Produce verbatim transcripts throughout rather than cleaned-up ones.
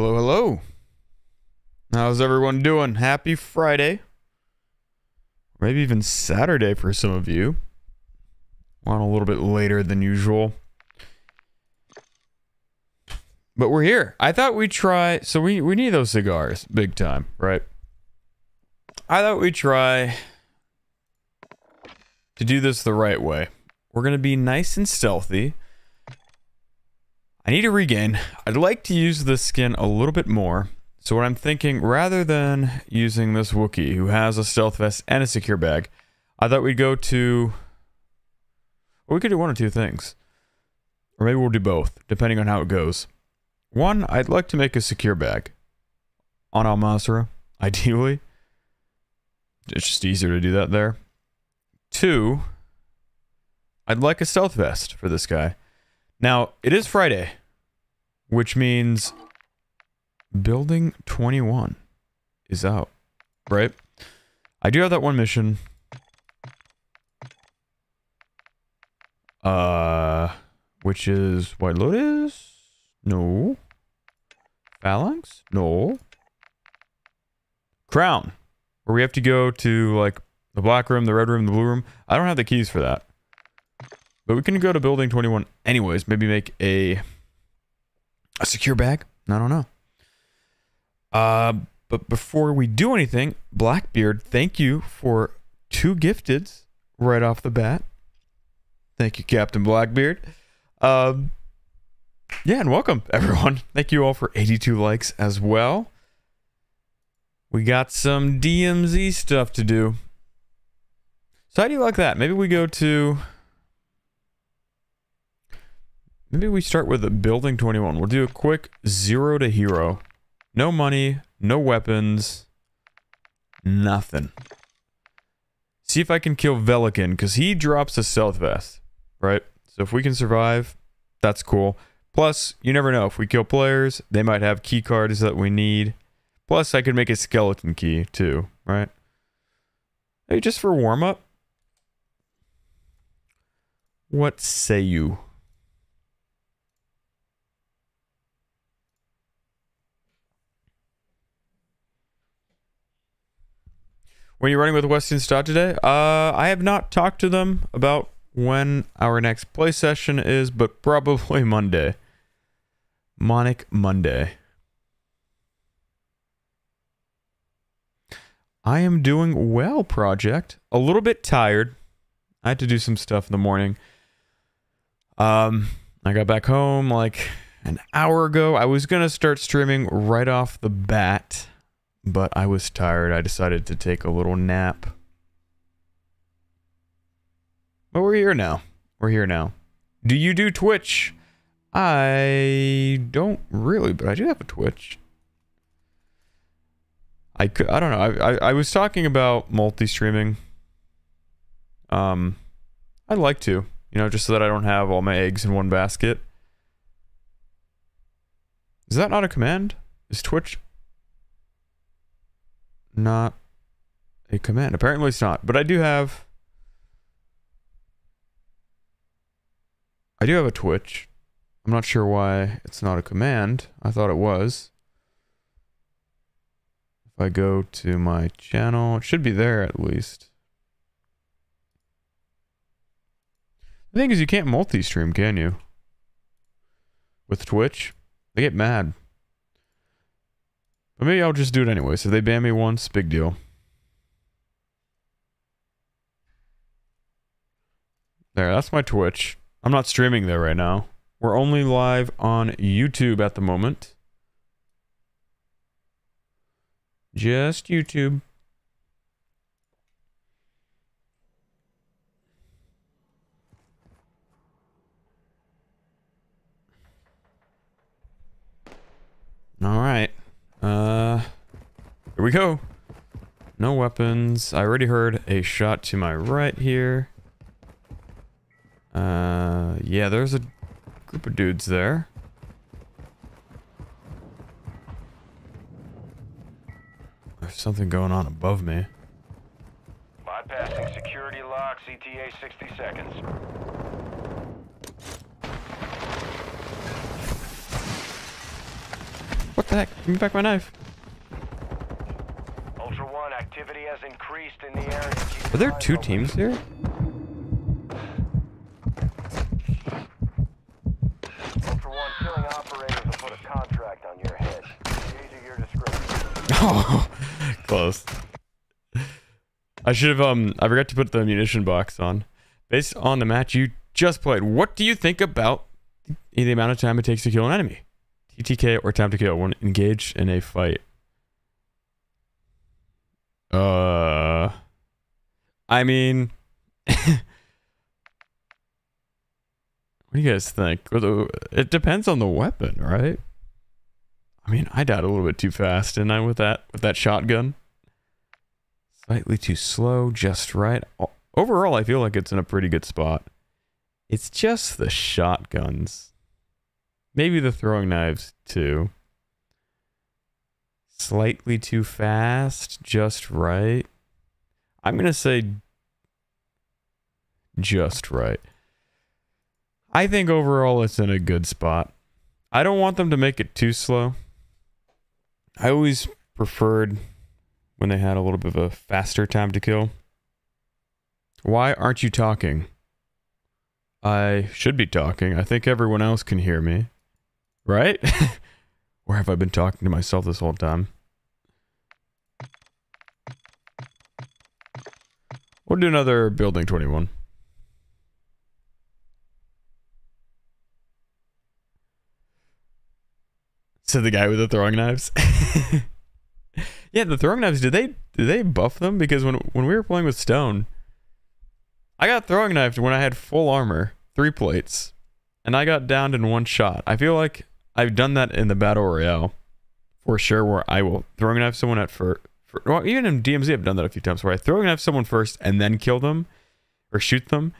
Hello, hello. How's everyone doing? Happy Friday. Maybe even Saturday for some of you. On a little bit later than usual. But we're here. I thought we'd try... So we, we need those cigars. Big time, right? I thought we'd try... to do this the right way. We're going to be nice and stealthy. I need to regain. I'd like to use this skin a little bit more. So what I'm thinking, rather than using this Wookiee, who has a stealth vest and a secure bag, I thought we'd go to... Well, we could do one or two things. Or maybe we'll do both, depending on how it goes. One, I'd like to make a secure bag. On Al Mazrah, ideally. It's just easier to do that there. Two, I'd like a stealth vest for this guy. Now, it is Friday, which means Building twenty-one is out, right? I do have that one mission. Uh, which is White Lotus? No. Phalanx? No. Crown, where we have to go to, like, the black room, the red room, the blue room. I don't have the keys for that. But we can go to Building twenty-one anyways. Maybe make a... a secure bag? I don't know. Uh, but before we do anything, Blackbeard, thank you for two gifteds right off the bat. Thank you, Captain Blackbeard. Um, yeah, and welcome, everyone. Thank you all for eighty-two likes as well. We got some D M Z stuff to do. So how do you like that? Maybe we go to... Maybe we start with a Building twenty-one. We'll do a quick zero to hero. No money, no weapons, nothing. See if I can kill Velikan, because he drops a stealth vest, right? So if we can survive, that's cool. Plus, you never know. If we kill players, they might have key cards that we need. Plus, I could make a skeleton key, too, right? Hey, just for warm-up. What say you? Were you running with Westin Stott today? Uh, I have not talked to them about when our next play session is, but probably Monday. Monic Monday. I am doing well, Project. A little bit tired. I had to do some stuff in the morning. Um, I got back home like an hour ago. I was going to start streaming right off the bat. But I was tired. I decided to take a little nap. But we're here now. We're here now. Do you do Twitch? I don't really, but I do have a Twitch. I could. I don't know. I, I, I was talking about multi-streaming. Um, I'd like to, you know, just so that I don't have all my eggs in one basket. Is that not a command? Is Twitch... not a command? Apparently it's not, but I do have I do have a Twitch. I'm not sure why it's not a command. I thought it was. If I go to my channel, it should be there at least. The thing is, you can't multi-stream, can you? With Twitch? They get mad. But maybe I'll just do it anyway. So if they ban me once, big deal. There, that's my Twitch. I'm not streaming there right now. We're only live on YouTube at the moment. Just YouTube. All right. Uh, here we go. No weapons. I already heard a shot to my right here. Uh, yeah, there's a group of dudes there. There's something going on above me. Bypassing security locks, E T A sixty seconds. What the heck? Give me back my knife. Ultra One, activity has increased in the area. Are there two teams here? Ultra One, killing operators will put a contract on your head. These are your descriptions. Oh, close. I should have, um, I forgot to put the munition box on. Based on the match you just played, what do you think about the amount of time it takes to kill an enemy? T T K or time to kill when engaged in a fight? Uh, I mean, what do you guys think? It depends on the weapon, right? I mean, I died a little bit too fast, didn't I, with that, with that shotgun? Slightly too slow, just right. Overall, I feel like it's in a pretty good spot. It's just the shotguns. Maybe the throwing knives, too. Slightly too fast, just right. I'm going to say just right. I think overall it's in a good spot. I don't want them to make it too slow. I always preferred when they had a little bit of a faster time to kill. Why aren't you talking? I should be talking. I think everyone else can hear me. Right? Or have I been talking to myself this whole time? We'll do another Building twenty-one. Said the guy with the throwing knives. Yeah, the throwing knives, did they did they buff them? Because when when we were playing with Stone, I got throwing knifed when I had full armor, three plates, and I got downed in one shot. I feel like I've done that in the Battle Royale for sure, where I will throwing knife someone at for, for well, even in D M Z I've done that a few times, where I throwing knife someone first and then kill them or shoot them.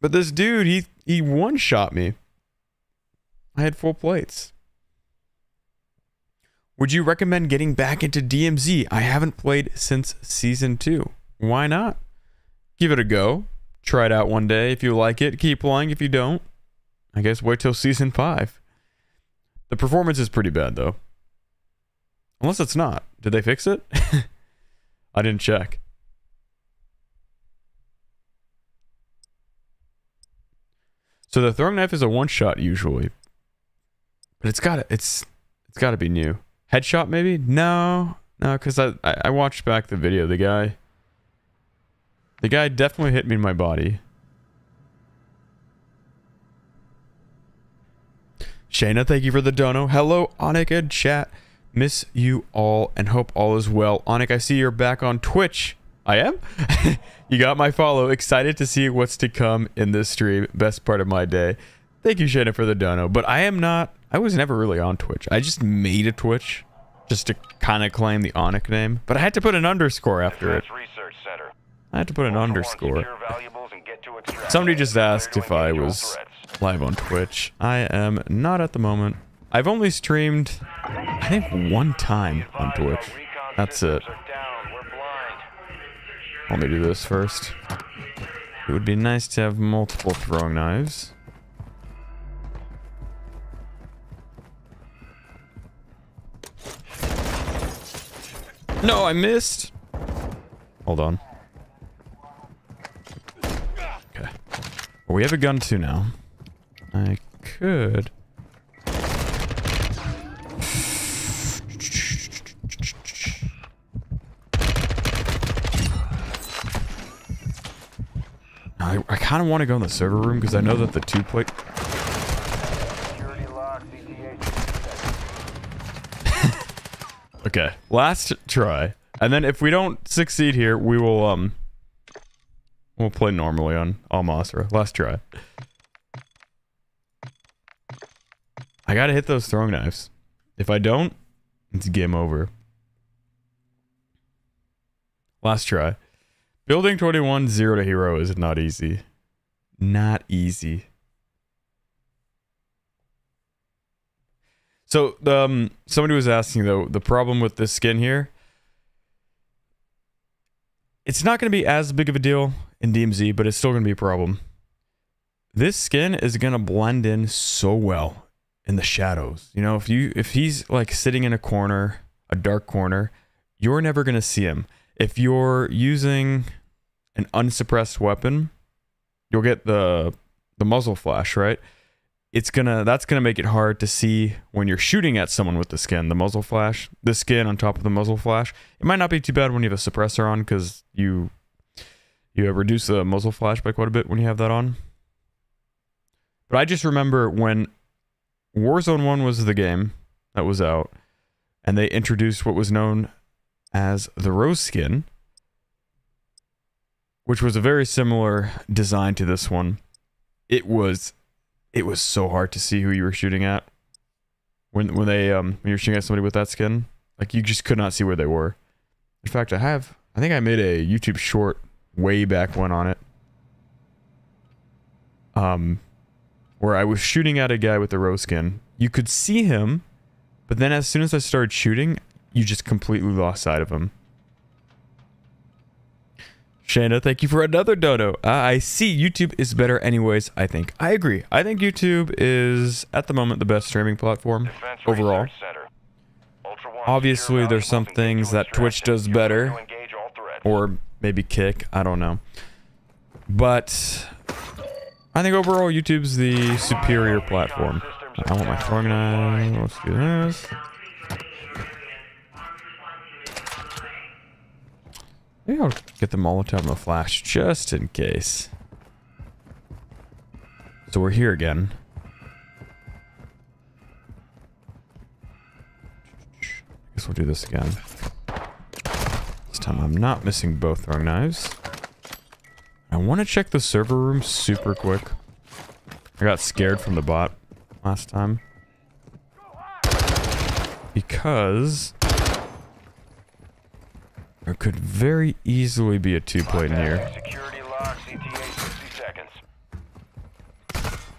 But this dude, he he one shot me. I had full plates. Would you recommend getting back into D M Z? I haven't played since season two. Why not? Give it a go. Try it out one day. If you like it, keep playing. If you don't, I guess wait till season five. The performance is pretty bad though. Unless it's not. Did they fix it? I didn't check. So the throwing knife is a one shot usually. But it's gotta it's it's gotta be new. Headshot maybe? No, no, because I, I I watched back the video. The guy, the guy definitely hit me in my body. Shayna, thank you for the dono. Hello, Onik and chat. Miss you all and hope all is well. Onik, I see you're back on Twitch. I am. You got my follow. Excited to see what's to come in this stream. Best part of my day. Thank you, Shayna, for the dono. But I am not. I was never really on Twitch. I just made a Twitch just to kind of claim the Onik name, but I had to put an underscore after Defense it. Research Center. I had to put an underscore. Somebody just asked if I was live on Twitch. I am not at the moment. I've only streamed, I think, one time on Twitch. That's it. Let me do this first. It would be nice to have multiple throwing knives. No, I missed. Hold on. Okay. Well, we have a gun too now. I could. I, I kind of want to go in the server room because I know that the two plate. Okay, last try, and then if we don't succeed here, we will um, we'll play normally on Al Mazrah. Last try. I gotta hit those throwing knives. If I don't, it's game over. Last try. Building twenty-one, zero to hero is not easy. Not easy. So, um, somebody was asking, though, the problem with this skin here. It's not going to be as big of a deal in D M Z, but it's still going to be a problem. This skin is going to blend in so well in the shadows. You know, if you if he's like sitting in a corner, a dark corner, you're never gonna see him. If you're using an unsuppressed weapon, you'll get the the muzzle flash, right? It's gonna that's gonna make it hard to see when you're shooting at someone with the skin. The muzzle flash, the skin on top of the muzzle flash. It might not be too bad when you have a suppressor on, because you you reduce the muzzle flash by quite a bit when you have that on. But I just remember when Warzone one was the game that was out, and they introduced what was known as the Rose Skin, which was a very similar design to this one. It was, it was so hard to see who you were shooting at when when they um when you're shooting at somebody with that skin. Like, you just could not see where they were. In fact, I have, I think I made a YouTube short way back when on it, um, where I was shooting at a guy with the Rose Skin. You could see him, but then as soon as I started shooting, you just completely lost sight of him. Shanda, thank you for another dodo. Uh, I see YouTube is better anyways, I think. I agree. I think YouTube is, at the moment, the best streaming platform overall. Obviously, there's some things that Twitch does better. Or maybe Kick. I don't know. But I think overall, YouTube's the superior platform. I want my throwing knife. Let's do this. Maybe I'll get the Molotov and the flash just in case. So we're here again. I guess we'll do this again. This time I'm not missing both throwing knives. I want to check the server room super quick. I got scared from the bot last time, because there could very easily be a two-plate in here.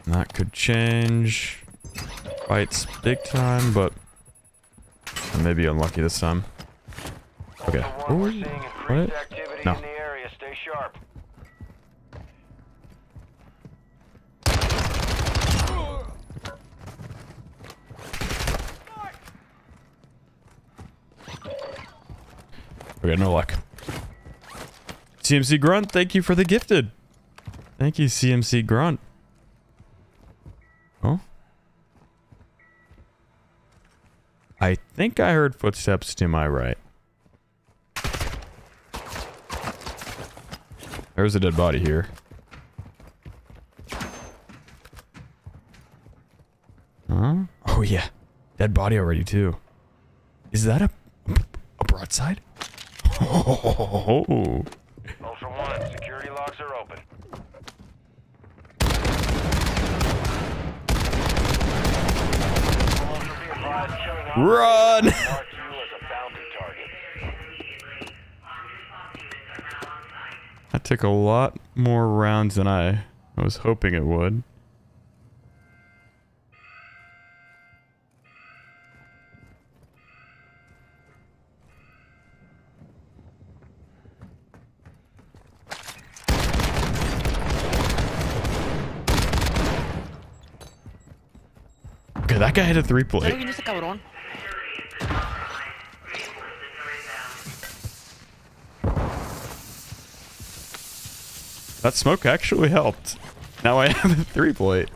That could change fights big time, but I may be unlucky this time. Okay. Ooh, what? No. We got no luck. C M C Grunt, thank you for the gifted. Thank you, C M C Grunt. Oh. I think I heard footsteps to my right. There's a dead body here. Huh? Oh, yeah. Dead body already, too. Is that a, a broadside? Oh. Ultra One, security locks are open. Run! That took a lot more rounds than I, I was hoping it would. That guy hit a three plate. That smoke actually helped. Now I have a three plate.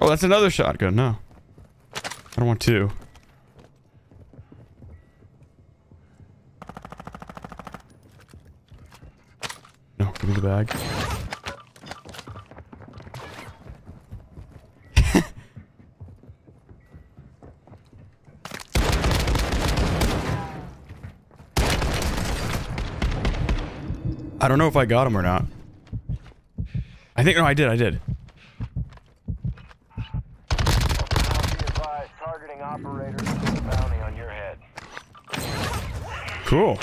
Oh, that's another shotgun. No, I don't want two. Give me the bag. I don't know if I got him or not. I think no, I did. I did. Targeting operator bounty on your head. Cool.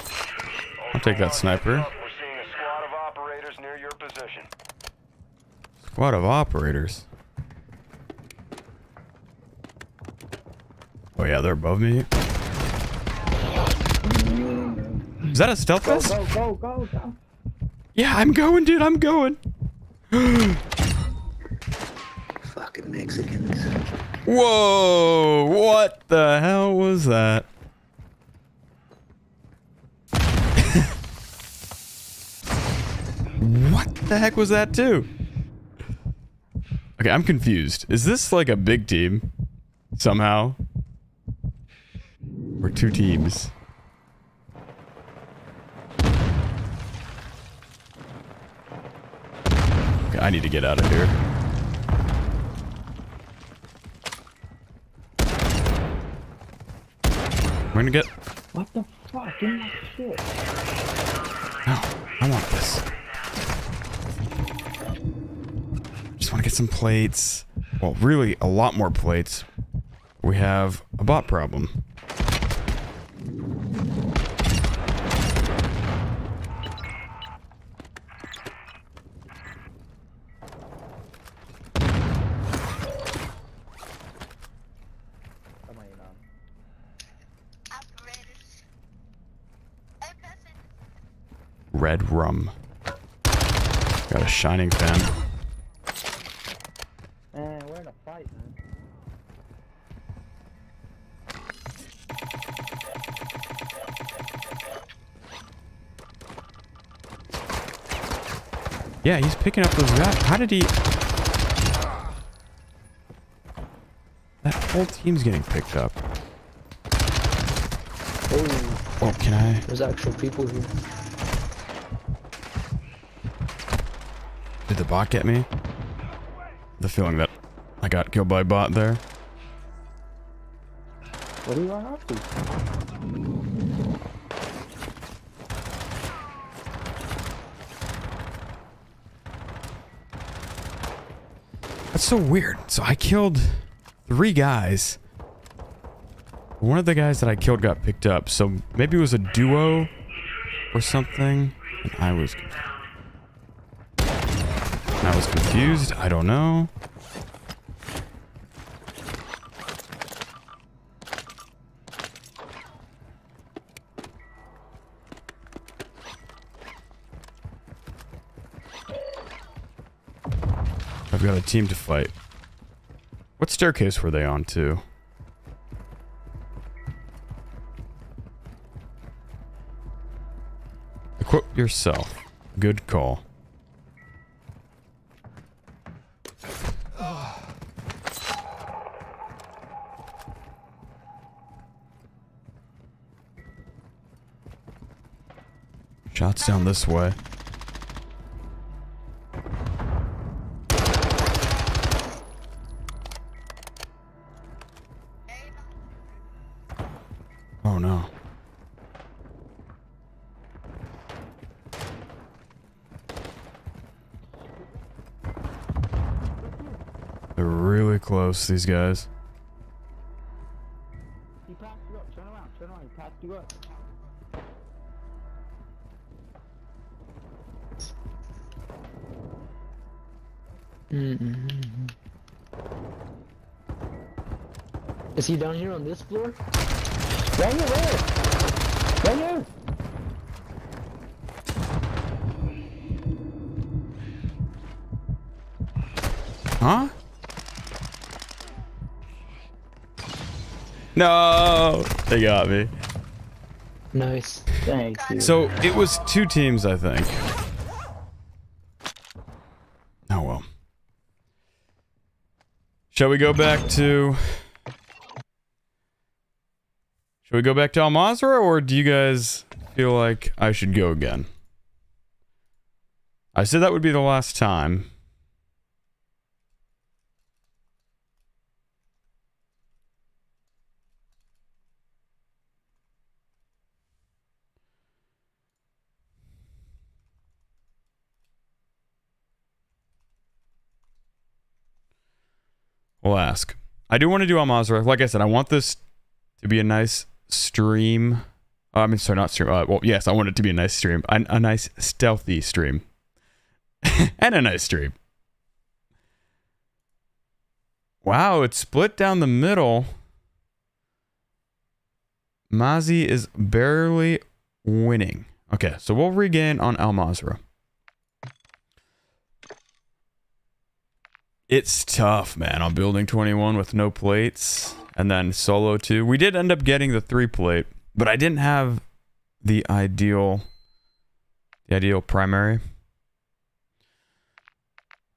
I'll take that sniper. A lot of operators. Oh yeah, they're above me. Is that a stealth vest? Go, go, go, go, go. Yeah, I'm going, dude. I'm going. Fucking Mexicans. Whoa. What the hell was that? What the heck was that, too? Okay, I'm confused. Is this like a big team? Somehow? Or two teams? Okay, I need to get out of here. We're gonna get... What the fuck? Give me that shit. No, I want this. Just want to get some plates. Well, really, a lot more plates. We have a bot problem. Red rum. Got a shining fan. Yeah, he's picking up those rats. How did he... That whole team's getting picked up. Oh, oh can I... There's actual people here. Did the bot get me? The feeling that I got killed by a bot there. What do you run off to? That's so weird. So I killed three guys. One of the guys that I killed got picked up. So maybe it was a duo or something. And I was confused. I was confused. I don't know. I've got a team to fight. What staircase were they on to? Equip yourself. Good call. Shots down this way. Oh no. They're really close, these guys. He passed you up, turn around, turn around, he passed you up. Mm-hmm. Is he down here on this floor? Right here, right here! Right here! Huh? No! They got me. Nice. Thanks, dude. So, it was two teams, I think. Oh well. Shall we go back to... Should we go back to Al Mazrah, or do you guys feel like I should go again? I said that would be the last time. We'll ask. I do want to do Al Mazrah. Like I said, I want this to be a nice... stream. Uh, I mean, sorry, not stream. Uh, well, yes, I want it to be a nice stream. A, a nice stealthy stream. And a nice stream. Wow, it's split down the middle. Mazzy is barely winning. Okay, so we'll regain on Al Mazrah. It's tough, man, on Building twenty-one with no plates. And then Solo two. We did end up getting the three plate, but I didn't have the ideal, the ideal primary.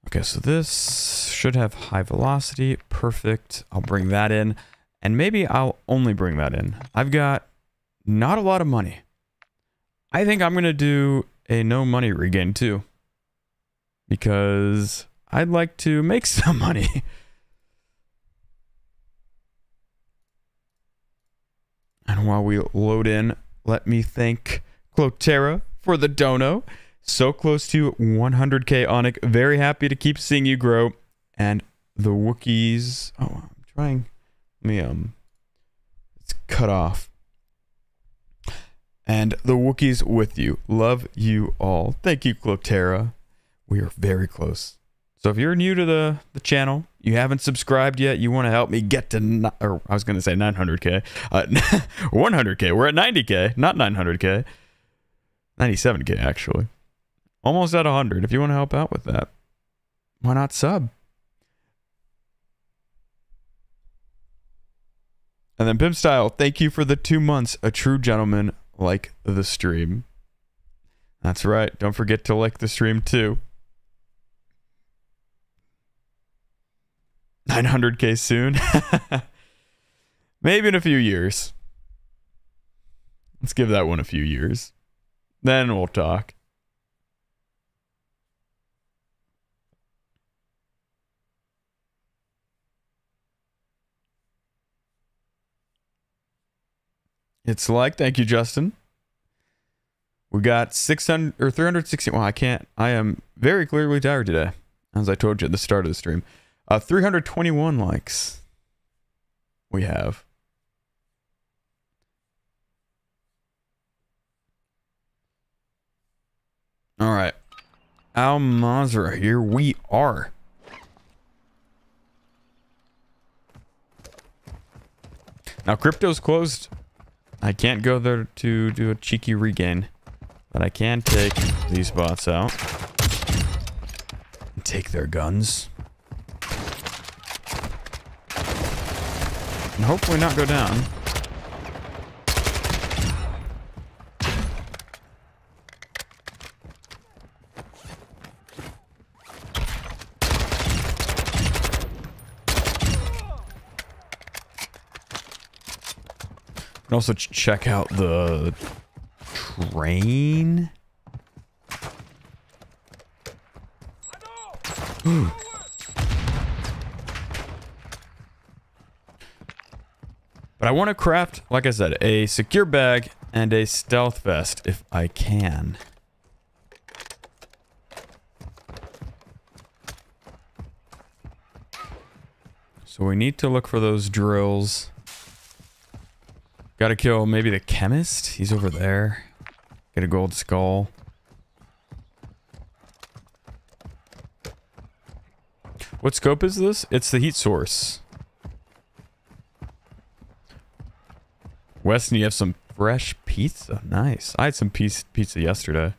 Okay, so this should have high velocity. Perfect. I'll bring that in. And maybe I'll only bring that in. I've got not a lot of money. I think I'm going to do a no money regain too, because I'd like to make some money. And while we load in, let me thank Cloterra for the dono. So close to one hundred K, Onic. Very happy to keep seeing you grow. And the Wookiees. Oh, I'm trying. Let me, um, it's cut off. And the Wookiees with you. Love you all. Thank you, Cloterra. We are very close. So if you're new to the, the channel, you haven't subscribed yet, you want to help me get to, no, or I was going to say nine hundred K, uh, one hundred K. We're at ninety K, not nine hundred K. ninety-seven K, actually. Almost at one hundred. If you want to help out with that, why not sub? And then Pimp Style, thank you for the two months. A true gentleman like the stream. That's right. Don't forget to like the stream too. nine hundred K soon. Maybe in a few years. Let's give that one a few years. Then we'll talk. It's like, thank you, Justin. We got six hundred or three hundred sixty. Well, I can't. I am very clearly tired today, as I told you at the start of the stream. Uh, three hundred twenty-one likes we have. All right. Al Mazrah, here we are. Now, crypto's closed. I can't go there to do a cheeky regain, but I can take these bots out and take their guns. And hopefully not go down. And also ch check out the train. Ooh. But I want to craft, like I said, a secure bag and a stealth vest if I can. So we need to look for those drills. Gotta kill maybe the chemist. He's over there. Get a gold skull. What scope is this? It's the heat source. Westin, you have some fresh pizza. Nice. I had some piece pizza yesterday.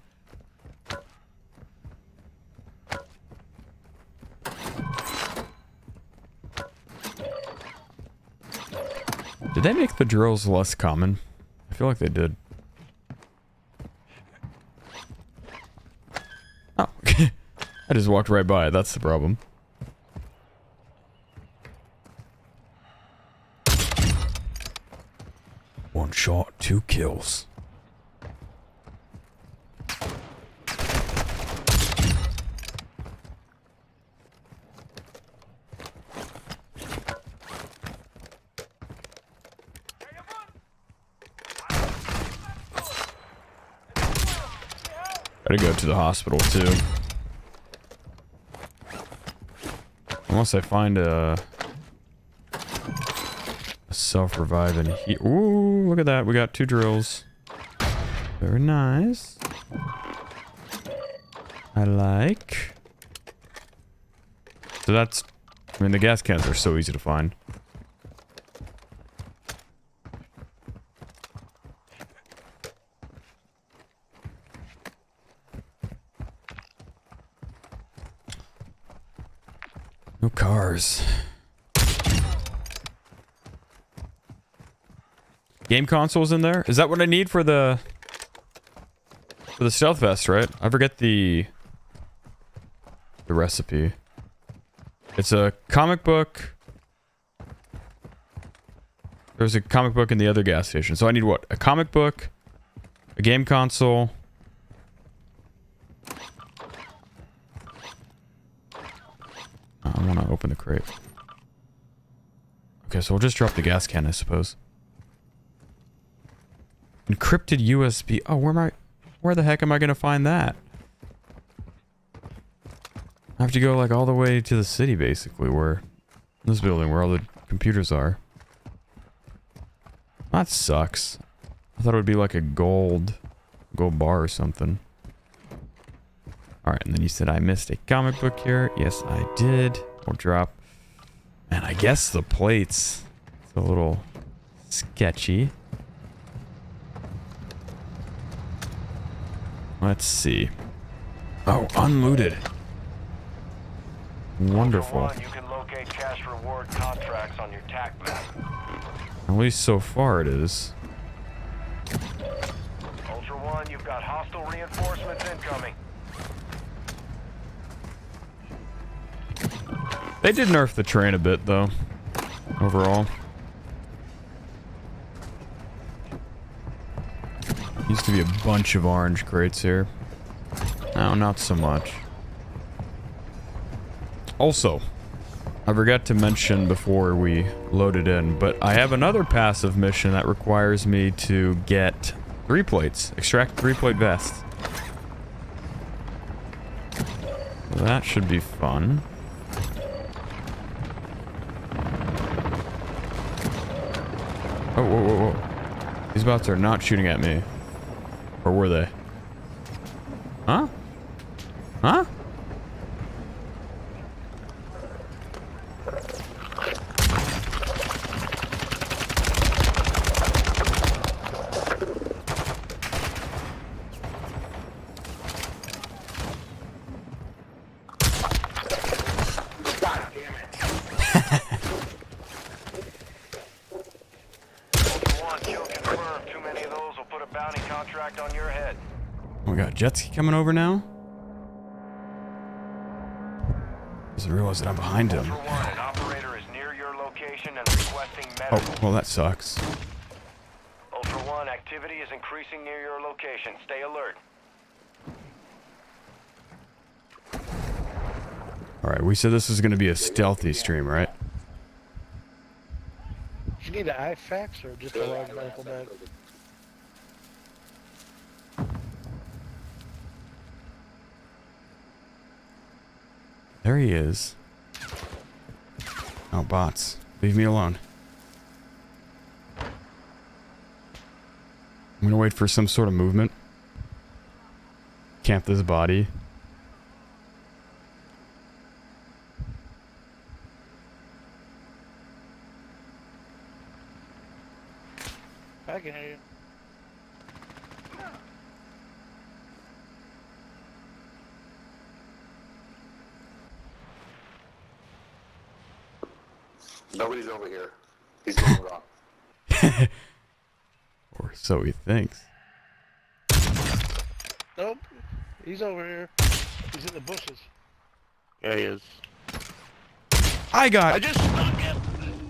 Did they make the drills less common? I feel like they did. Oh, okay. I just walked right by it. That's the problem. One shot, two kills. Gotta go to the hospital too. Unless I find a, a self-revive in here. Ooh, look at that. We got two drills. Very nice. I like. So that's, I mean, the gas cans are so easy to find. No cars. Game console's in there? Is that what I need for the... for the stealth vest, right? I forget the... the recipe. It's a comic book. There's a comic book in the other gas station. So I need what? A comic book, a game console, I want to open the crate. Okay, so we'll just drop the gas can, I suppose. Encrypted U S B. Oh, where am I? Where the heck am I going to find that? I have to go like all the way to the city, basically, where this building, where all the computers are. That sucks. I thought it would be like a gold, gold bar or something. All right, and then you said I missed a comic book here. Yes, I did. We'll drop. And I guess the plates. It's a little sketchy. Let's see. Oh, unlooted. Wonderful. You can locate cash reward contracts on your tack map. At least so far it is. Ultra One, you've got hostile reinforcements incoming. They did nerf the train a bit, though, overall. Used to be a bunch of orange crates here. No, not so much. Also, I forgot to mention before we loaded in, but I have another passive mission that requires me to get three plates. Extract three plate vests. That should be fun. Oh, whoa, whoa, whoa. These bots are not shooting at me. Or were they? Huh? Huh? Jet ski coming over now? Doesn't realize that I'm behind him. Oh, well, that sucks. Ultra One, activity is increasing near your location. Stay alert. All right, we said this is going to be a stealthy stream, right? You need an I fax or just a log rifle bag? There he is. Oh, bots. Leave me alone. I'm gonna wait for some sort of movement. Camp this body. I can hear you. Nobody's over here. He's going wrong. Or so he thinks. Nope. He's over here. He's in the bushes. Yeah, he is. I got I just snuck him.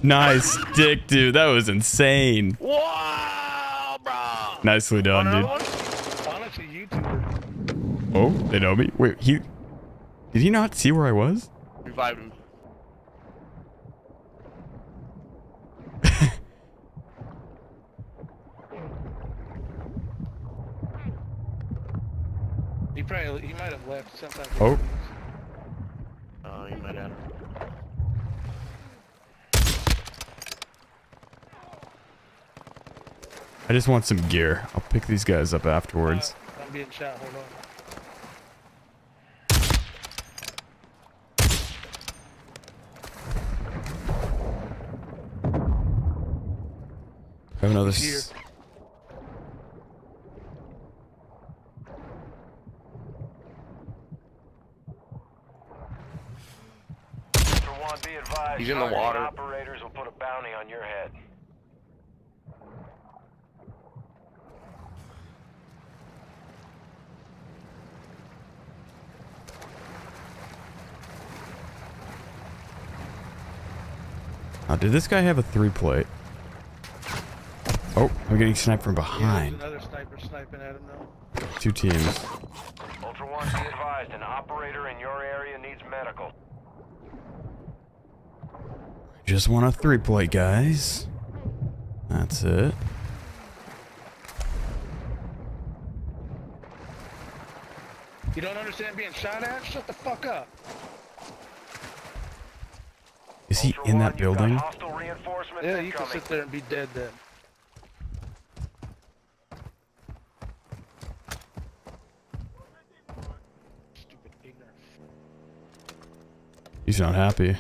Nice dick, dude. That was insane. Wow, bro. Nicely done, dude. Honestly, YouTuber. Oh, they know me? Wait, he... Did he not see where I was? Revived him. He probably, he might have left sometime. Oh. Oh, he might have. I just want some gear. I'll pick these guys up afterwards. Uh, I'm being shot, hold on. I have another... Here. He's in the water. Operators will put a bounty on your head. Now, did this guy have a three plate? Oh, I'm getting sniped from behind. Yeah, another sniper sniping at him now. Two teams. Ultra One, be advised, an operator in your area needs medical. Just want a three plate, guys. That's it. You don't understand being shot at? Shut the fuck up. Is he in that building? Yeah, you can sit there and be dead then. Stupid ignorant. He's not happy.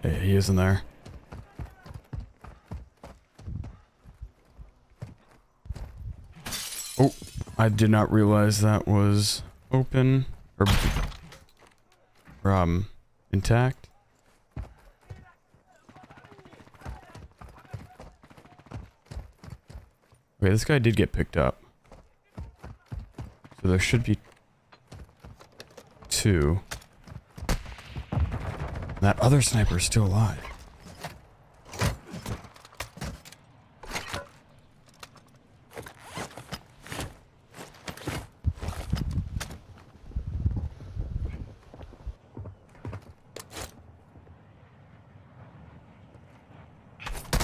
Hey, he is in there. Oh, I did not realize that was open or, or um, intact. Okay, this guy did get picked up. So there should be two. And that other sniper is still alive.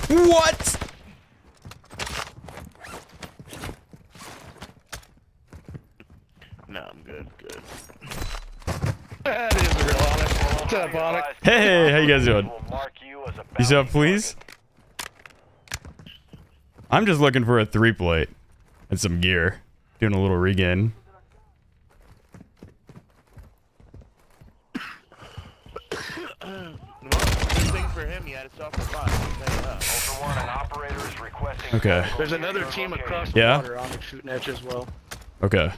What? No, I'm good, good. That is real honest. What's up, Monic? Hey, how you guys doing? You said please? I'm just looking for a three plate and some gear. Doing a little regain. Okay. There's another team across the yeah. water on the shooting edge as well. Okay.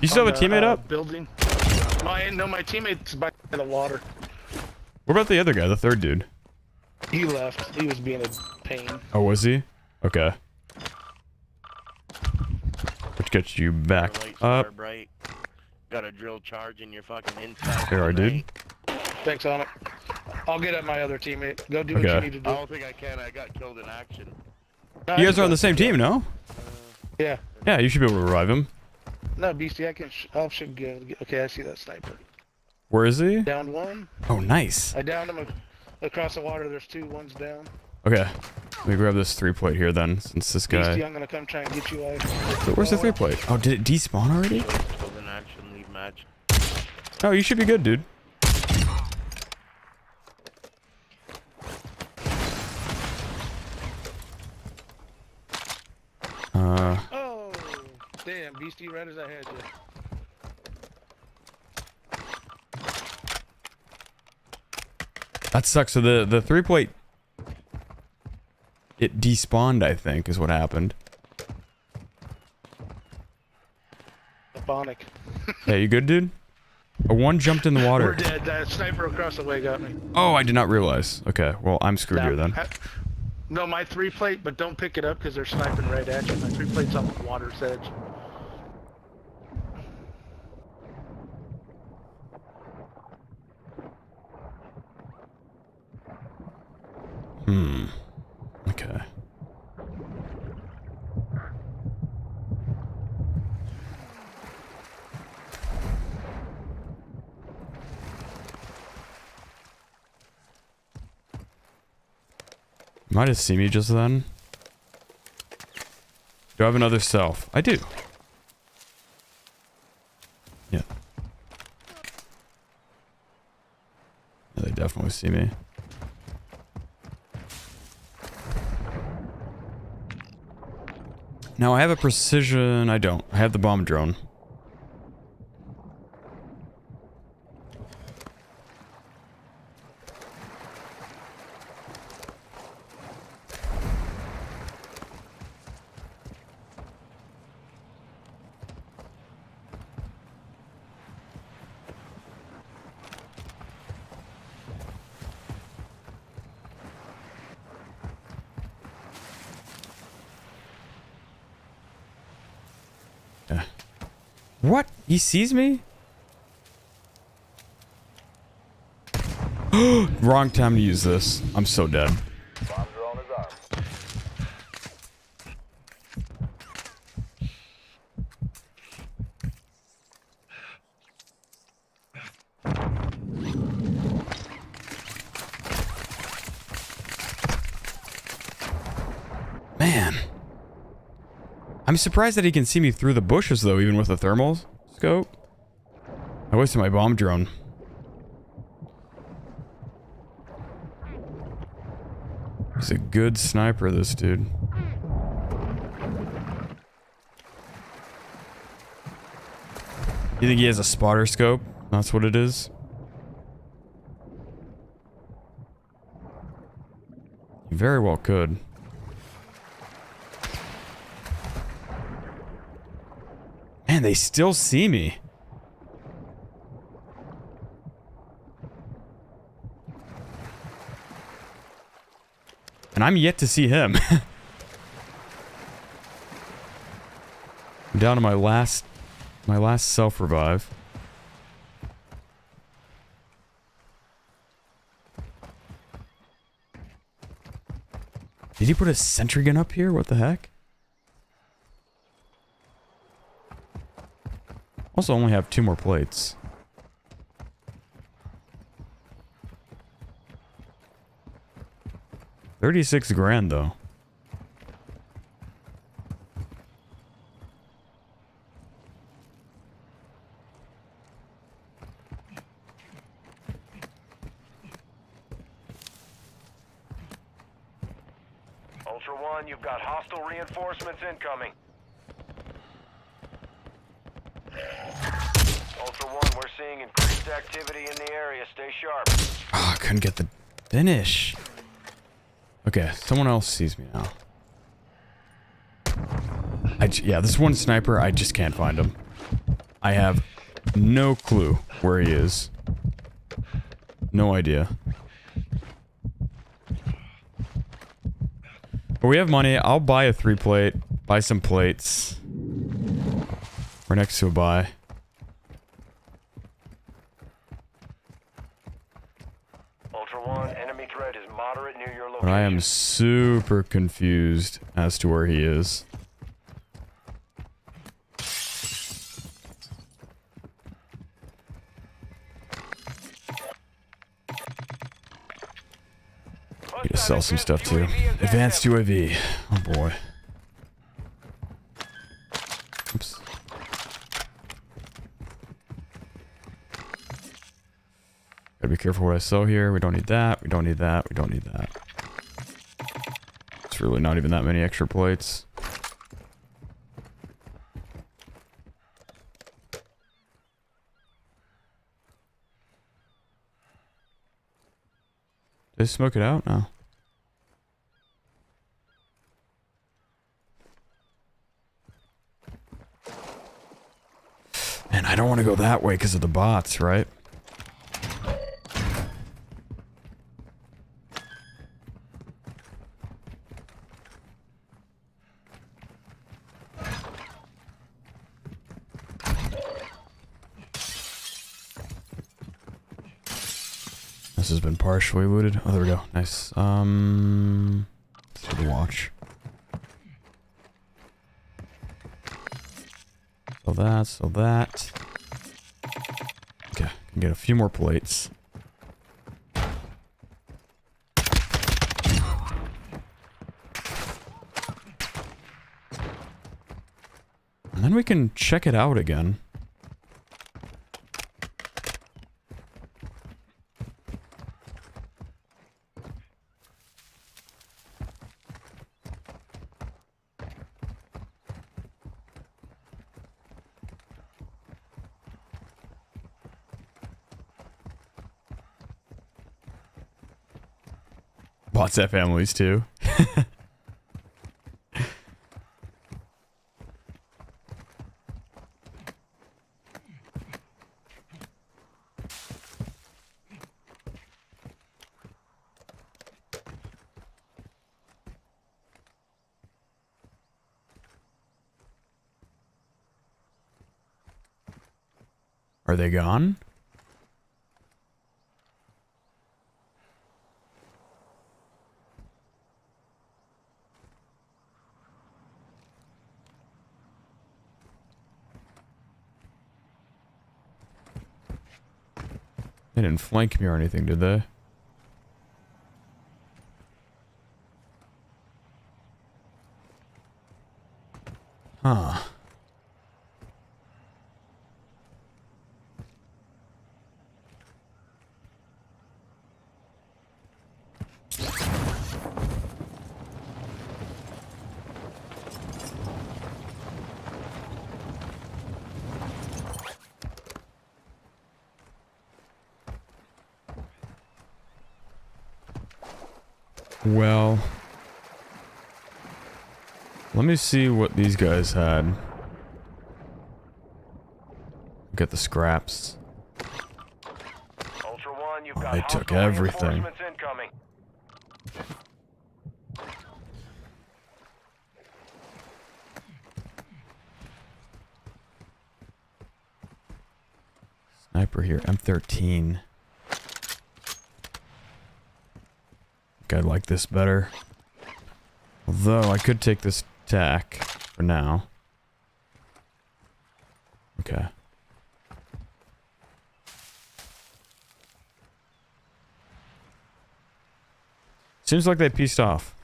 You still have a teammate uh, up? Building. No, I didn't know my teammate's by the water. What about the other guy, the third dude? He left. He was being a pain. Oh, was he? Okay. Which gets you back up. Bright. Got a drill charge in your fucking inside. Here, our dude. Thanks, Onik. I'll get at my other teammate. Go do okay. what you need to do. I don't think I can. I got killed in action. You guys are on the same team, no? Uh, yeah. Yeah, you should be able to revive him. No, B C, I can. Sh I should go. Okay, I see that sniper. Where is he? Down one. Oh, nice. I downed him across the water. There's two. One's down. Okay. Let me grab this three plate here then, since this guy. B C, I'm gonna come try and get you out. So where's the three plate? Oh, did it despawn already? Oh, you should be good, dude. Uh, oh, damn, B C right as I had you. That sucks. So the, the three plate, it despawned, I think, is what happened. Bonic. Hey, you good, dude? A one jumped in the water. We're dead. That sniper across the way got me. Oh, I did not realize. Okay, well, I'm screwed no. here then. I No, my three plate, but don't pick it up because they're sniping right at you. My three plate's on the water's edge. Hmm. Okay. Might have seen me just then. Do I have another self? I do. Yeah. Yeah, they definitely see me. Now I have a precision. I don't. I have the bomb drone. What? He sees me? Wrong time to use this. I'm so dead. Bomb drone is out. Man. I'm surprised that he can see me through the bushes, though, even with the thermal scope. I wasted my bomb drone. He's a good sniper, this dude. You think he has a spotter scope? That's what it is. He very well could. Man, they still see me. And I'm yet to see him. I'm down to my last, my last self-revive. Did he put a sentry gun up here? What the heck? Also only have two more plates. Thirty-six grand, though. Ultra One, you've got hostile reinforcements incoming. Ultra One, we're seeing increased activity in the area. Stay sharp. Oh, I couldn't get the finish. Okay, someone else sees me now. I j yeah, this one sniper, I just can't find him. I have no clue where he is. No idea. But we have money. I'll buy a three plate. Buy some plates. We're next to a buy. But I am super confused as to where he is. Need to sell some stuff too. Advanced U A V. Oh boy. Oops. Gotta be careful what I sell here. We don't need that. We don't need that. We don't need that. It's really not even that many extra plates. Did they smoke it out? No. Man, I don't want to go that way because of the bots, right? Has been partially looted. Oh, there we go. Nice. Um, let's do the watch. So that, so that. Okay, can get a few more plates. And then we can check it out again. That families too. Are they gone? They didn't flank me or anything, did they? Huh. Well, let me see what these guys had. Get the scraps. Ultra One, you've got, oh, they took everything. Sniper here, M thirteen. I like this better. Although I could take this tack for now. Okay. Seems like they pieced off.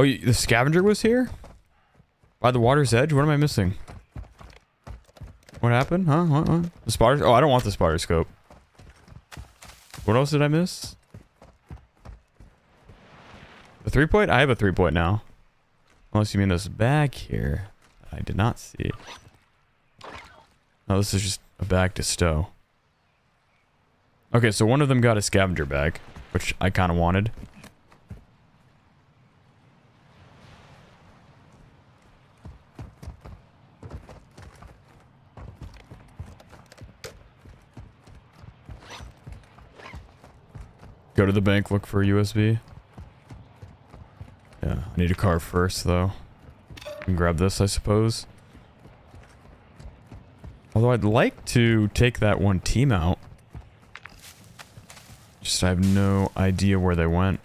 Oh, the scavenger was here? By the water's edge? What am I missing? What happened? Huh? What, what? The spotter? Oh, I don't want the spotter scope. What else did I miss? The three point? I have a three point now. Unless you mean this back here. I did not see. No, this is just a bag to stow. Okay, so one of them got a scavenger bag, which I kind of wanted. Go to the bank, look for a U S B. Yeah, I need a car first, though. And grab this, I suppose. Although I'd like to take that one team out. Just I have no idea where they went.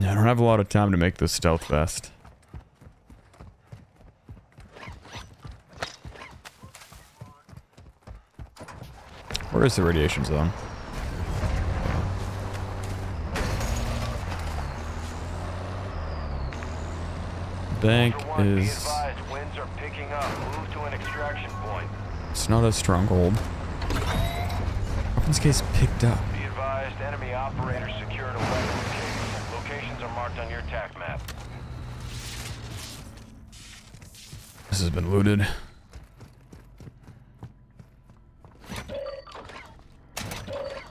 Yeah, I don't have a lot of time to make this stealth vest. Where is the radiation zone? Bank is... It's not a stronghold. Weapons case picked up. Be advised, enemy operators secured a weapons case. Locations are marked on your attack map. This has been looted.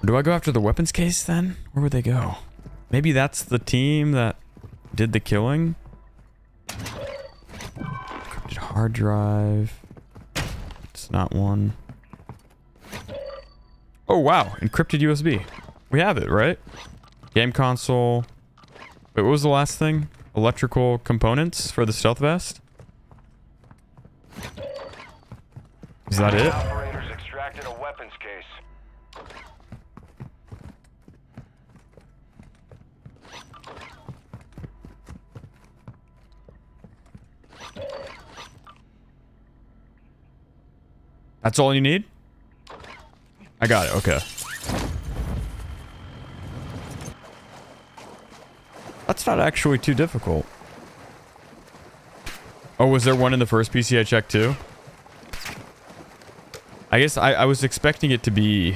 Do I go after the weapons case then? Where would they go? Maybe that's the team that did the killing? Encrypted hard drive. It's not one. Oh wow, encrypted U S B. We have it, right? Game console. Wait, what was the last thing? Electrical components for the stealth vest? Is that it? Operators extracted a weapons case. That's all you need? I got it, okay. That's not actually too difficult. Oh, was there one in the first P C I checked too? I guess I, I was expecting it to be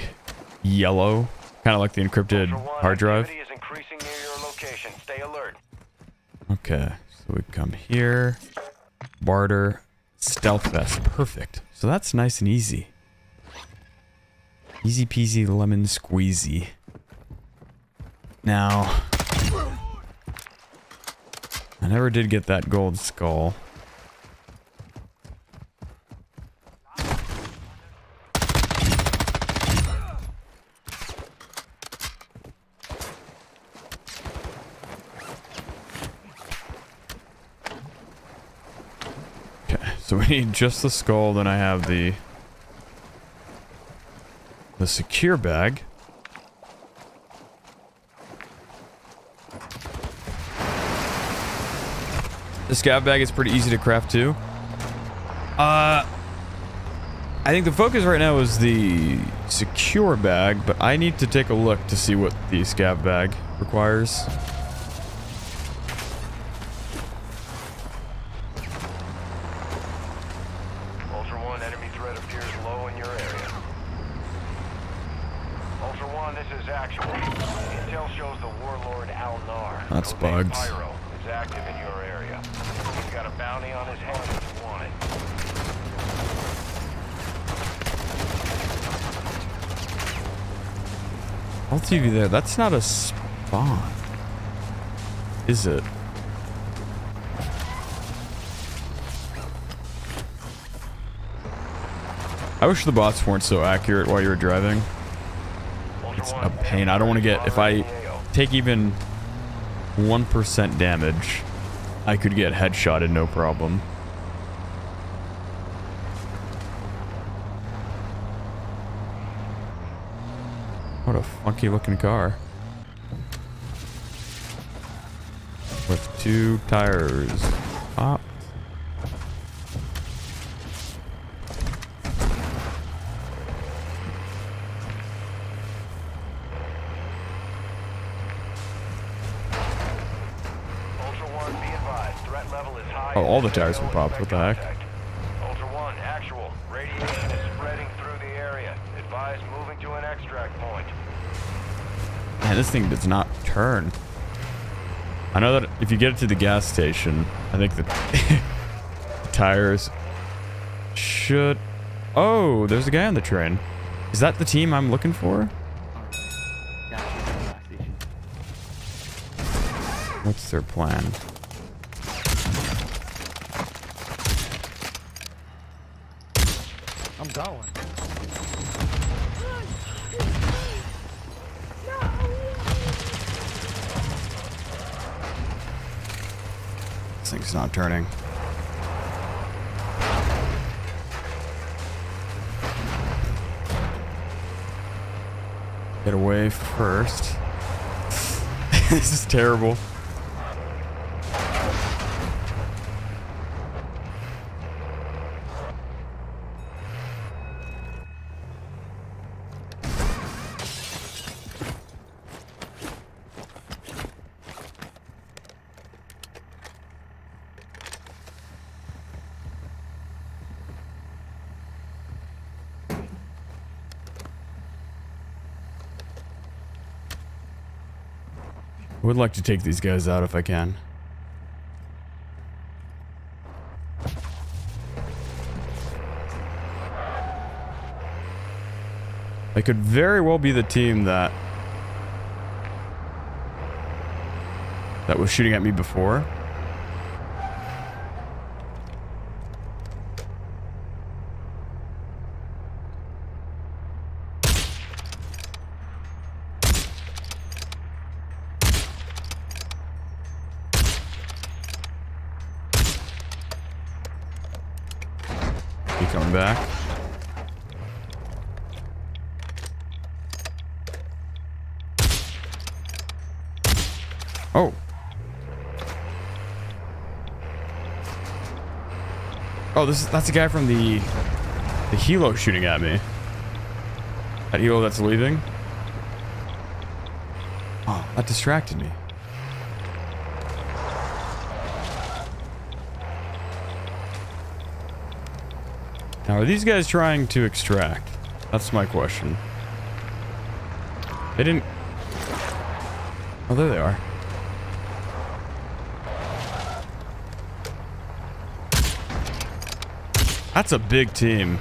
yellow, kind of like the encrypted hard drive. Okay, so we come here, barter, stealth vest, perfect. So that's nice and easy. Easy peasy lemon squeezy. Now, I never did get that gold skull. So we need just the skull, then I have the... the secure bag. The scav bag is pretty easy to craft too. Uh... I think the focus right now is the secure bag, but I need to take a look to see what the scav bag requires. That's bugged. Pyro is active in your area. He's got a bounty on his head if you want it. I'll leave you there. That's not a spawn, is it? I wish the bots weren't so accurate while you were driving. It's a pain. I don't want to get... if I take even... one percent damage, I could get headshotted no problem. What a funky looking car. With two tires popped. Oh, all the tires were popped. What the heck? Ultra One, actual. Radiation is spreading through the area. Advise moving to an extract point. Man, this thing does not turn. I know that if you get it to the gas station, I think the, the tires should... Oh, there's a guy on the train. Is that the team I'm looking for? What's their plan? Going. This thing's not turning. Get away first. This is terrible. I would like to take these guys out if I can. I could very well be the team that... that was shooting at me before. Oh, this is, that's the guy from the the helo shooting at me. That helo that's leaving. Oh, that distracted me. Now, are these guys trying to extract? That's my question. They didn't... oh, there they are. That's a big team.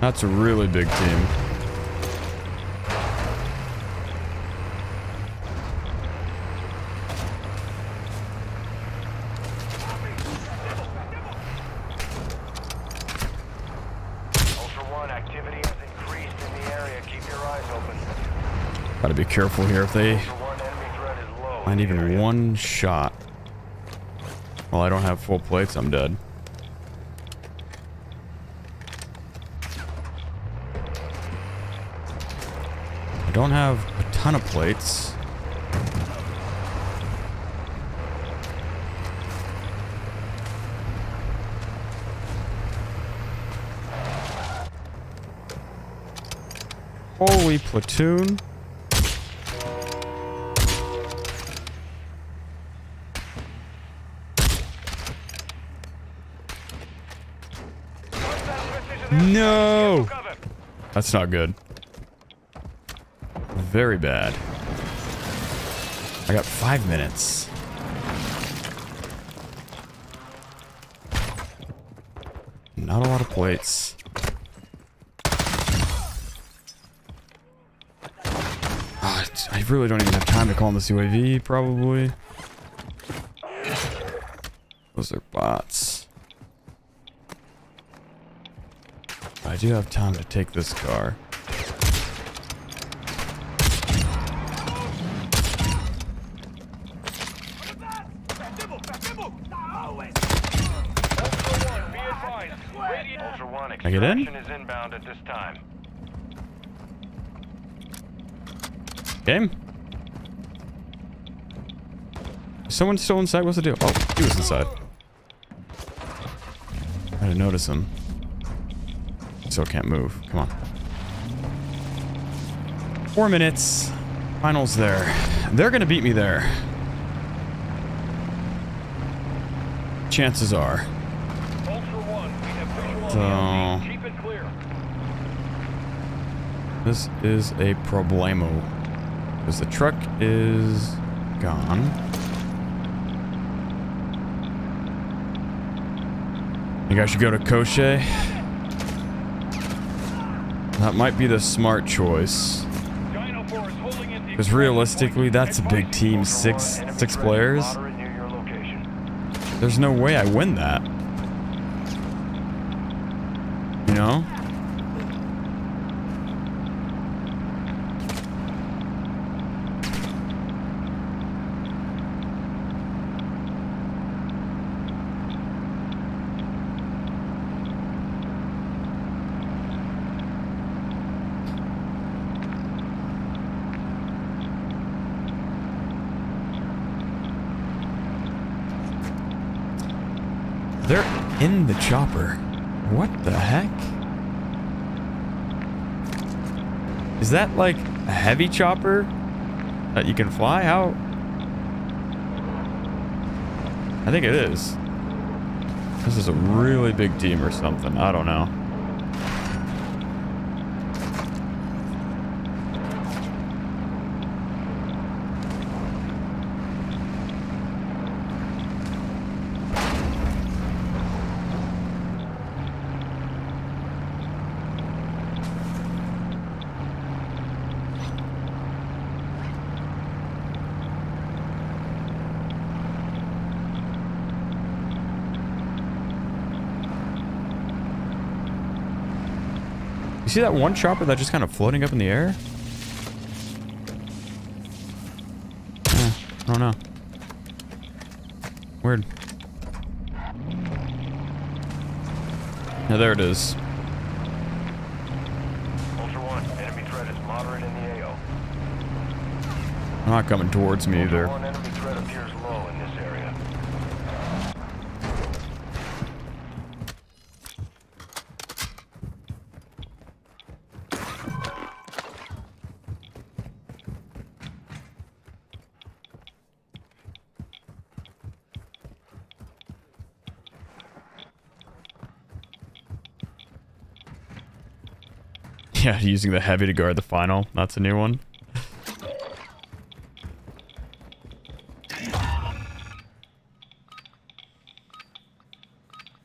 That's a really big team. Ultra One, activity has increased in the area. Keep your eyes open. Gotta be careful here if they find even one shot. Well, I don't have full plates, I'm dead. I don't have a ton of plates. Holy platoon. No! That's not good. Very bad. I got five minutes. Not a lot of plates. Oh, I really don't even have time to call in this U A V, probably. Those are bots. I do have time to take this car. I get in? Game? Is someone still inside? What's the deal? Oh, he was inside. I didn't notice him. Still can't move. Come on. Four minutes. Finals there. They're gonna beat me there. Chances are. So this is a problemo. Because the truck is gone. You guys should go to Koschei. That might be the smart choice. Because realistically, that's a big team. Six six players. There's no way I win that. You know? In the chopper. What the heck? Is that like a heavy chopper that you can fly out? I think it is. This is a really big team or something. I don't know. See that one chopper that's just kind of floating up in the air? Eh, I don't know. Weird. Now there it is. Ultra One, enemy threat is moderate in the A O. Not coming towards me either. Ultra One, enemy threat appears low in this area. Yeah, using the heavy to guard the final. That's a new one.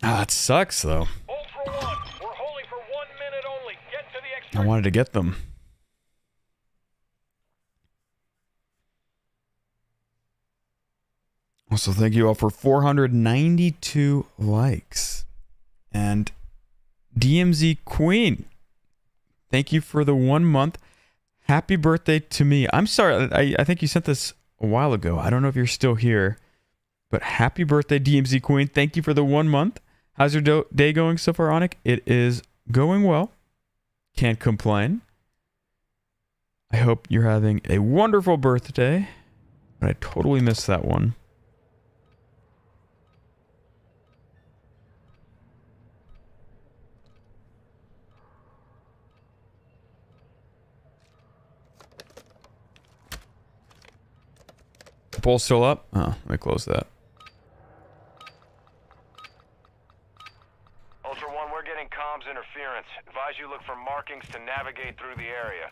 Ah, that sucks though. Ultra One, we're holding for one minute only. Get to the exit. I wanted to get them. Also, thank you all for four hundred ninety-two likes. And D M Z Queen, thank you for the one month. Happy birthday to me. I'm sorry. I, I think you sent this a while ago. I don't know if you're still here. But happy birthday, D M Z Queen. Thank you for the one month. How's your day going so far, Onik? It is going well. Can't complain. I hope you're having a wonderful birthday. But I totally missed that one. The poll's still up? Oh, let me close that. Ultra One, we're getting comms interference. Advise you look for markings to navigate through the area.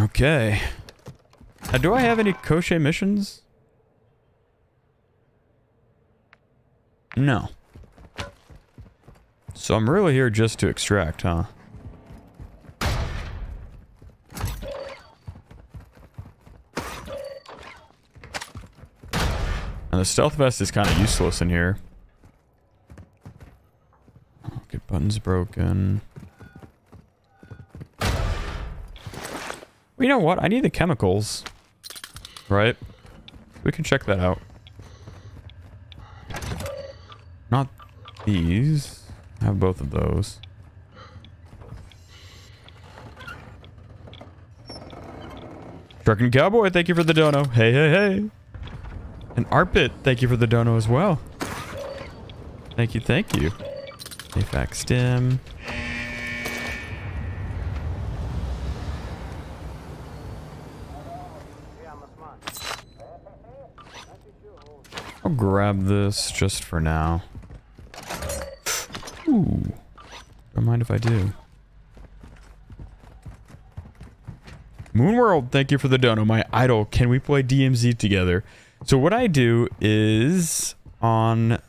Okay. Now, do I have any Koschei missions? No. So I'm really here just to extract, huh? And the stealth vest is kind of useless in here. Oh, get buttons broken. Well, you know what? I need the chemicals. Right? We can check that out. Not these. I have both of those. Truckin' Cowboy, thank you for the dono. Hey, hey, hey. And Arpit, thank you for the dono as well. Thank you, thank you. A F A C stim. I'll grab this just for now. Ooh. Don't mind if I do. Moonworld, thank you for the dono. My idol, can we play D M Z together? So what I do is on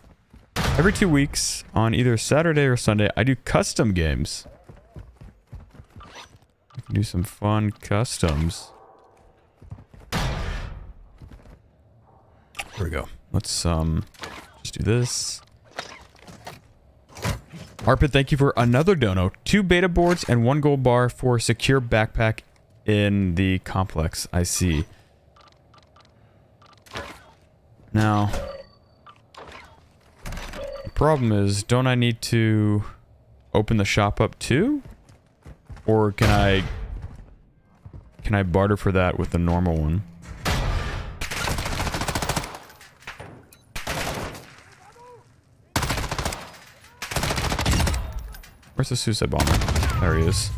every two weeks on either Saturday or Sunday, I do custom games. I can do some fun customs. Here we go. Let's um, just do this. Arpit, thank you for another dono. Two beta boards and one gold bar for a secure backpack in the complex. I see. Now, the problem is, don't I need to open the shop up too? Or can I, can I barter for that with the normal one? Where's the suicide bomber? There he is.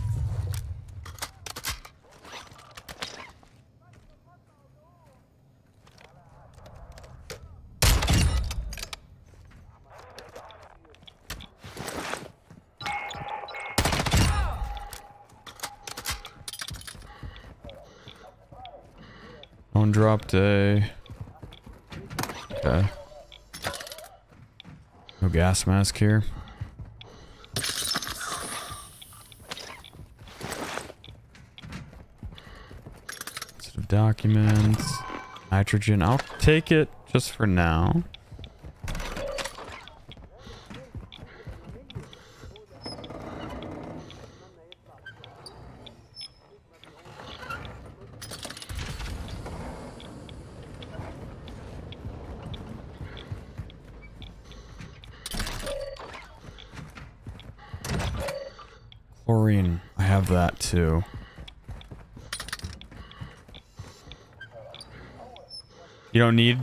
On drop day. Okay. No gas mask here. Documents, nitrogen. I'll take it just for now. Chlorine. I have that too. You don't need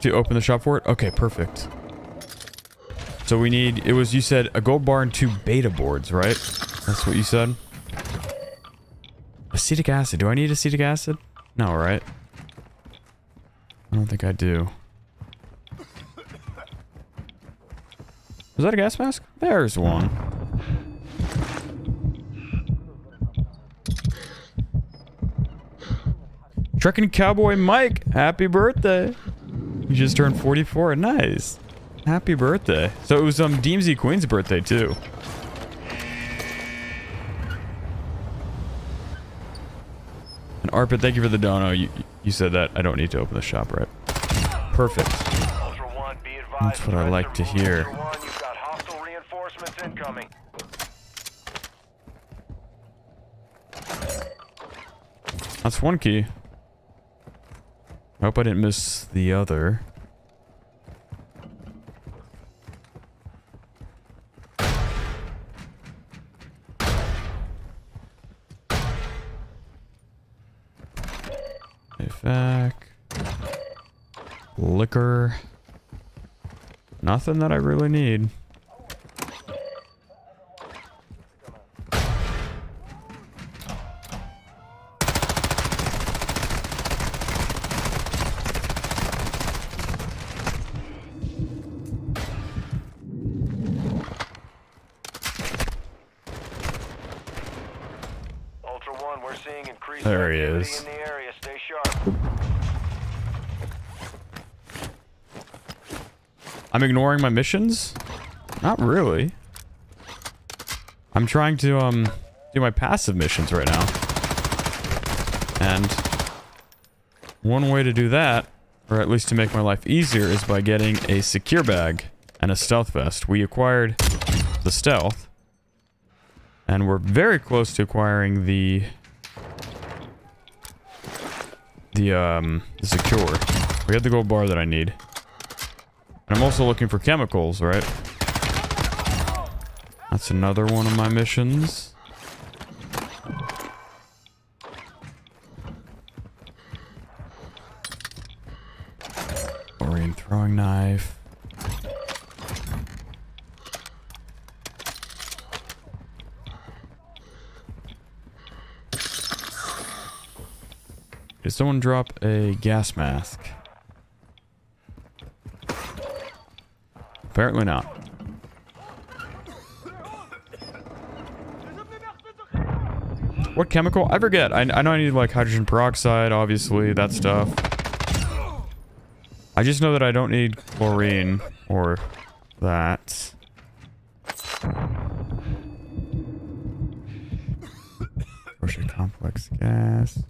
to open the shop for it? Okay, perfect. So we need, it was, you said a gold bar and two beta boards, right? That's what you said? Acetic acid. Do I need acetic acid? No, right? I don't think I do. Is that a gas mask? There's one. Truckin' Cowboy Mike, happy birthday. You just turned forty-four. Nice. Happy birthday. So it was um, D M Z Queen's birthday too. And Arpit, thank you for the dono. You, you said that I don't need to open the shop, right? Perfect. That's what I like to hear. You've got hostile reinforcements incoming. That's one key. I hope I didn't miss the other. back. Liquor. Nothing that I really need. There he is. I'm ignoring my missions? Not really. I'm trying to um do my passive missions right now. And one way to do that, or at least to make my life easier, is by getting a secure bag and a stealth vest. We acquired the stealth. And we're very close to acquiring the The, um, the secure. We have the gold bar that I need. And I'm also looking for chemicals, right? That's another one of my missions. Orion throwing knife. Did someone drop a gas mask? Apparently not. What chemical? I forget. I, I know I need like hydrogen peroxide, obviously, that stuff. I just know that I don't need chlorine or that. Porsche complex gas.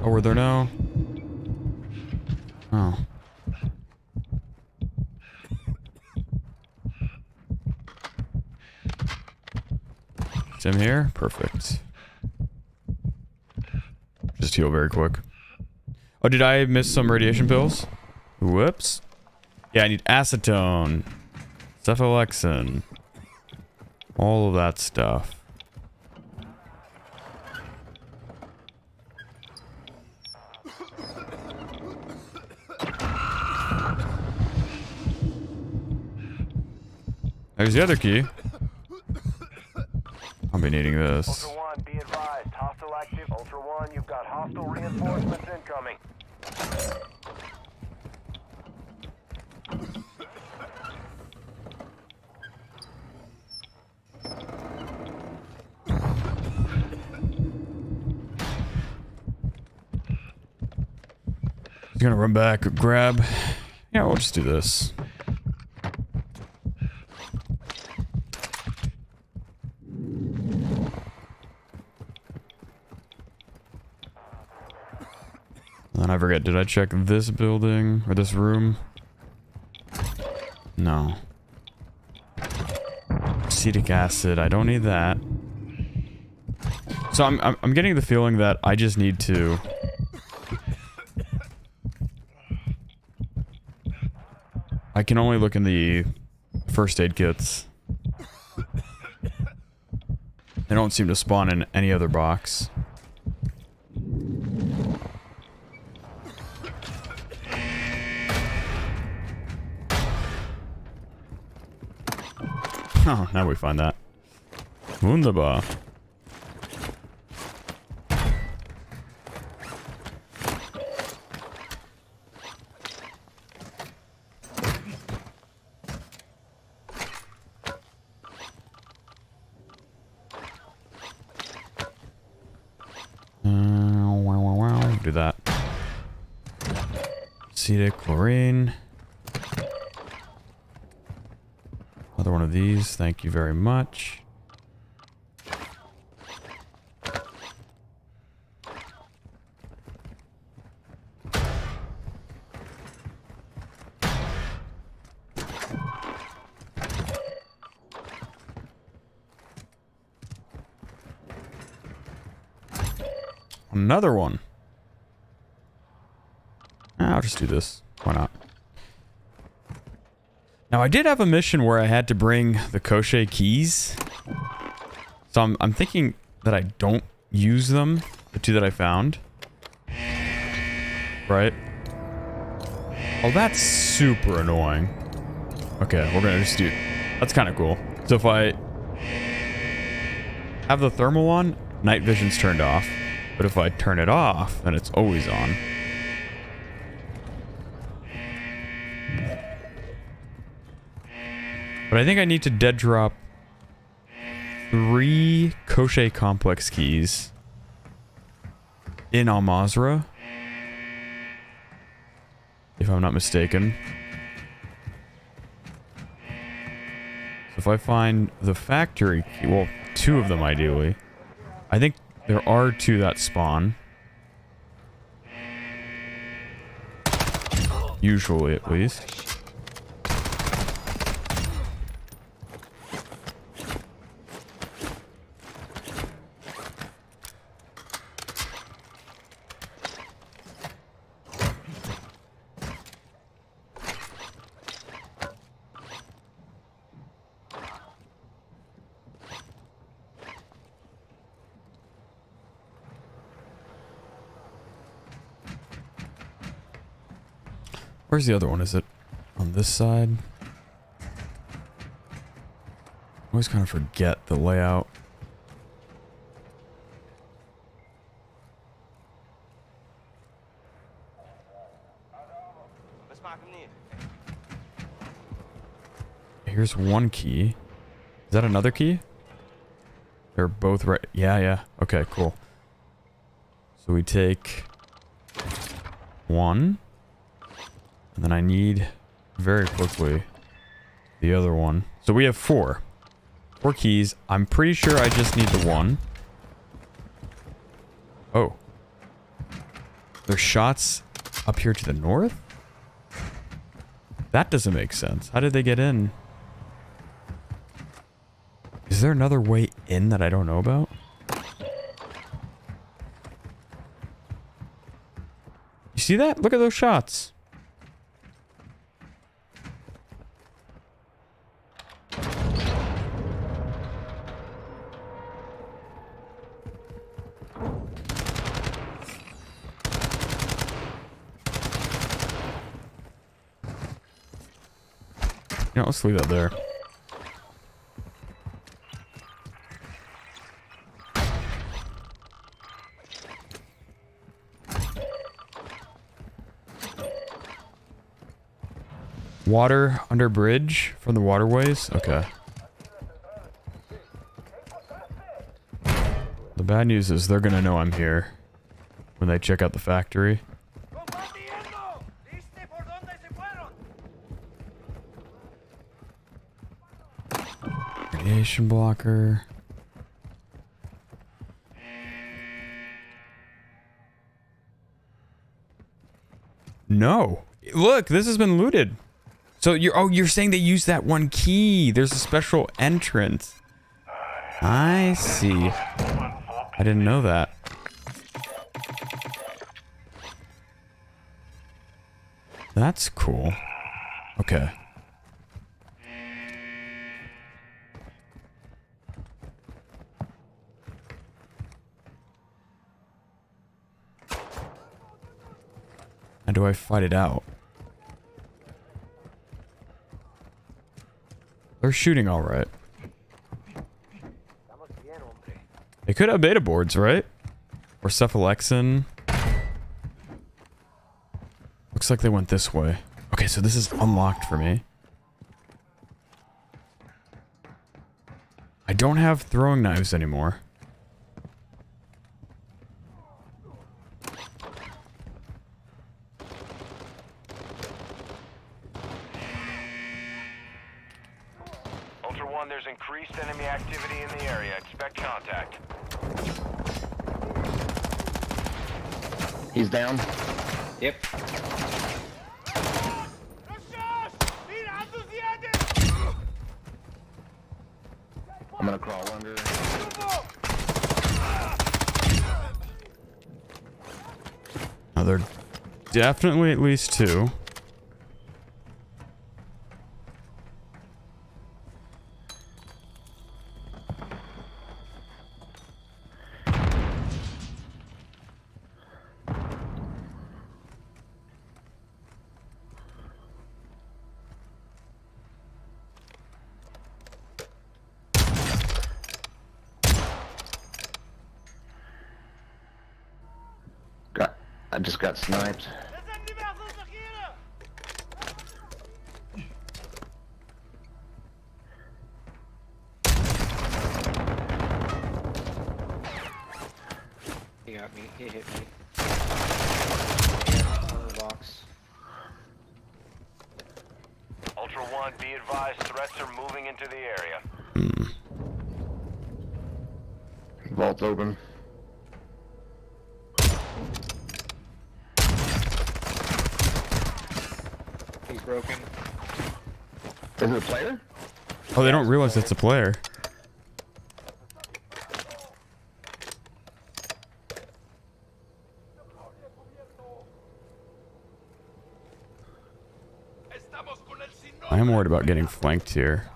Oh, we're there now. Oh. It's in here? Perfect. Just heal very quick. Oh, did I miss some radiation pills? Whoops. Yeah, I need acetone, cephalexin, all of that stuff. There's the other key. I'll be needing this. Ultra One, be advised. Hostile active. Ultra One, you've got hostile reinforcements incoming. He's gonna run back, grab. Yeah, we'll just do this. And I forget, did I check this building or this room? No. Acetic acid, I don't need that. So I'm, I'm, I'm getting the feeling that I just need to... I can only look in the first aid kits. They don't seem to spawn in any other box. Oh, now we find that. Wunderbar. Uh, wow, wow, wow. Do that. Acetic chlorine. Another one of these. Thank you very much. Another one. I'll just do this. Why not? Now, I did have a mission where I had to bring the Koschei keys. So I'm, I'm thinking that I don't use them. The two that I found. Right? Oh, that's super annoying. Okay, we're gonna just do... That's kind of cool. So if I... have the thermal on, night vision's turned off. But if I turn it off, then it's always on. But I think I need to dead drop three Koschei complex keys in Al Mazrah, if I'm not mistaken. So if I find the factory key, well, two of them ideally. I think there are two that spawn. Usually, at least. Where's the other one? Is it on this side? I always kind of forget the layout. Here's one key. Is that another key? They're both right. Yeah, yeah. Okay, cool. So we take one. And then I need, very quickly, the other one. So we have four. Four keys. I'm pretty sure I just need the one. Oh. There's shots up here to the north? That doesn't make sense. How did they get in? Is there another way in that I don't know about? You see that? Look at those shots. No, let's leave that there. Water under bridge from the waterways? Okay. The bad news is they're gonna know I'm here when they check out the factory. Radiation blocker. No. Look, this has been looted. So you're oh you're saying they use that one key. There's a special entrance. I see. I didn't know that. That's cool. Okay. And do I fight it out? They're shooting all right. They could have beta boards, right? Or cephalexin. Looks like they went this way. Okay, so this is unlocked for me. I don't have throwing knives anymore. He's down. Yep. I'm gonna crawl under. Now they're Definitely at least two. I just got sniped. He got me. He hit me. Another box. Ultra One, be advised, threats are moving into the area. Hmm. Vault open. Broken. Is it a player? Oh, they don't realize it's a player. I am worried about getting flanked here.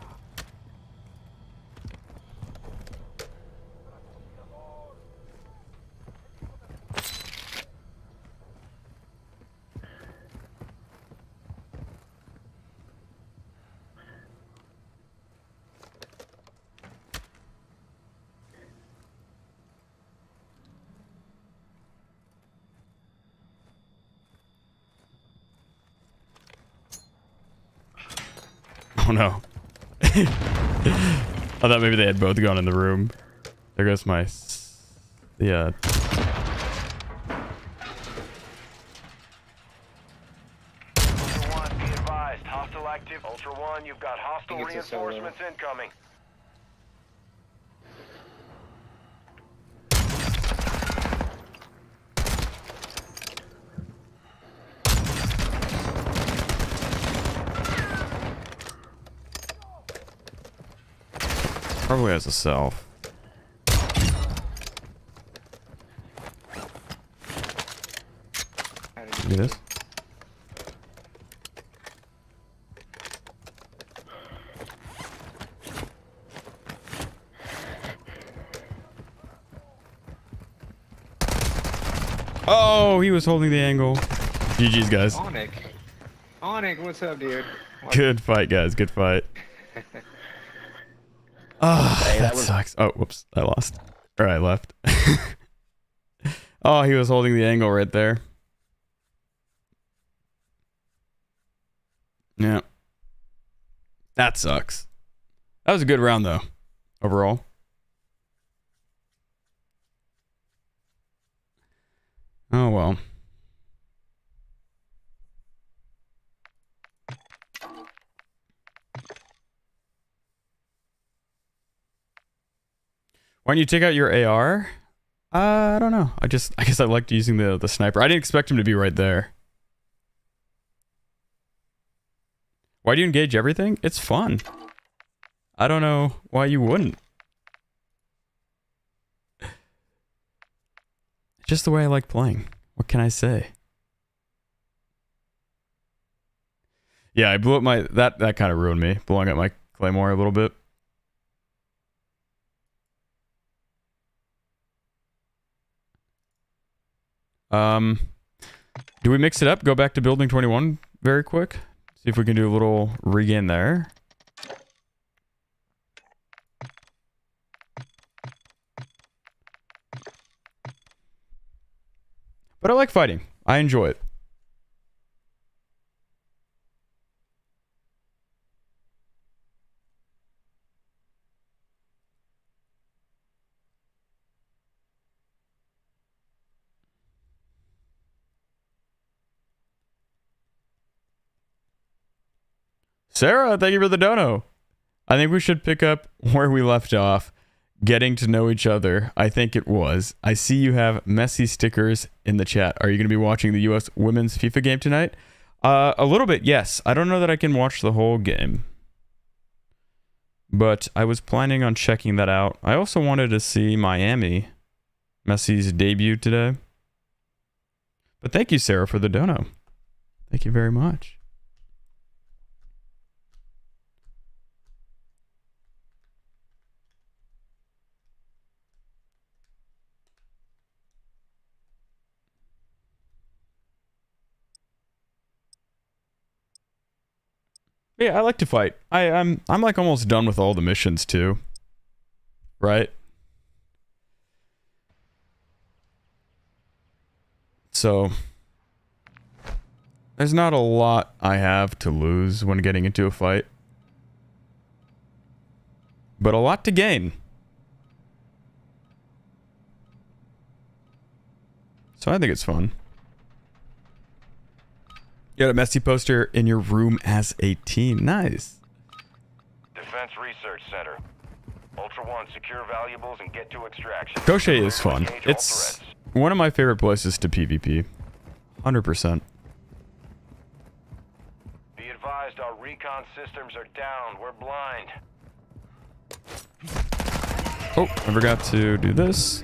Oh no. I thought maybe they had both gone in the room. There goes my... Yeah. Ultra One, be advised. Hostile active. Ultra One, you've got hostile reinforcements incoming. Probably has a self. Do this. Oh, he was holding the angle. G G's guys. Monic. Monic, what's up, dude? What? Good fight, guys. Good fight. Oh, hey, that, that was... sucks. Oh, whoops. I lost. Or I left. Oh, he was holding the angle right there. Yeah. That sucks. That was a good round, though. Overall. Oh, well. Why don't you take out your A R? Uh, I don't know. I just, I guess I liked using the, the sniper. I didn't expect him to be right there. Why do you engage everything? It's fun. I don't know why you wouldn't. Just the way I like playing. What can I say? Yeah, I blew up my, that, that kind of ruined me. Blowing up my Claymore a little bit. Um, do we mix it up? Go back to Building twenty-one very quick. See if we can do a little regain there. But I like fighting. I enjoy it. Sarah, thank you for the dono. I think we should pick up where we left off. Getting to know each other, I think it was. I see you have Messi stickers in the chat. Are you going to be watching the U S Women's FIFA game tonight? Uh, a little bit, yes. I don't know that I can watch the whole game. But I was planning on checking that out. I also wanted to see Miami. Messi's debut today. But thank you, Sarah, for the dono. Thank you very much. Yeah, I like to fight. I, I'm I'm like almost done with all the missions too. Right? So there's not a lot I have to lose when getting into a fight. But a lot to gain. So I think it's fun. You got a Messi poster in your room as a team. Nice. Defense Research Center. Ultra One, secure valuables and get to extraction. Koschei is fun. It's one of my favorite places to PvP. one hundred percent. Be advised, our recon systems are down. We're blind. Oh, I forgot to do this.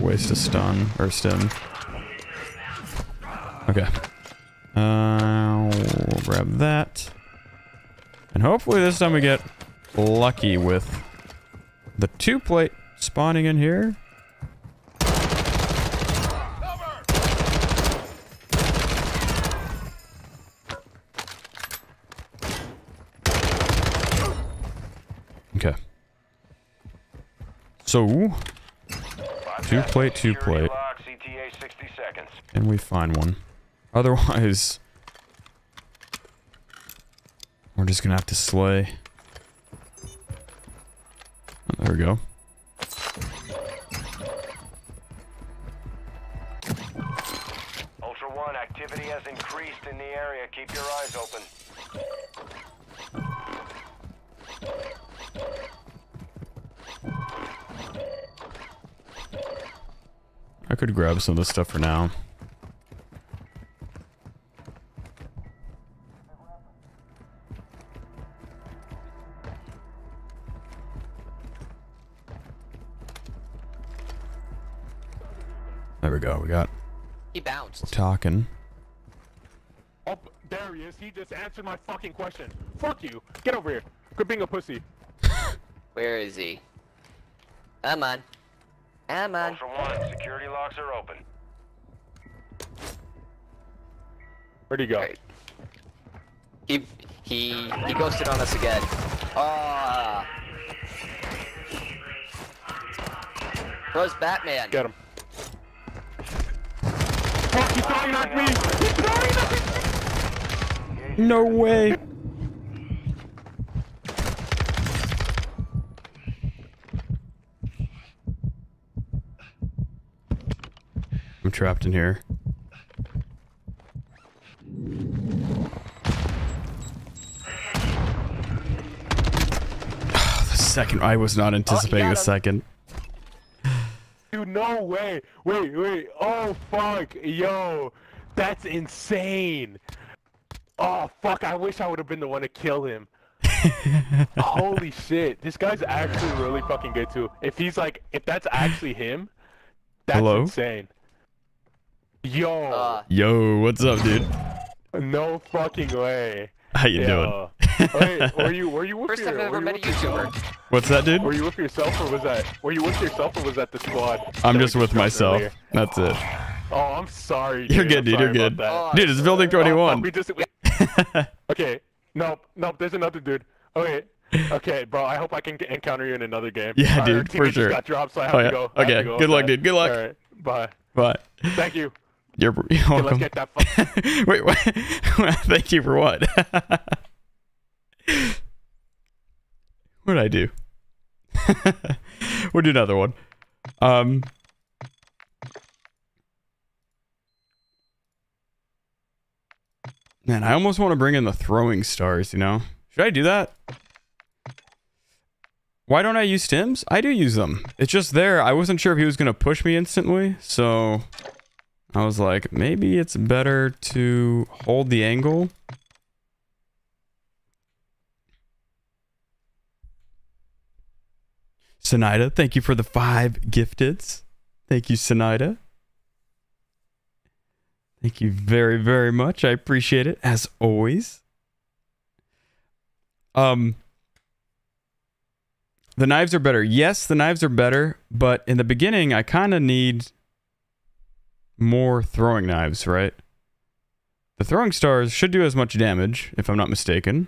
Waste a stun or stim. Okay. Uh, we'll grab that. And hopefully this time we get lucky with the two plate spawning in here. Okay. So, two plate, two plate. And we find one. Otherwise, we're just gonna have to slay. Oh, there we go. Ultra One, activity has increased in the area. Keep your eyes open. I could grab some of this stuff for now. There we go. We got. He bounced. We're talking. Oh, there he is. He just answered my fucking question. Fuck you. Get over here. Quit being a pussy. Where is he? Come on. Come on. Ultra One, security locks are open. Where'd he go? Right. He he he ghosted on us again. Ah. Oh. Where's Batman? Get him. He's throwing at me! He's throwing at me! No way! I'm trapped in here. Oh, the second. I was not anticipating oh, the second. Dude, no way! Wait, wait! Oh fuck, yo, that's insane! Oh fuck, I wish I would have been the one to kill him. Holy shit, this guy's actually really fucking good too. If he's like, if that's actually him, that's Hello? insane. Yo. Uh, yo, what's up, dude? No fucking way. How you yo. doing? Wait, were you were you with First your, time I've ever met a YouTuber. What's that, dude? Were you with yourself, or was that? Were you with yourself, or was that the squad? I'm just with myself. Earlier? That's it. Oh, I'm sorry. Dude. You're good, dude. You're good, oh, dude. It's Building twenty-one. Oh, we just, we... okay. Nope. Nope. There's another dude. Okay. Okay, bro. I hope I can encounter you in another game. Yeah, Our dude. For sure. Got dropped, so I have oh, yeah. to go. Okay. To go. Good luck, dude. Good luck. All right. Bye. Bye. Thank you. You're, you're okay, welcome. Let's get that. Fuck Wait. What? Thank you for what? What did I do? We'll do another one. Um, man, I almost want to bring in the throwing stars, you know? Should I do that? Why don't I use stims? I do use them. It's just there. I wasn't sure if he was going to push me instantly, so I was like, maybe it's better to hold the angle. Sinida, thank you for the five gifteds. Thank you, Sinida. Thank you very, very much. I appreciate it, as always. Um, the knives are better. Yes, the knives are better, but in the beginning, I kind of need more throwing knives, right? The throwing stars should do as much damage, if I'm not mistaken.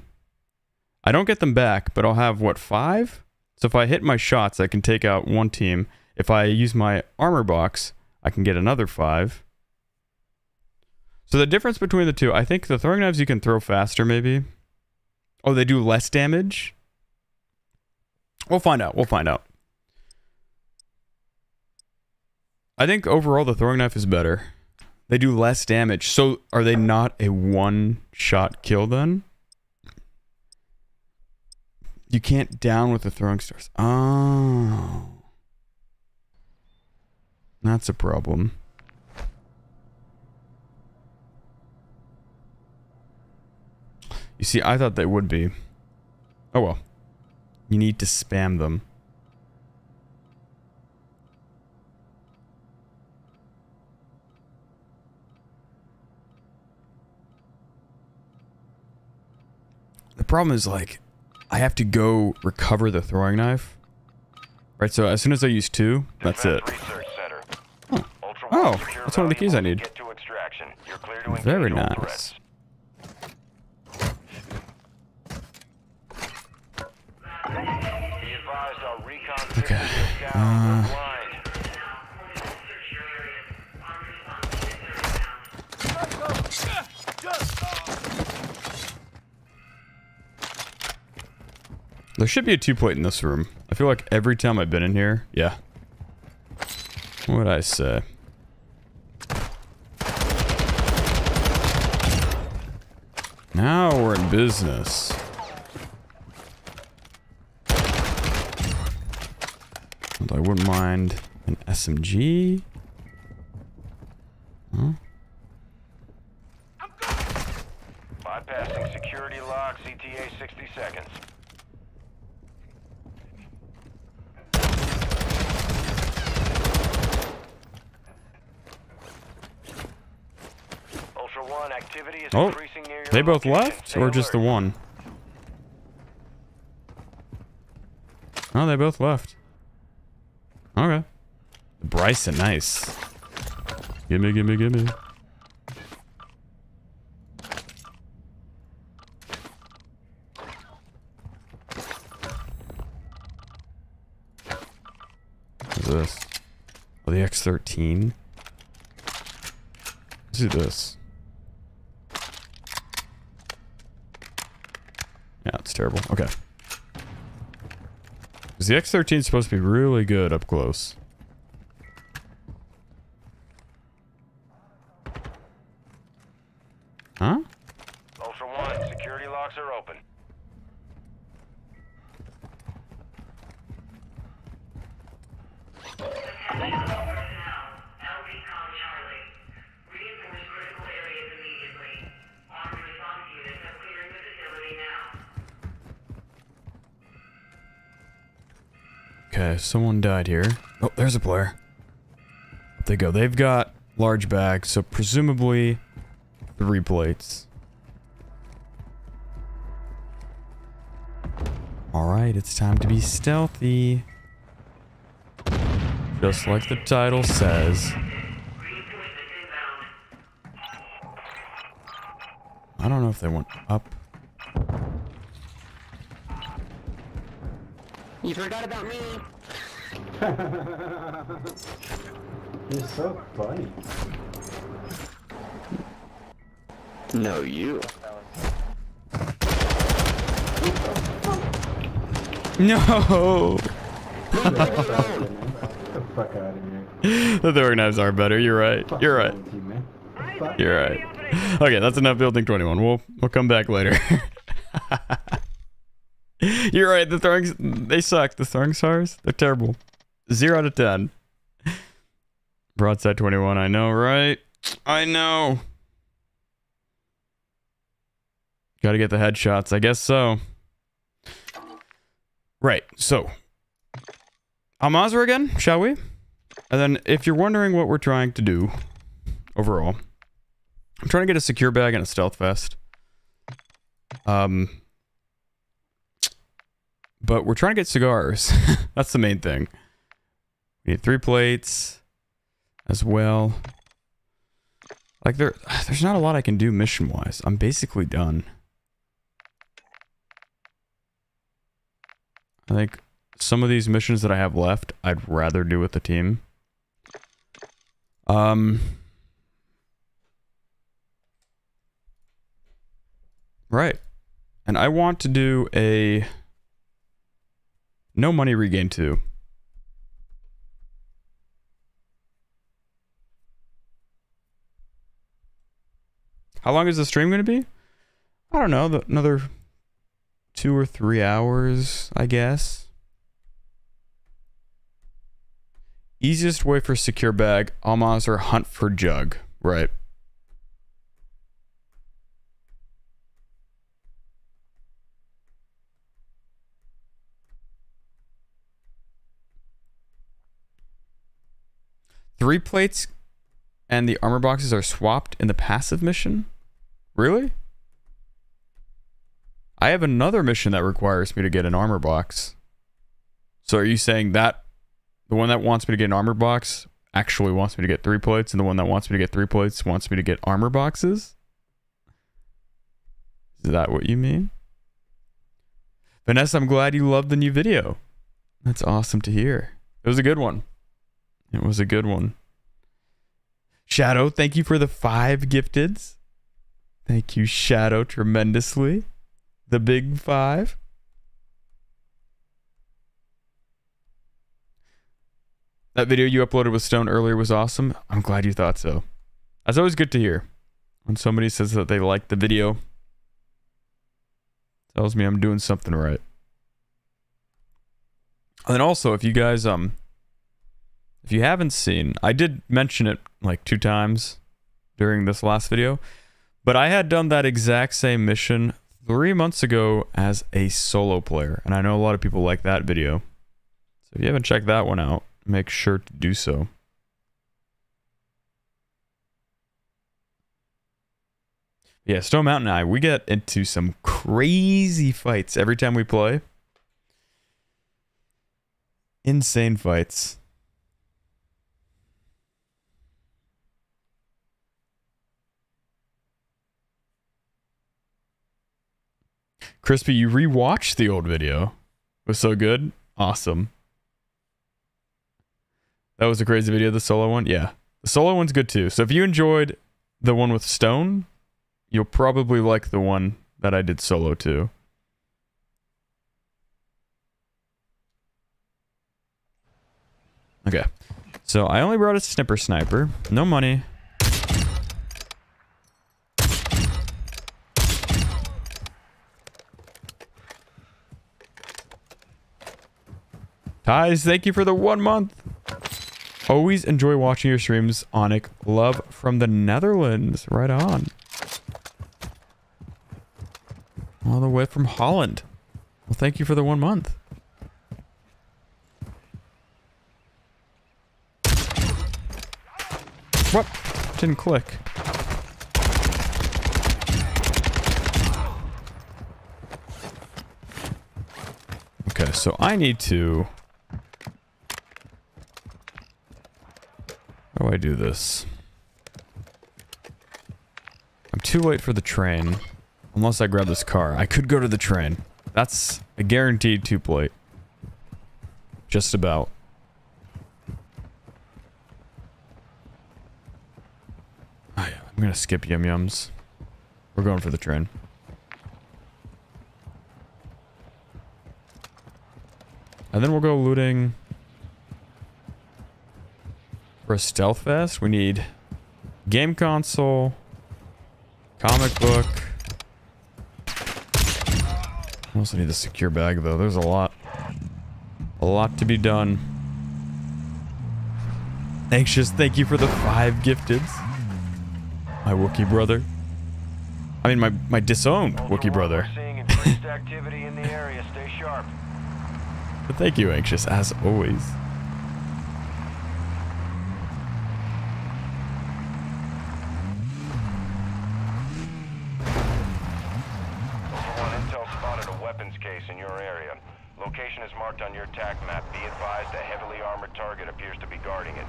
I don't get them back, but I'll have, what, five? So if I hit my shots, I can take out one team. If I use my armor box, I can get another five. So the difference between the two, I think the throwing knives you can throw faster, maybe. Oh, they do less damage? We'll find out. We'll find out. I think overall the throwing knife is better. They do less damage. So are they not a one-shot kill then? You can't down with the throwing stars. Oh. That's a problem. You see, I thought they would be. Oh well. You need to spam them. The problem is, like, I have to go recover the throwing knife. Right, so as soon as I use two, that's it. Oh, oh that's one of the keys I need. Very nice. Okay. Uh, there should be a two plate in this room. I feel like every time I've been in here, yeah. What would I say? Now we're in business. I wouldn't mind an S M G. Huh? Bypassing security lock, C T A sixty seconds. Ultra One activity is oh, increasing near your they both location. Left, Stay or alert. Just the one? Oh, they both left. Okay. Bryson, nice. Gimme, gimme, gimme. What's this? Oh, the X thirteen. Let's do this. Yeah, it's terrible. Okay. Because the X thirteen is supposed to be really good up close. Huh? Ultra One, security locks are open. Okay, someone died here. Oh, there's a player. Up they go. They've got large bags, so presumably three plates. Alright, it's time to be stealthy. Just like the title says. I don't know if they went up. You forgot about me! You're so funny. No, you. No! Get the fuck out of here. The throwing knives are better, you're right. You're right. You're right. Okay, that's enough Building twenty-one. We'll, we'll come back later. You're right, the throwings, they suck. The throwing stars, they're terrible. Zero out of ten. Broadside twenty-one, I know, right? I know. Gotta get the headshots, I guess so. Right, so. Al Mazrah again, shall we? And then, if you're wondering what we're trying to do, overall, I'm trying to get a secure bag and a stealth vest. Um, but we're trying to get cigars. That's the main thing. We need three plates as well. Like there, there's not a lot I can do mission-wise. I'm basically done. I think some of these missions that I have left, I'd rather do with the team. Um, right. And I want to do a no money regain too. How long is the stream going to be? I don't know. The, another two or three hours, I guess. Easiest way for secure bag, Al Mazrah, hunt for jug. Right. Three plates and the armor boxes are swapped in the passive mission? Really? I have another mission that requires me to get an armor box. So are you saying that the one that wants me to get an armor box actually wants me to get three plates, and the one that wants me to get three plates wants me to get armor boxes? Is that what you mean? Vanessa, I'm glad you loved the new video. That's awesome to hear. It was a good one. It was a good one. Shadow, thank you for the five gifteds. Thank you, Shadow, tremendously. The big five. That video you uploaded with Stone earlier was awesome. I'm glad you thought so. That's always good to hear. When somebody says that they liked the video, tells me I'm doing something right. And then also, if you guys, um, if you haven't seen, I did mention it like two times during this last video, but I had done that exact same mission three months ago as a solo player, and I know a lot of people like that video. So if you haven't checked that one out, make sure to do so. Yeah, Stone Mountain and I, we get into some crazy fights every time we play. Insane fights. Crispy, you rewatched the old video. It was so good. Awesome. That was a crazy video, the solo one. Yeah. The solo one's good too. So if you enjoyed the one with Stone, you'll probably like the one that I did solo too. Okay. So I only brought a snipper sniper. No money. Guys, thank you for the one month. Always enjoy watching your streams, Onic. Love from the Netherlands. Right on. All the way from Holland. Well, thank you for the one month. What? Didn't click. Okay, so I need to... How do I do this? I'm too late for the train. Unless I grab this car. I could go to the train. That's a guaranteed two plate. Just about. Oh, yeah. I'm gonna skip Yum Yums. We're going for the train. And then we'll go looting... For a stealth vest, we need game console, comic book. I also need the secure bag though. There's a lot, a lot to be done. Anxious, thank you for the five gifteds. My Wookiee brother. I mean, my my disowned Wookiee brother. But thank you, Anxious, as always. case in your area. Location is marked on your attack map. Be advised, a heavily armored target appears to be guarding it.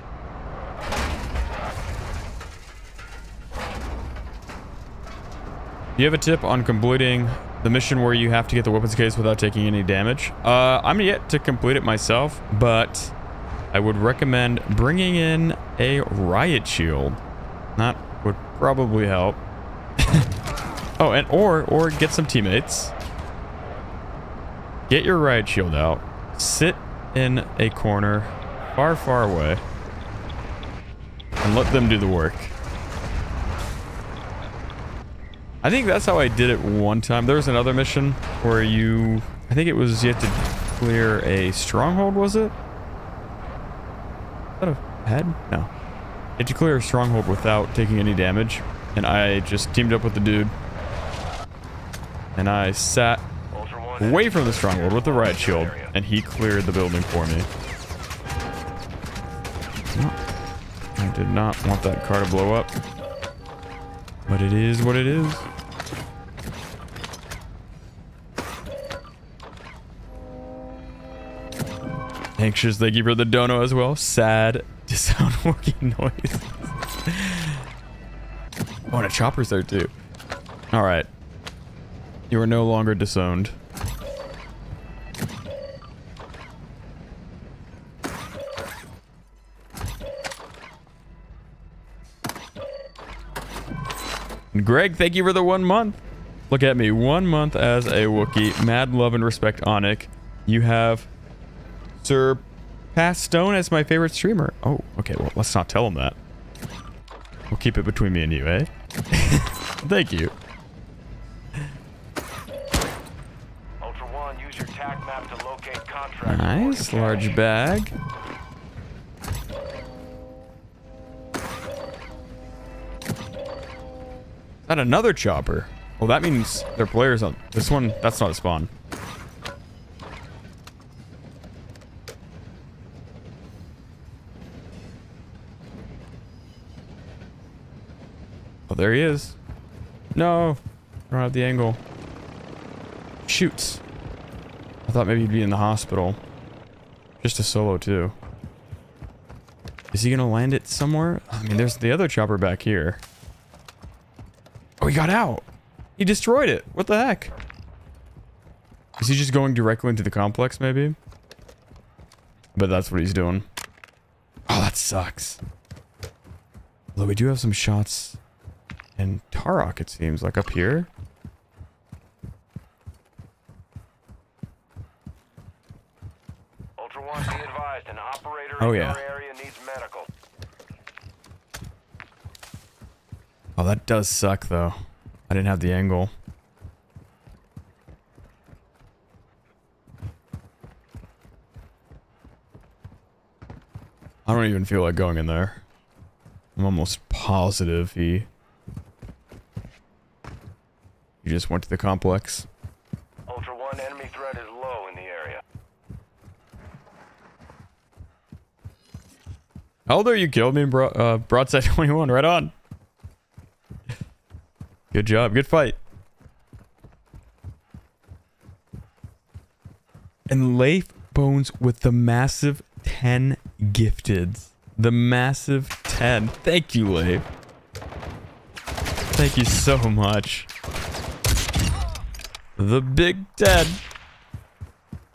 Do you have a tip on completing the mission where you have to get the weapons case without taking any damage? Uh, I'm yet to complete it myself, but I would recommend bringing in a riot shield. That would probably help. Oh, and or or get some teammates. Get your riot shield out. Sit in a corner far, far away. And let them do the work. I think that's how I did it one time. There was another mission where you... I think it was you had to clear a stronghold, was it? Is that a head? No. You had to clear a stronghold without taking any damage. And I just teamed up with the dude. And I sat away from the stronghold with the riot shield, and he cleared the building for me. I did not want that car to blow up, but it is what it is. Anxious, thank you for the dono as well. Sad, disown working noise. Oh, and a chopper's there too. All right. You are no longer disowned. Greg, thank you for the one month. Look at me, one month as a Wookiee. Mad love and respect, Onik. You have surpassed Stone as my favorite streamer. Oh, okay. Well, let's not tell him that. We'll keep it between me and you, eh? Thank you. Ultra One, use your tag map to locate contract. Nice, large bag. Got another chopper. Well, that means their players on this one. That's not a spawn. Oh, there he is. No, I don't have the angle. Shoots. I thought maybe he'd be in the hospital. Just a solo too. Is he gonna land it somewhere? I mean, there's the other chopper back here. Oh, he got out. He destroyed it. What the heck? Is he just going directly into the complex, maybe? But that's what he's doing. Oh, that sucks. Although we do have some shots in Tarok, it seems. Like up here. Ultra One, be advised. An operator oh, in yeah. your area needs medical. Oh, that does suck, though. I didn't have the angle. I don't even feel like going in there. I'm almost positive he... He just went to the complex. Ultra One, enemy threat is low in the area. Oh, there you killed me in bro uh, broadside twenty-one. Right on. Good job. Good fight. And Leif Bones with the massive ten gifted. The massive ten. Thank you, Leif. Thank you so much. The big ten.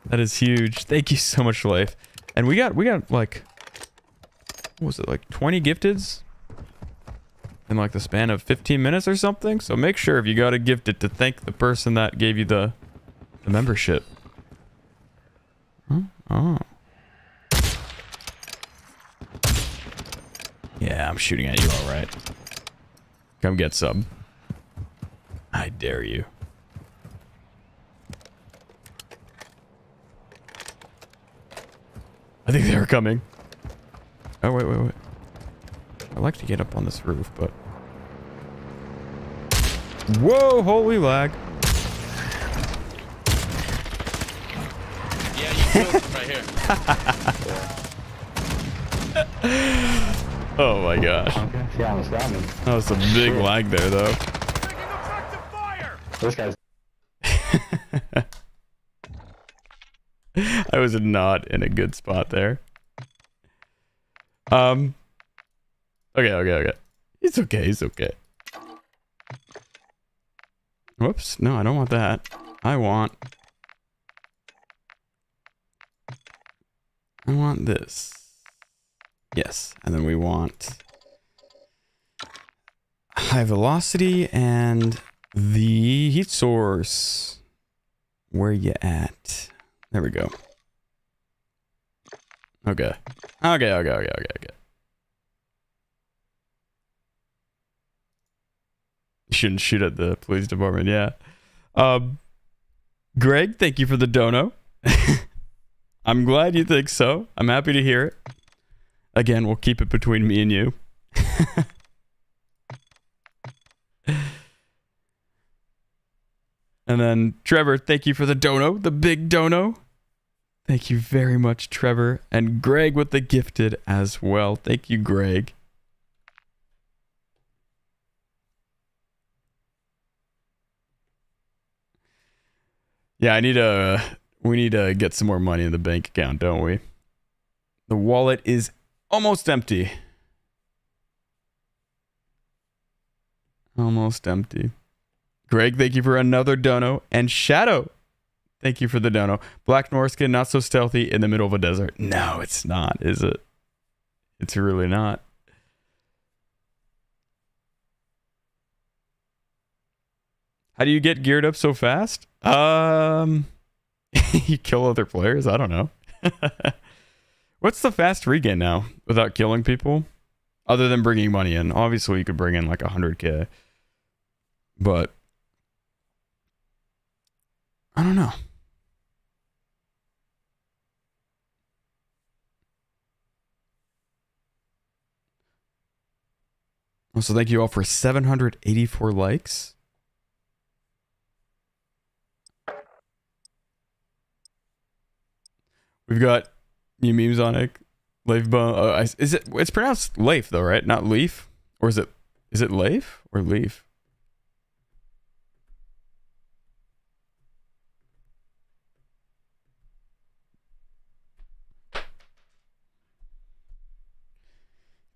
That is huge. Thank you so much, Leif. And we got, we got like, what was it, like twenty gifteds? In like the span of fifteen minutes or something. So make sure if you got a gift it to thank the person that gave you the, the membership. Oh. Yeah, I'm shooting at you, all right. Come get some. I dare you. I think they were coming. Oh, wait, wait, wait. I'd like to get up on this roof, but... Whoa, holy lag. Yeah, you killed him right here. Oh my gosh. Okay. Yeah, I was down. That was a big lag there, though. This guy's... I was not in a good spot there. Um. Okay, okay, okay. It's okay, it's okay. Whoops. No, I don't want that. I want... I want this. Yes. And then we want... high velocity and the heat source. Where you at? There we go. Okay. Okay, okay, okay, okay, okay. Shouldn't shoot at the police department, yeah. Um, Greg, thank you for the dono. I'm glad you think so. I'm happy to hear it. Again, we'll keep it between me and you. And then Trevor, thank you for the dono, the big dono. Thank you very much, Trevor. And Greg with the gifted as well. Thank you, Greg. Yeah, I need to, we need to get some more money in the bank account, don't we? The wallet is almost empty. Almost empty. Greg, thank you for another dono. And Shadow, thank you for the dono. Black Norskin, not so stealthy in the middle of a desert. No, it's not, is it? It's really not. How do you get geared up so fast? Um, you kill other players? I don't know. What's the fast regain now without killing people? Other than bringing money in. Obviously, you could bring in like one hundred K. But... I don't know. Also, thank you all for seven hundred eighty-four likes. We've got new memes on it. Leif Bone. Uh, is it? It's pronounced Leif though, right? Not Leaf, or is it? Is it Leif or Leaf?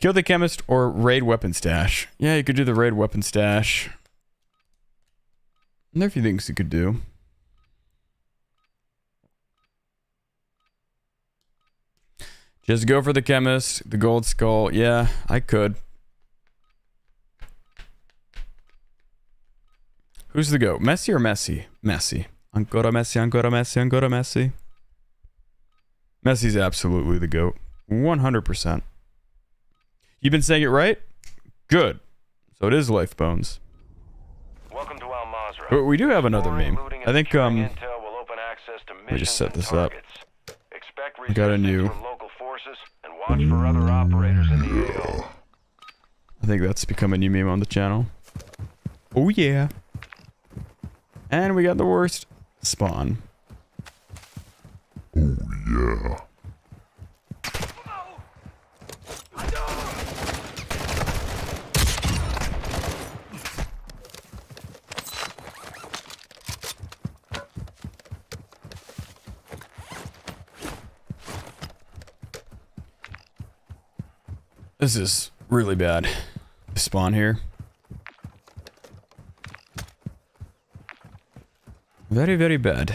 Kill the chemist or raid weapon stash. Yeah, you could do the raid weapon stash. And there are a few things you could do. Just go for the chemist, the gold skull. Yeah, I could. Who's the goat? Messi or Messi? Messi. Ancora Messi, ancora Messi, ancora Messi. Messi's absolutely the goat. one hundred percent. You've been saying it right? Good. So it is Life Bones. Welcome to Al Mazrah. But we do have another meme. I think, um... let me just set this up. We got a new... I think that's become a new meme on the channel. Oh yeah. And we got the worst spawn. Oh yeah. This is really bad. Spawn here. Very, very bad.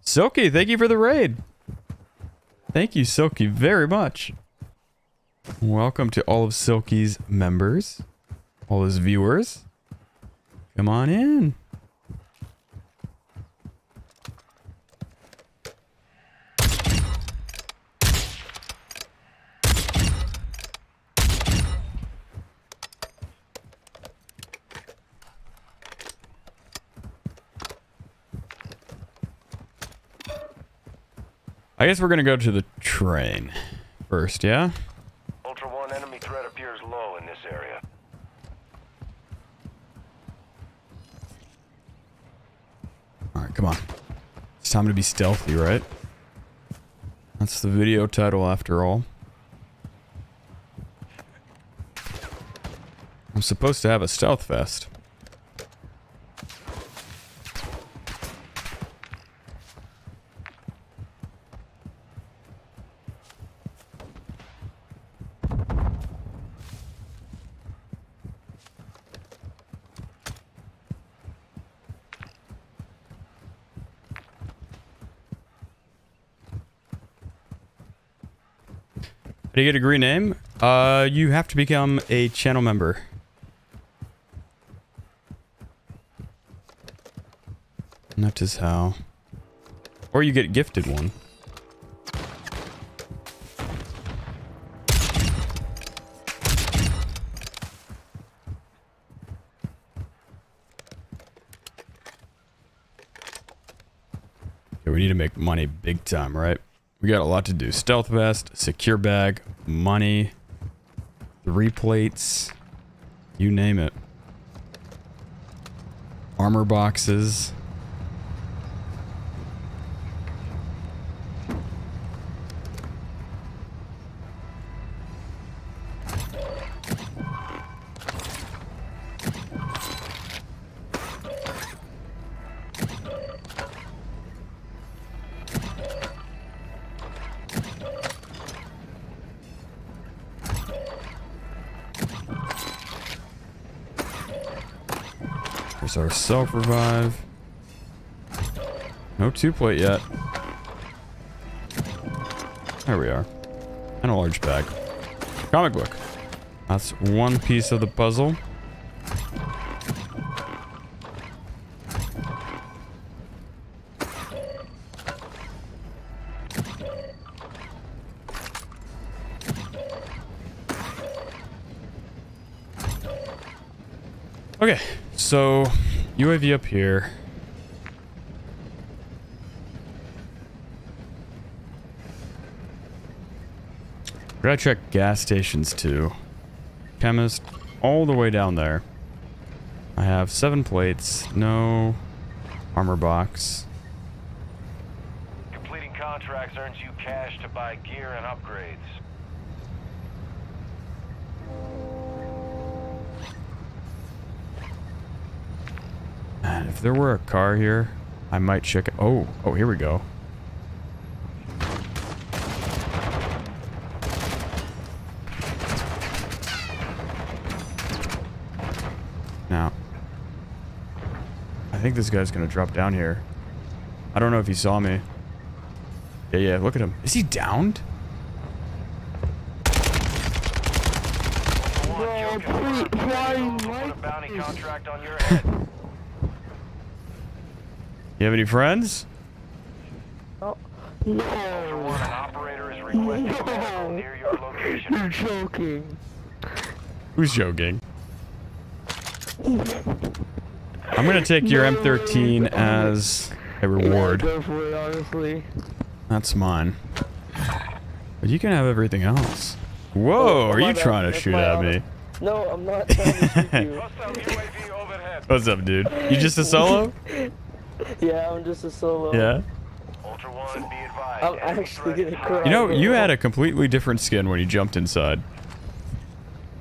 Silky, thank you for the raid. Thank you, Silky, very much. Welcome to all of Silky's members. All his viewers. Come on in. I guess we're gonna go to the train first, yeah? Ultra One, enemy threat appears low in this area. Alright, come on. It's time to be stealthy, right? That's the video title after all. I'm supposed to have a stealth vest. To get a green name, uh, you have to become a channel member. And that is how. Or you get gifted one. Okay, we need to make money big time, right? We got a lot to do. Stealth vest, secure bag, money, three plates, you name it. Armor boxes. Our self-revive. No two-plate yet. There we are. And a large bag. Comic book. That's one piece of the puzzle. Okay, so... U A V up here. We gotta check gas stations too. Chemist all the way down there. I have seven plates, no armor box. Completing contracts earns you cash to buy gear and upgrades. If there were a car here, I might check it. Oh, oh, here we go. Now, I think this guy's gonna drop down here. I don't know if he saw me. Yeah, yeah, look at him. Is he downed? You have any friends? Oh. No. An operator is requesting near your location. You're joking. Who's joking? I'm gonna take your no, M thirteen no. as a reward. Go for it, honestly. That's mine. But you can have everything else. Whoa, oh, are you bad. trying to That's shoot at honest. me? No, I'm not trying to shoot you. What's up, dude? You just a solo? Yeah, I'm just a solo. Yeah. Ultra One, be advised. I'm actually gonna cry. You know, you had a completely different skin when you jumped inside.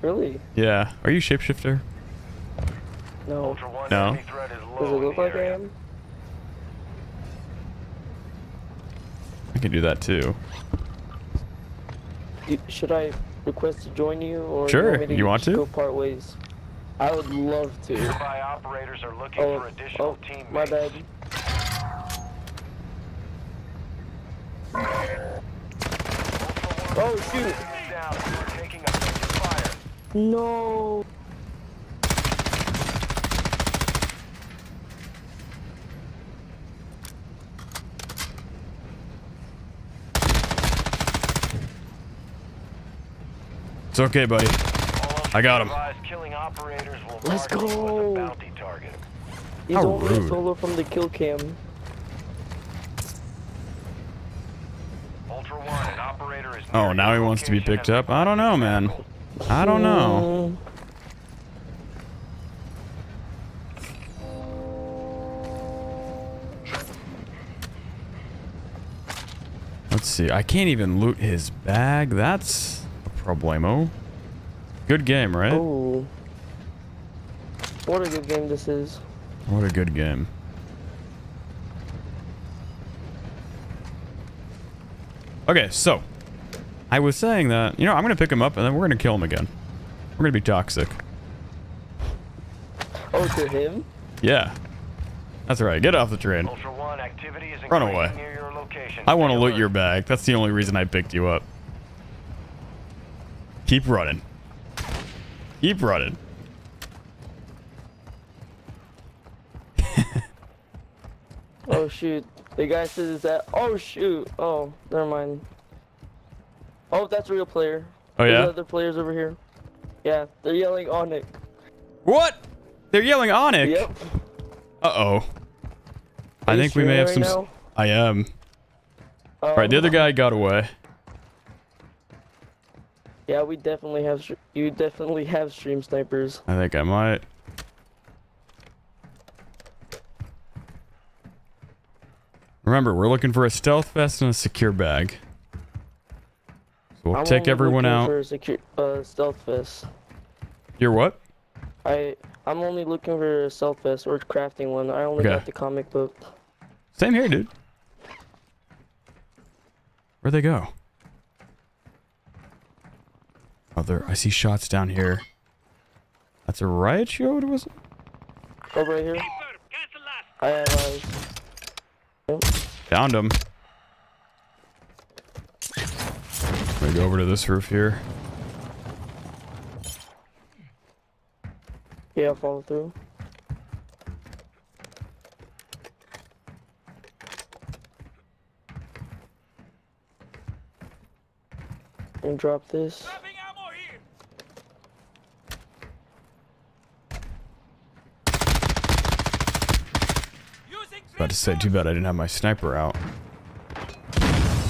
Really? Yeah. Are you shapeshifter? No. Ultra One, no. Does it look like I am? I can do that too. You, should I request to join you, or sure? You want, you want to go part ways? I would love to. Nearby operators are looking oh, for additional oh, teammates. My bad. Oh shoot! No. It's okay, buddy. I got him. Let's go! He's only solo from the kill cam. Oh, now he wants to be picked up? I don't know, man. I don't know. Let's see. I can't even loot his bag. That's a problemo. Good game, right? Oh. What a good game this is. What a good game. Okay, so I was saying that, you know, I'm going to pick him up and then we're going to kill him again. We're going to be toxic. Oh, to him? Yeah. That's right. Get off the train. Ultra One, activity is Run away. Near your location. I want to loot your bag. That's the only reason I picked you up. Keep running. Keep running. Oh, shoot. The guy says it's that. Oh, shoot. Oh, never mind. Oh, that's a real player. Oh, yeah? There's other players over here. Yeah, they're yelling Onic. What? They're yelling Onic? Yep. Uh-oh. I think we may have right some... I am. Um, All right, the other guy got away. Yeah, we definitely have... You definitely have stream snipers. I think I might. Remember, we're looking for a stealth vest and a secure bag. So we'll take everyone out. I'm only looking for a secure, uh, stealth vest. You're what? I, I'm only looking for a stealth vest or crafting one. I only okay. got the comic book. Same here, dude. Where'd they go? Oh, there. I see shots down here. That's a riot shield, was it? Over right here. I have eyes. Downed him. I'm gonna go over to this roof here. Yeah, I'll follow through. And drop this. About to say, too bad I didn't have my sniper out. Oh.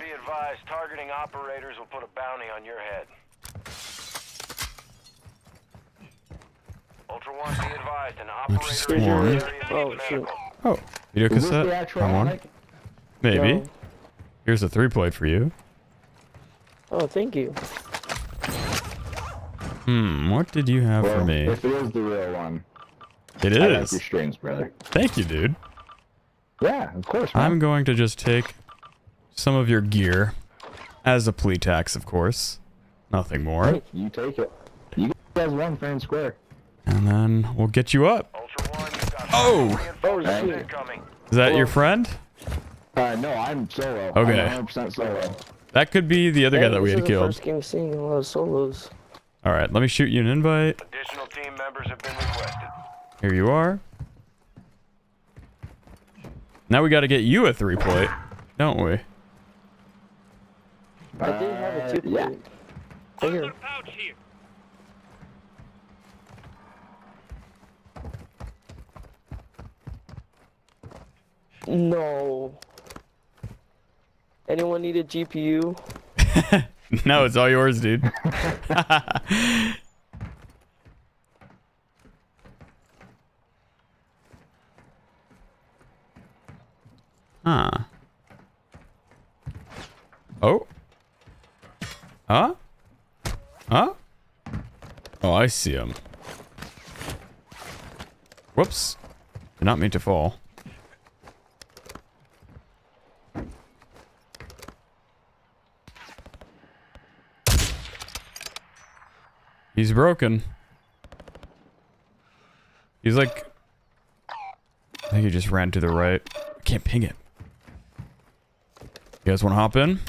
Be advised, targeting operators will put a bounty on your head. Ultra One, be advised, an operator. Oh, shoot. Oh, video cassette. Come on. Maybe. No. Here's a three-plate for you. Oh, thank you. Hmm, what did you have well, for me? If it is the real one. It is. I like your streams, brother. Thank you, dude. Yeah, of course. Man. I'm going to just take some of your gear as a plea tax, of course. Nothing more. Hey, you take it. You guys run fair and square. And then we'll get you up. Ultra One, you got oh! oh shit. Is that Hello. your friend? Uh, no, I'm solo. Okay. I'm one hundred percent solo. That could be the other hey, guy that we had killed. This is the first game seeing a lot of solos. All right, let me shoot you an invite. Additional team members have been requested. Here you are. Now we got to get you a three-plate, don't we? I uh, did have a two-plate. Yeah. Here. No. Anyone need a G P U? No, it's all yours, dude. Huh. Oh. Huh? Huh? Oh, I see him. Whoops. Did not mean to fall. He's broken. He's like... I think he just ran to the right. I can't ping it. You guys want to hop in?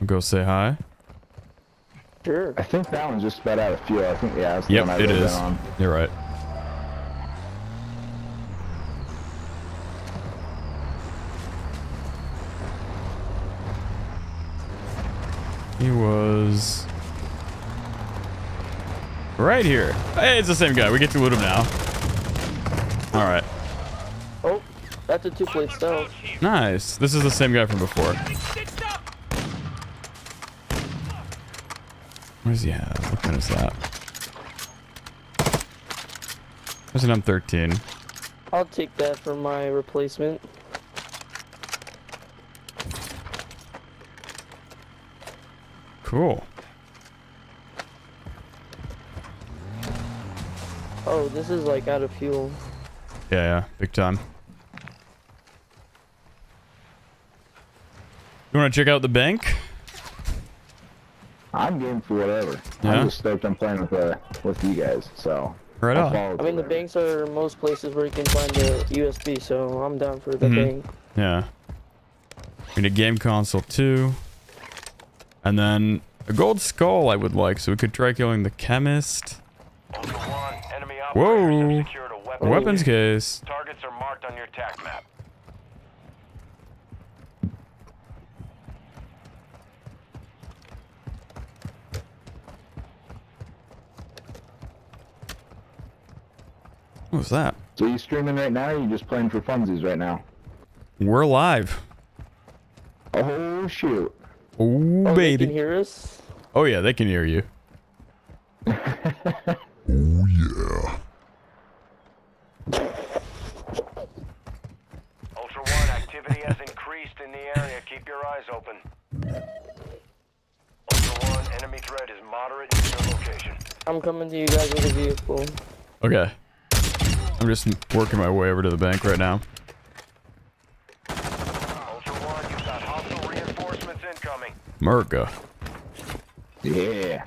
I'll go say hi. Sure. I think that one just sped out a few. I think, yeah. That's yep, the one I it is. On. You're right. He was... right here. Hey, it's the same guy. We get to loot him now. All right. Oh, that's a two-plate stealth. Nice. This is the same guy from before. What does he have? What kind is that? There's an M thirteen. I'll take that for my replacement. Cool. Oh, this is like out of fuel. Yeah, yeah, big time. You want to check out the bank? I'm game for whatever. Yeah. I'm just stoked I'm playing with uh, with you guys, so. Right on. I mean, whatever. The banks are most places where you can find the U S B, so I'm down for the mm-hmm. bank. Yeah. We need a game console too. And then a gold skull I would like, so we could try killing the chemist. Whoa! A weapons case. Targets are marked on your attack map. What was that? So you streaming right now, or are you just playing for funsies right now? We're live. Oh shoot! Ooh, oh baby! They can hear us? Oh yeah, they can hear you. Oh yeah. Ultra One, activity has increased in the area. Keep your eyes open. Ultra One, enemy threat is moderate in your location. I'm coming to you guys with a vehicle. Okay. I'm just working my way over to the bank right now. Ultra One, you've got hostile reinforcements incoming. Merca. Yeah.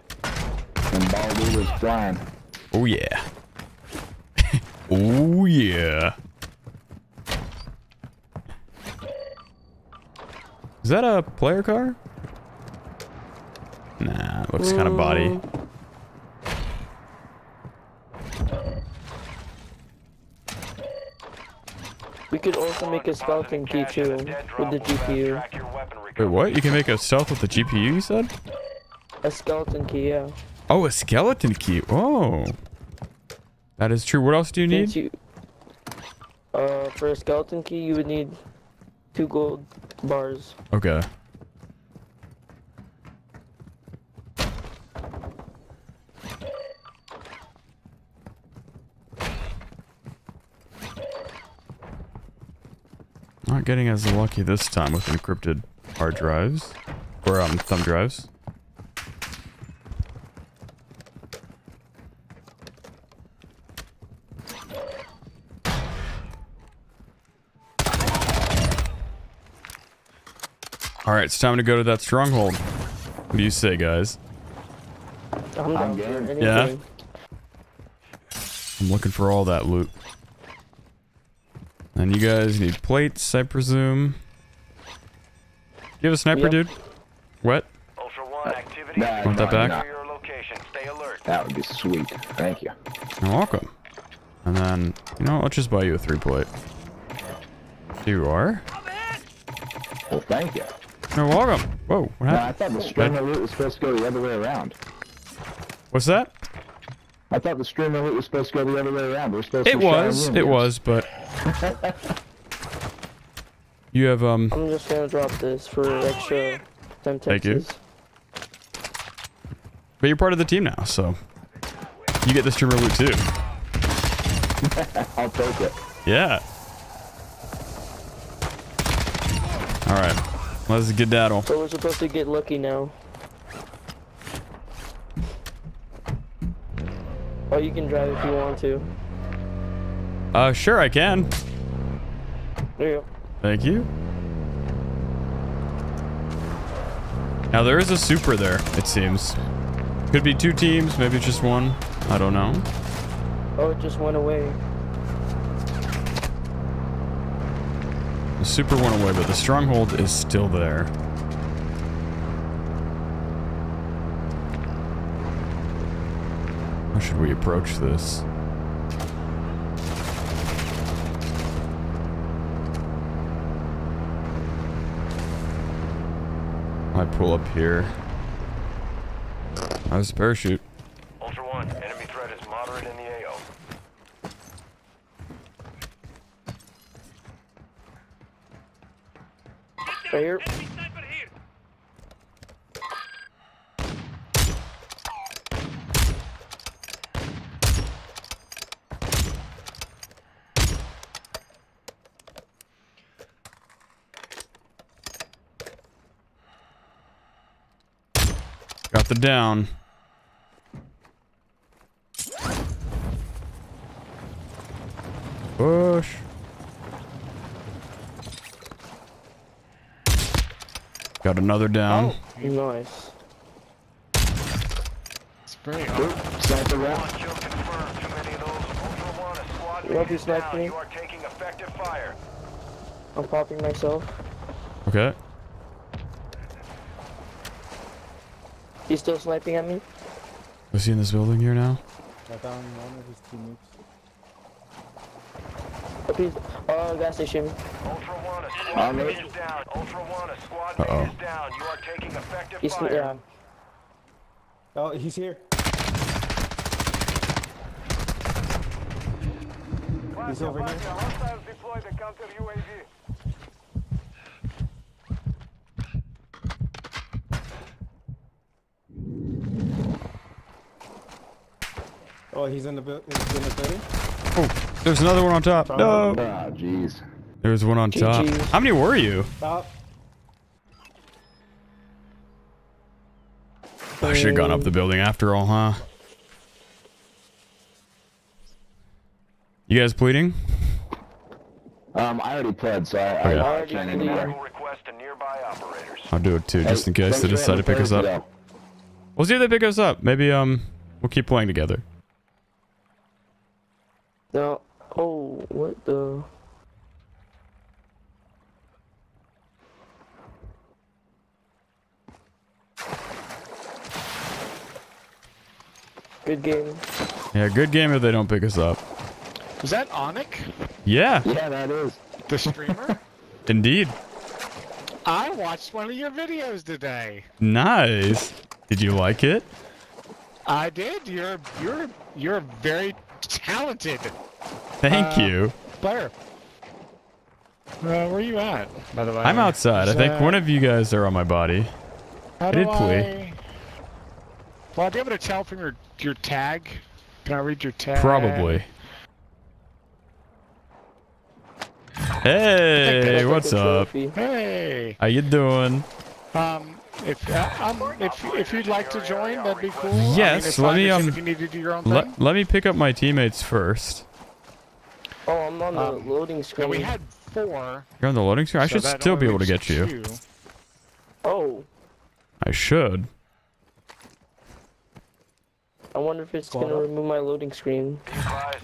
And Baldur was flying. Oh yeah. Oh yeah. Is that a player car? Nah, it looks mm. kind of body. We could also make a scouting key too with the G P U. Wait, what? You can make a stealth with the G P U, you said? A skeleton key, yeah. Oh, a skeleton key. Oh. That is true. What else do you need? You, uh, for a skeleton key, you would need two gold bars. Okay. Not getting as lucky this time with encrypted hard drives. Or, um, thumb drives. Alright, it's time to go to that stronghold. What do you say, guys? I'm, I'm game. Yeah? I'm looking for all that loot. And you guys need plates, I presume. Do you have a sniper, yep. dude? What? Ultra One, activity. Nah, want that back? Nah. Stay alert. That would be sweet. Thank you. You're welcome. And then, you know, let's just buy you a three plate. You are? Well, thank you. You're welcome. Whoa, what happened? Nah, I thought the streamer loot was supposed to go the other way around. What's that? I thought the streamer loot was supposed to go the other way around. We're supposed it to was, it here. was, but... you have, um... I'm just gonna drop this for extra... Time Thank you. But you're part of the team now, so... You get the streamer loot, too. I'll take it. Yeah. Alright. Let's gedaddle. So we're supposed to get lucky now. Oh, you can drive if you want to. Uh, sure I can. There you go. Thank you. Now there is a super there, it seems. Could be two teams, maybe just one. I don't know. Oh, it just went away. The super went away, but the stronghold is still there. How should we approach this? I pull up here. I was a parachute. Ultra One, enemy threat is moderate in the A O. Right here. Enemy sniper here. got the down. Push. Got another down. Oh, nice. Spray. Oh, snipe the rep. Love you, snipe me. You are taking effective fire. I'm popping myself. Okay. He's still sniping at me. Is he in this building here now? I found one of his teammates. Okay. Oh, gas station. Ultra One, a squad mate is down. Ultra One, a squad mate is down. You are taking effective he's fire. Yeah. Oh, he's here. He's over here. Hostiles deploy the counter U A V. Oh, he's in the building. Oh, there's another one on top. No. Ah, jeez. There's one on G G. Top. How many were you? Stop. I should have gone up the building after all, huh? You guys pleading? Um, I already pled, so I, okay. I already can't anymore. I'll do it too, just in case they decide to pick us up. We'll see if they pick us up. Maybe um, we'll keep playing together. No. Oh, what the? Good game. Yeah, good game if they don't pick us up. Is that Onic? Yeah. Yeah, that is. The streamer? Indeed. I watched one of your videos today. Nice. Did you like it? I did. You're you're you're very talented. Thank uh, you. Player. Uh, where are you at, by the way? I'm outside. So, I think one of you guys are on my body. How I did play. I... Well, I'll be able to tell from your, your tag. Can I read your tag? Probably. Hey, what's up? Hey. How you doing? Um, if uh, um, if if you'd like to join, that'd be cool. Yes, I mean, let me um. If you need to do your own let, thing. let me pick up my teammates first. Oh, I'm on the um, loading screen. No, we had four. You're on the loading screen. I so should still be able to get two. you. Oh. I should. I wonder if it's going to remove my loading screen.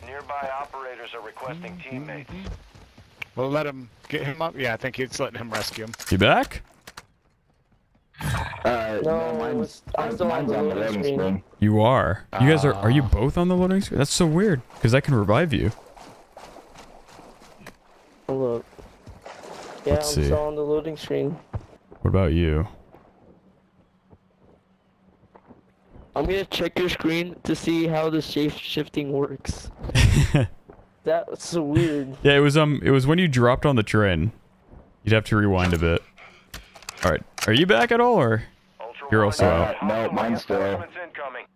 Nearby operators are requesting teammates. We'll let him get him up. Yeah, I think it's letting him rescue him. You back? Uh, no, mine's, I'm still mine's on the loading screen. screen. You are. You uh, guys are. Are you both on the loading screen? That's so weird. Because I can revive you. Look. Yeah, Let's I'm see. still on the loading screen. What about you? I'm gonna check your screen to see how the shape shifting works. That's so weird. Yeah, it was um, it was when you dropped on the train. You'd have to rewind a bit. All right, are you back at all, or you're also uh, out? No, mine's still.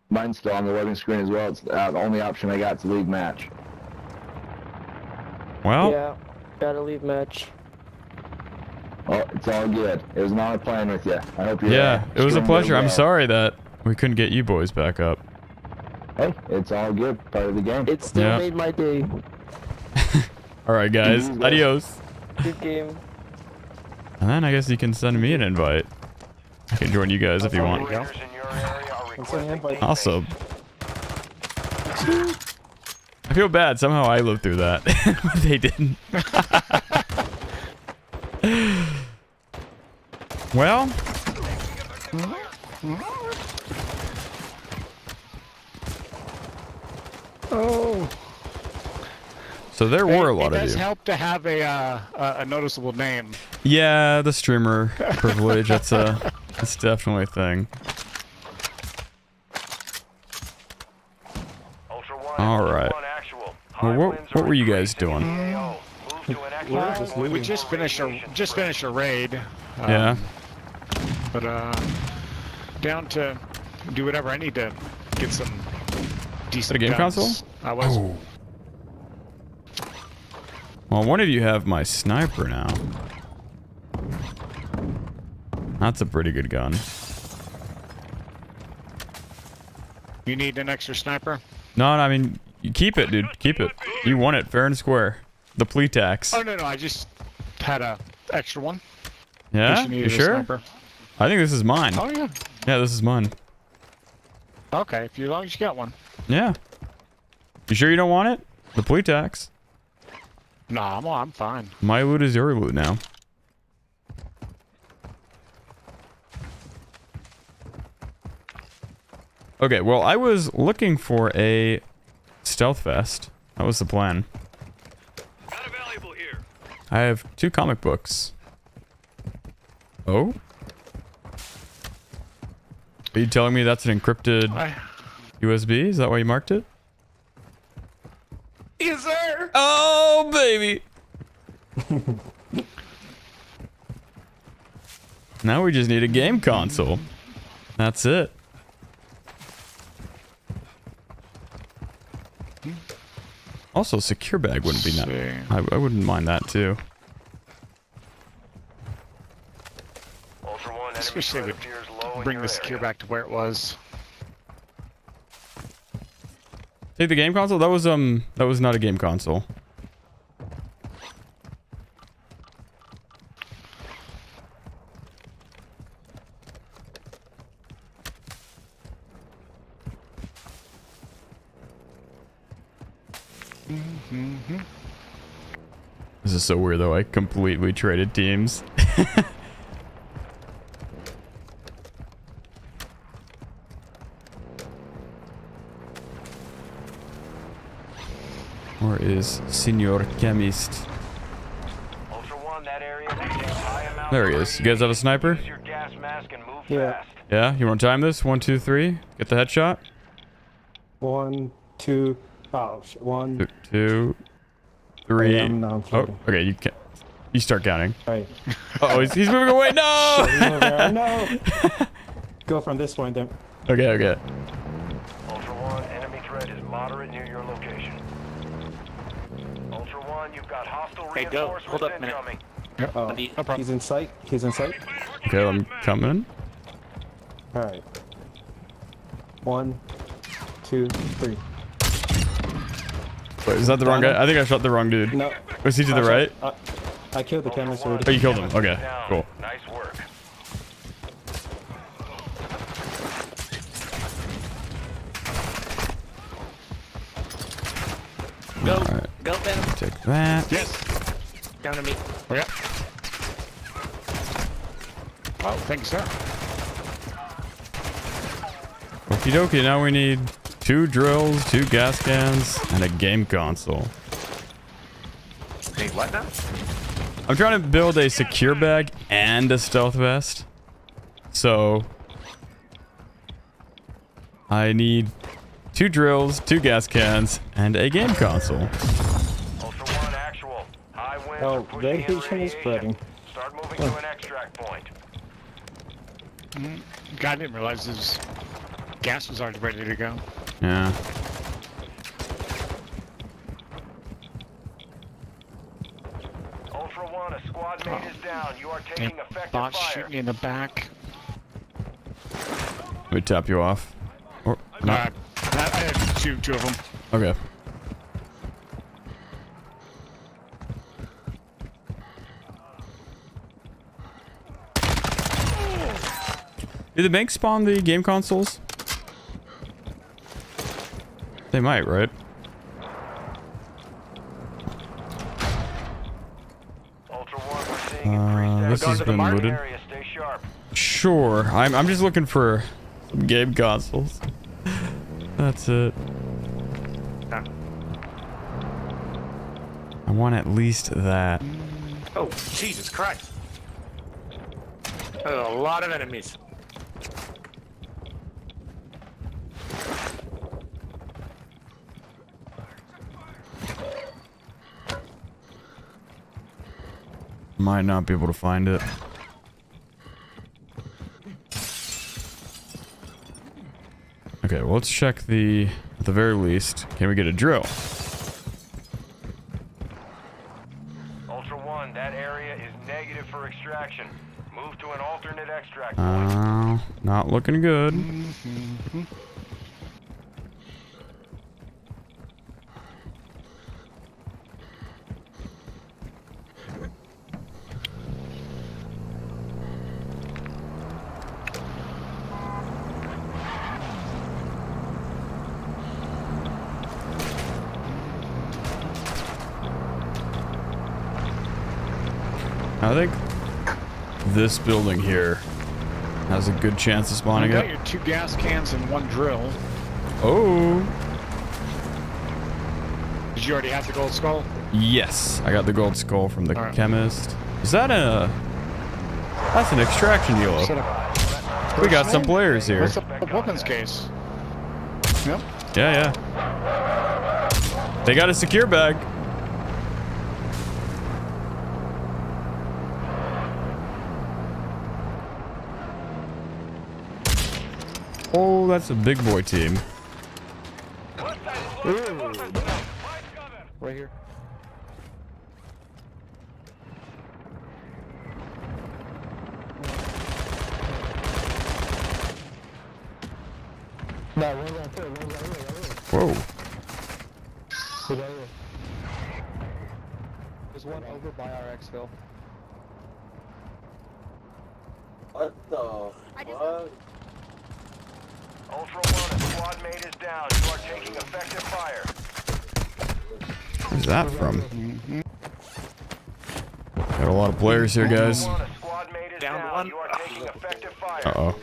Mine's still on the loading screen as well. It's the only option I got to league match. Well. Yeah, gotta leave match. Oh, it's all good. It was an honor playing with you. I hope you. Yeah, it was a pleasure. I'm sorry that we couldn't get you boys back up. Hey, it's all good. Part of the game. It still yeah. made my day. Alright, guys. Mm-hmm. Adios. Good game. And then I guess you can send me an invite. I can join you guys That's if you want. There you go. Awesome. I feel bad. Somehow I lived through that. But they didn't. Well. Oh. So there were a lot of you. It does help to have a uh, a noticeable name. Yeah, the streamer privilege. That's a that's definitely a thing. All right. Well, what what were you guys doing? We just finished a just finished a raid. Um, yeah. But uh, down to do whatever I need to get some. Decent a game guns. console? I was. Oh. Well, one of you have my sniper now. That's a pretty good gun. You need an extra sniper? No, no, I mean, you keep it, dude. Keep it. You want it fair and square. The plea tax. Oh, no, no. I just had a extra one. Yeah? You, you sure? Sniper. I think this is mine. Oh, yeah. Yeah, this is mine. Okay, if you, as long as you got one. Yeah. You sure you don't want it? The plea tax. Nah, I'm, I'm fine. My loot is your loot now. Okay, well, I was looking for a stealth vest. That was the plan. Got a valuable here. I have two comic books. Oh? Are you telling me that's an encrypted I... U S B? Is that why you marked it? Yes, sir! Oh, baby! Now we just need a game console. That's it. Also, secure bag wouldn't be nice. I, I wouldn't mind that too. I wish they would bring the secure bag to where it was. Take the game console? That was um, that was not a game console. Mm-hmm. This is so weird though, I completely traded teams. Where is Senor Chemist? There he is. You guys have a sniper? Yeah. Yeah, you want to time this? One, two, three. Get the headshot. One, two. Oh, one, two, two three. Oh, no, oh, okay. You can't. You start counting. Right. Uh oh, he's, he's moving away. No. No. Go from this point then. Okay. Okay. Ultra One, enemy threat is moderate near your location. Ultra One, you've got hostile reinforcements. Hey, go. Hold up a minute. Uh oh, no problem. He's in sight. He's in sight. Okay, I'm coming. All right. One, two, three. Wait, is that the wrong guy? I think I shot the wrong dude. No. Was he to the right? I, I killed the camera sword. Oh, you killed him. Okay, cool. Nice work. Go. Right. Go, Ben. Take that. Yes. Down to me. Hurry up. Oh, thank you, sir. Okie dokie, now we need... Two drills, two gas cans, and a game console. Hey, what now? I'm trying to build a secure bag and a stealth vest. So... I need two drills, two gas cans, and a game console. Oh, radiation is spreading. Start moving to an extract point. God, I didn't realize this gas was already ready to go. Yeah. Ultra One, a squad mate is down. You are taking effective fire. Bots shooting in the back. Let me tap you off. Or, or not. Uh, I had to shoot two of them. Okay. Did the bank spawn the game consoles? They might, right? Ultra One, we're seeing uh, this has been looted. Sure, I'm, I'm just looking for some game consoles. That's it. Huh. I want at least that. Oh, Jesus Christ. That's a lot of enemies. Might not be able to find it. Okay, well, let's check the... At the very least, can we get a drill? Ultra One, that area is negative for extraction. Move to an alternate extract point. Uh, not looking good. I think this building here has a good chance of spawning up. You got your two gas cans and one drill. Oh. Did you already have the gold skull? Yes, I got the gold skull from the right. chemist. Is that a... That's an extraction deal. We got some players here. What's the weapons case? Yep. Yeah, yeah. They got a secure bag. Oh, that's a big boy team. Ooh. Right here. Whoa. There's one over by our exfil. What the fuck? Ultra One, a squad mate is down. You are taking effective fire. Where's that from? Mm-hmm. Got a lot of players here, guys. Ultra One, a squad mate is down. down. One. You are taking effective fire. Uh-oh.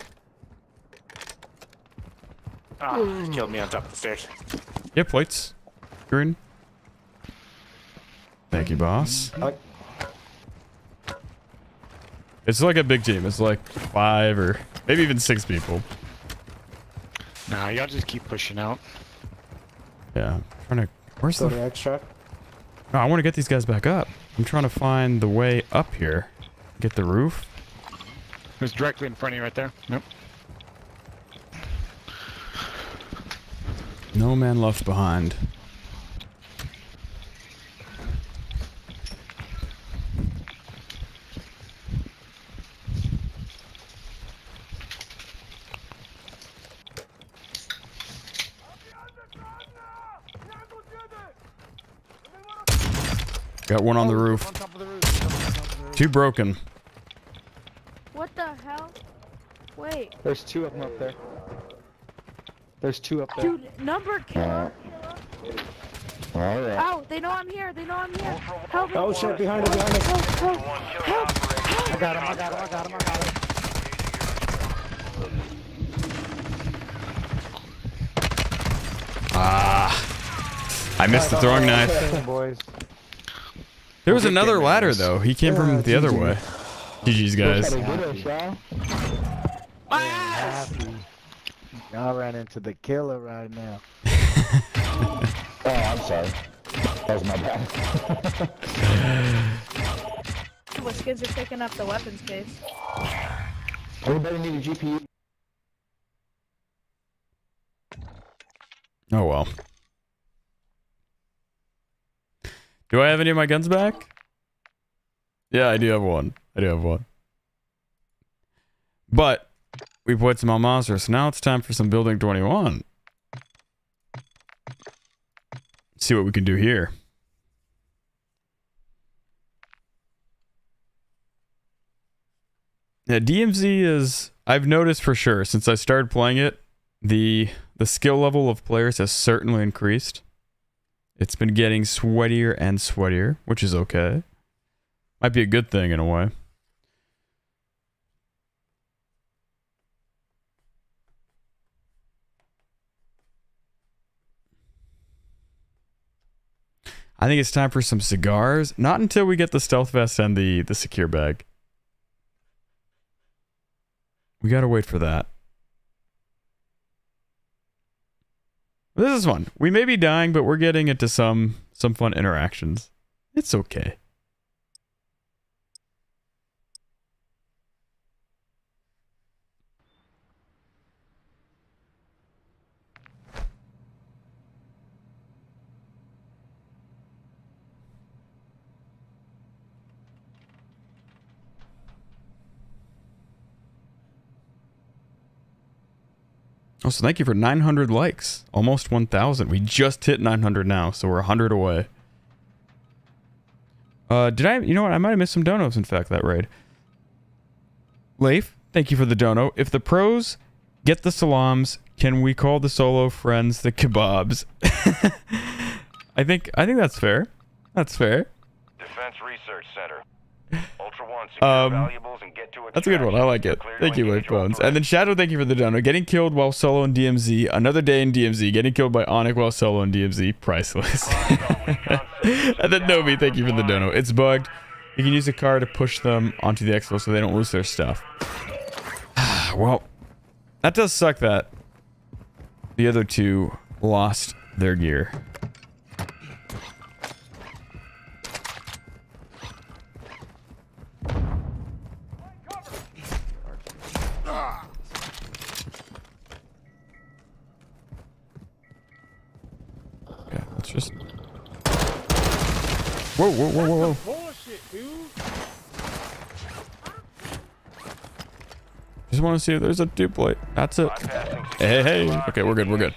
Ah, oh, killed me on top of the stairs. Yep, plates. Green. Thank you, boss. Hi. It's like a big team. It's like five or maybe even six people. Nah, y'all just keep pushing out. Yeah, I'm trying to. Where's Go the to extract? No, I want to get these guys back up. I'm trying to find the way up here. Get the roof. It was directly in front of you, right there. Nope. No man left behind. Got one on the roof. On top of the roof. Two broken. What the hell? Wait. There's two of them up there. There's two up there. Dude, number killer. Uh, oh, they know I'm here. They know I'm here. Help oh, shit. Behind us. Behind us. Help. Help. Help. I got him. I got him. I got him. I got him. Ah. I missed the throwing knife. Boys. There was another ladder though. He came yeah, from the G G. Other way. G G's guys. Y'all ran into the killer right now. Oh, I'm sorry. That was my bad. What skids are picking up the weapons case? Everybody need a G P U. Oh well. Do I have any of my guns back? Yeah, I do have one. I do have one. But we played some Al Mazrah, so now it's time for some Building twenty-one. Let's see what we can do here. Yeah, D M Z is... I've noticed for sure, since I started playing it, the the skill level of players has certainly increased. It's been getting sweatier and sweatier, which is okay. Might be a good thing in a way. I think it's time for some cigars. Not until we get the stealth vest and the, the secure bag. We gotta wait for that. This is fun. We may be dying, but we're getting into some, some fun interactions. It's okay. Also, thank you for nine hundred likes. Almost one thousand. We just hit nine hundred now, so we're one hundred away. Uh, did I... You know what? I might have missed some donos, in fact, that raid. Leif, thank you for the dono. If the pros get the salams, can we call the solo friends the kebabs? I think I think that's fair. That's fair. Defense Research Center. Um, that's a good one. I like it. Thank you, Lake Bones. And then Shadow, thank you for the dono. Getting killed while solo in D M Z. Another day in D M Z. Getting killed by Onic while solo in D M Z. Priceless. And then Novi, thank you for the dono. It's bugged. You can use a car to push them onto the expo so they don't lose their stuff. Well, that does suck that the other two lost their gear. Just whoa, whoa, whoa, whoa, whoa. Bullshit, dude. Just want to see if there's a duplicate. That's it. Hey, hey. Okay, we're good. We're good.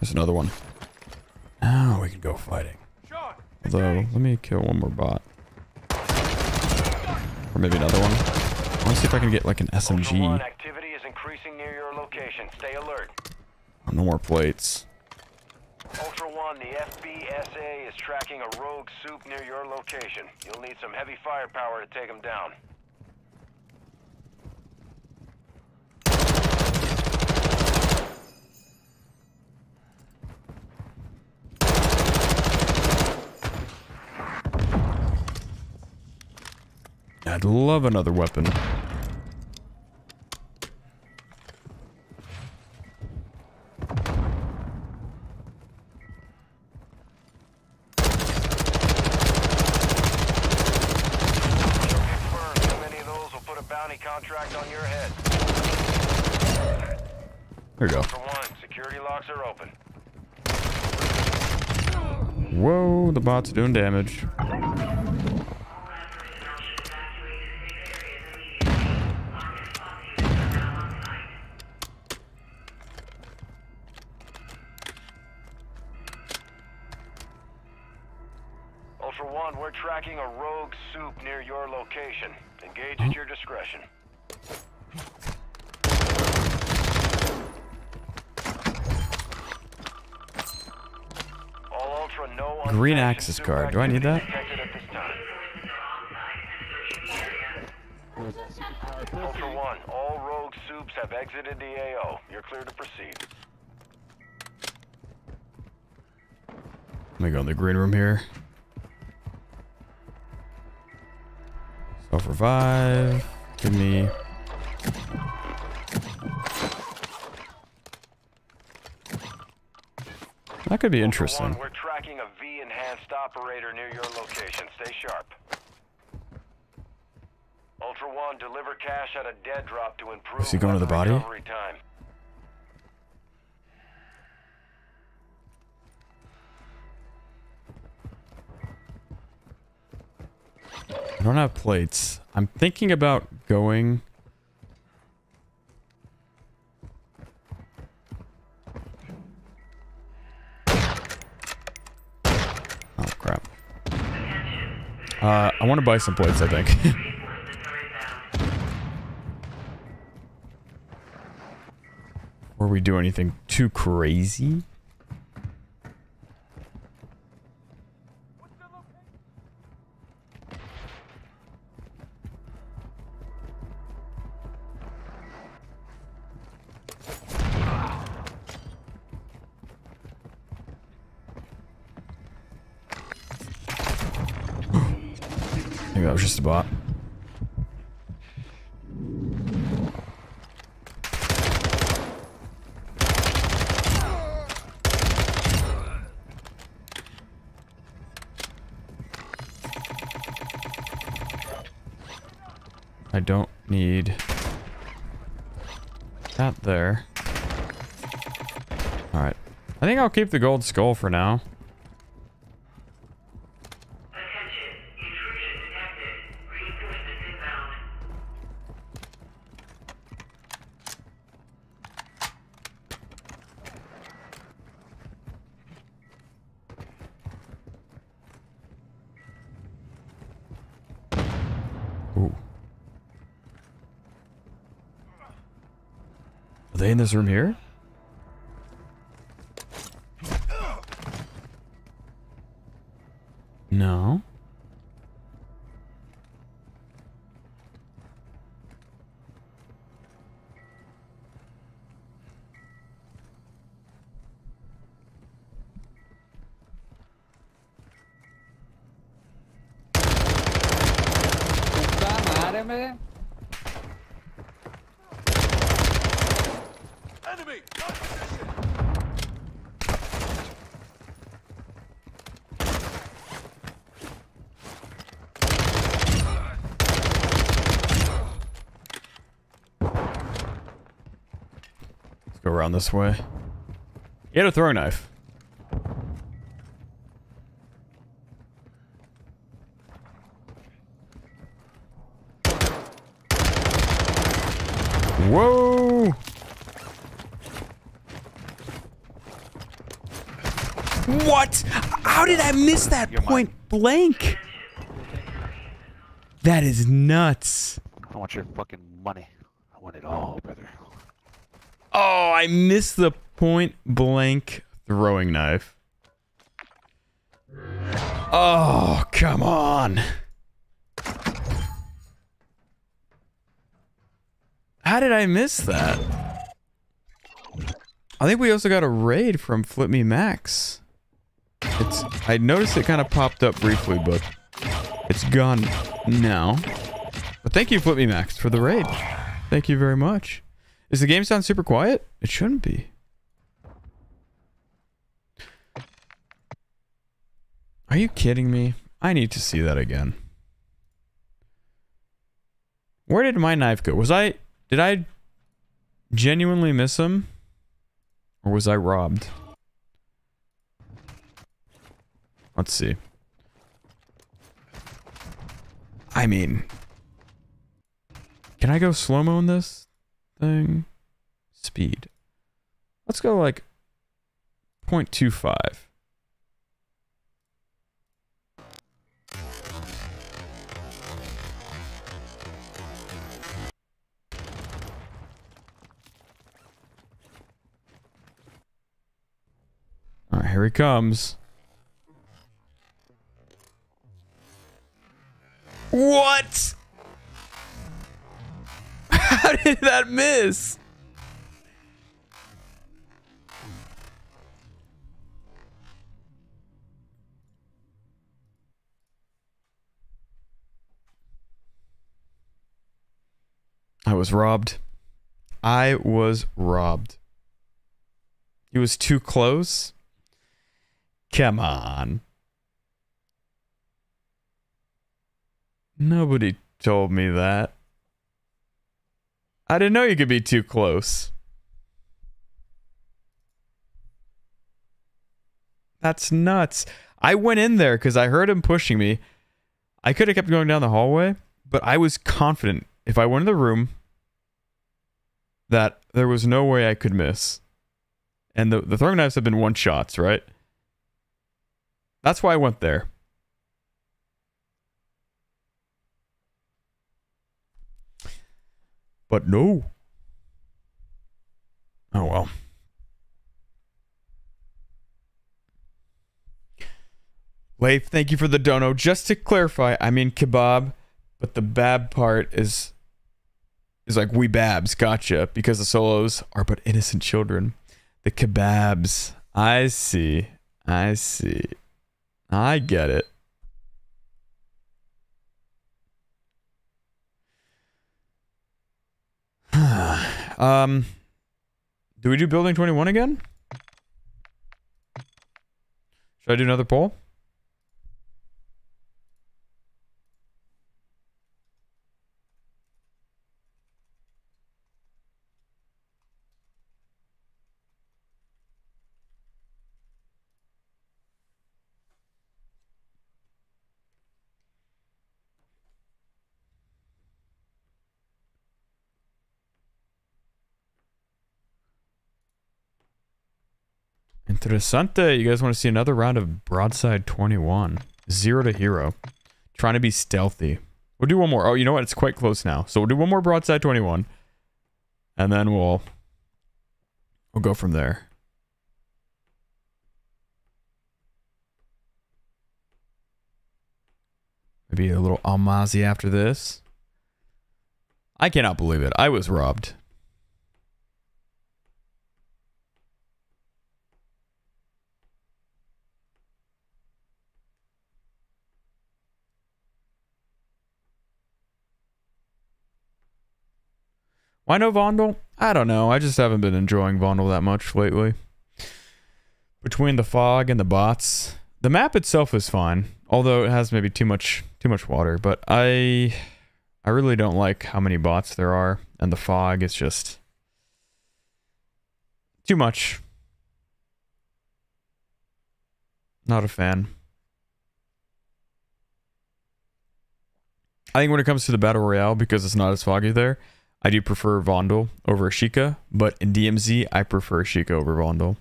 There's another one. Now we can go fighting. Although, let me kill one more bot. Or maybe another one. I want to see if I can get like an S M G. Activity is increasing near your location. Stay alert. No more plates. Ultra one, the F B S A is tracking a rogue soup near your location. You'll need some heavy firepower to take them down. I'd love another weapon. Contract on your head. There you go. For one, security locks are open. Whoa, the bot's doing damage. Ultra One, we're tracking a rogue soup near your location. Engage at your discretion. All Ultra, no green access card. Do I need that? Ultra One, all rogue soups have exited the A O. You're clear to proceed. Let me go in the green room here. Self revive. Give me. That could be interesting. One, we're tracking a V-enhanced operator near your location. Stay sharp. Ultra One, deliver cash at a dead drop to improve. Is he going to the body? Time. I don't have plates. I'm thinking about going. Oh, crap. Uh, I want to buy some plates, I think. Before we do anything too crazy. That was just a bot. I don't need that there. All right. I think I'll keep the gold skull for now. Are they in this room here? No. Behind me. Enemy. Let's go around this way. He had a throwing knife. Whoa! What? How did I miss that You're point mine. blank? That is nuts. I want your fucking money. I want it all, brother. Oh, I missed the point blank throwing knife. Oh, come on. How did I miss that? I think we also got a raid from Flip Me Max. It's, I noticed it kind of popped up briefly, but it's gone now. But thank you, Flip Me Max, for the raid. Thank you very much. Does the game sound super quiet? It shouldn't be. Are you kidding me? I need to see that again. Where did my knife go? Was I... Did I genuinely miss him? Or was I robbed? Let's see. I mean... Can I go slow-mo in this thing? Speed. Let's go like... point two five. All right, here he comes. What? How did that miss? I was robbed. I was robbed. He was too close. Come on. Nobody told me that. I didn't know you could be too close. That's nuts. I went in there because I heard him pushing me. I could have kept going down the hallway, but I was confident if I went in the room that there was no way I could miss. And the, the throwing knives have been one shots, right? That's why I went there. But no. Oh well. Leif, thank you for the dono. Just to clarify, I mean kebab, but the bab part is is like we babs, gotcha, because the solos are but innocent children. The kebabs. I see. I see. I get it. um, do we do Building twenty-one again? Should I do another poll? Interessante. You guys want to see another round of Broadside twenty-one. Zero to hero. Trying to be stealthy. We'll do one more. Oh, you know what? It's quite close now. So we'll do one more Broadside twenty-one. And then we'll... We'll go from there. Maybe a little Al Mazrah after this. I cannot believe it. I was robbed. Why no Vondel? I don't know. I just haven't been enjoying Vondel that much lately. Between the fog and the bots. The map itself is fine, although it has maybe too much too much water, but I I really don't like how many bots there are, and the fog is just too much. Not a fan. I think when it comes to the Battle Royale, because it's not as foggy there, I do prefer Vondel over Ashika, but in D M Z, I prefer Ashika over Vondel.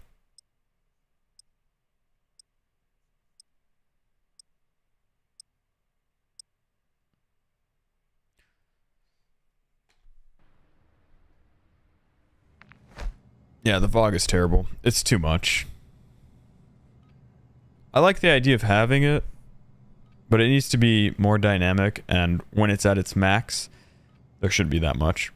Yeah, the fog is terrible. It's too much. I like the idea of having it, but it needs to be more dynamic, and when it's at its max, there shouldn't be that much.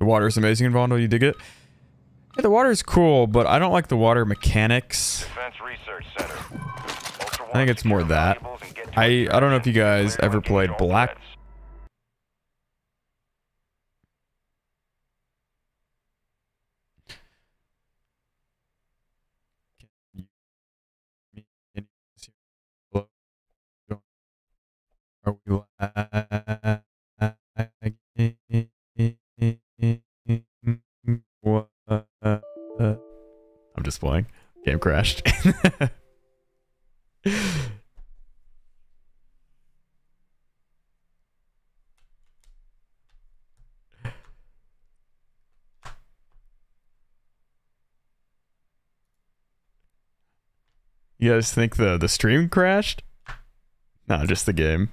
The water is amazing in Vondel, you dig it? Yeah, the water is cool, but I don't like the water mechanics. Defense Research Center. I think it's more that. I, I don't know if you guys ever played Black... Are we I'm just playing. Game crashed. You guys think the the stream crashed? No, just the game.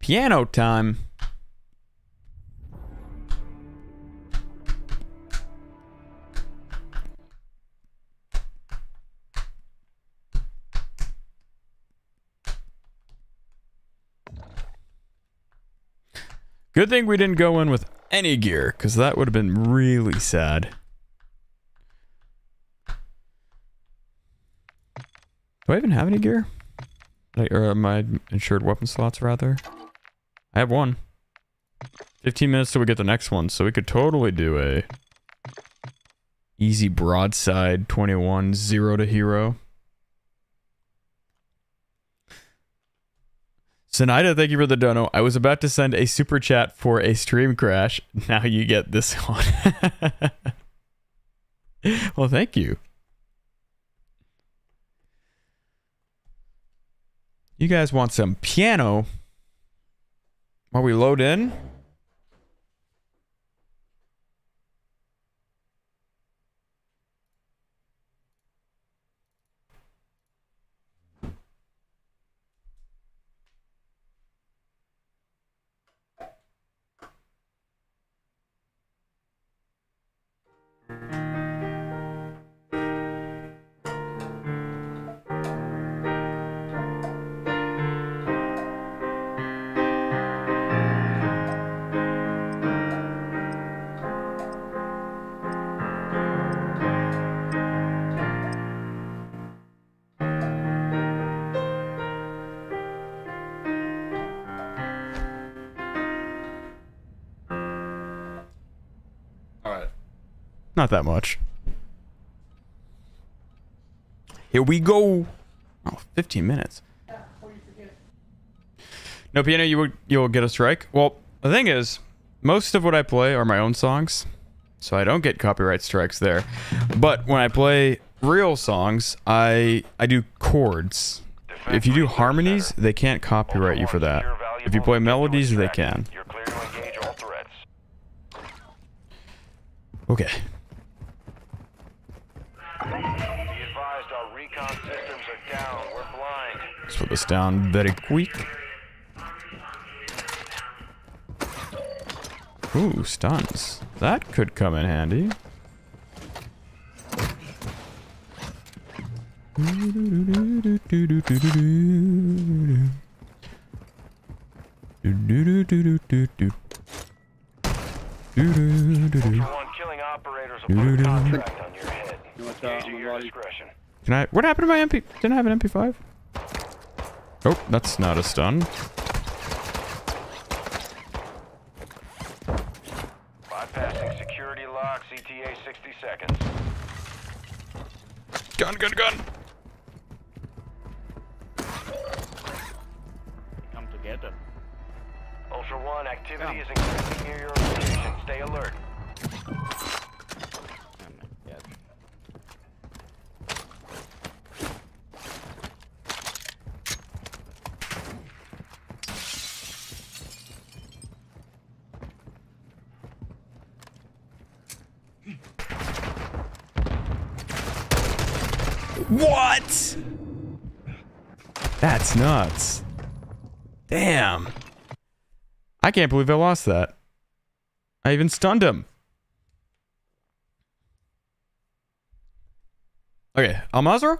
Piano time. Good thing we didn't go in with any gear, because that would have been really sad. Do I even have any gear? Like, or my insured weapon slots, rather? I have one. fifteen minutes till we get the next one, so we could totally do a... easy broadside twenty-one, zero to hero. Sonaida, thank you for the dono. I was about to send a super chat for a stream crash. Now you get this one. Well, thank you. You guys want some piano while we load in? Not that much. Here we go. Oh, fifteen minutes. Yeah, you no piano, you will, you will get a strike. Well, the thing is, most of what I play are my own songs, so I don't get copyright strikes there. But when I play real songs, I I do chords. Defense if you do harmonies, center. They can't copyright you for that. If you play melodies, they can. Okay. Let's put this down very quick. Ooh, stuns. That could come in handy. Killing operators will put a contract on your head. Engage at your discretion. Can I? What happened to my M P? Didn't I have an M P five? Oh, that's not a stun. Bypassing security locks. E T A sixty seconds. Gun, gun, gun. Come together. Ultra One, activity yeah. is increasing near your location. Stay alert. What? That's nuts. Damn. I can't believe I lost that. I even stunned him. Okay, Al Mazrah?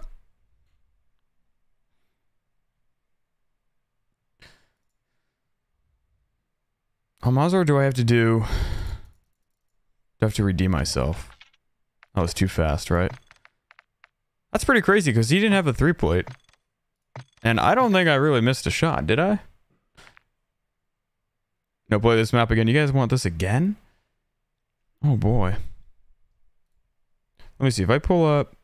Al Mazrah, do I have to do... Do I have to redeem myself? I was too fast, right? That's pretty crazy because he didn't have a three plate. And I don't think I really missed a shot, did I? No, play this map again. You guys want this again? Oh boy. Let me see if I pull up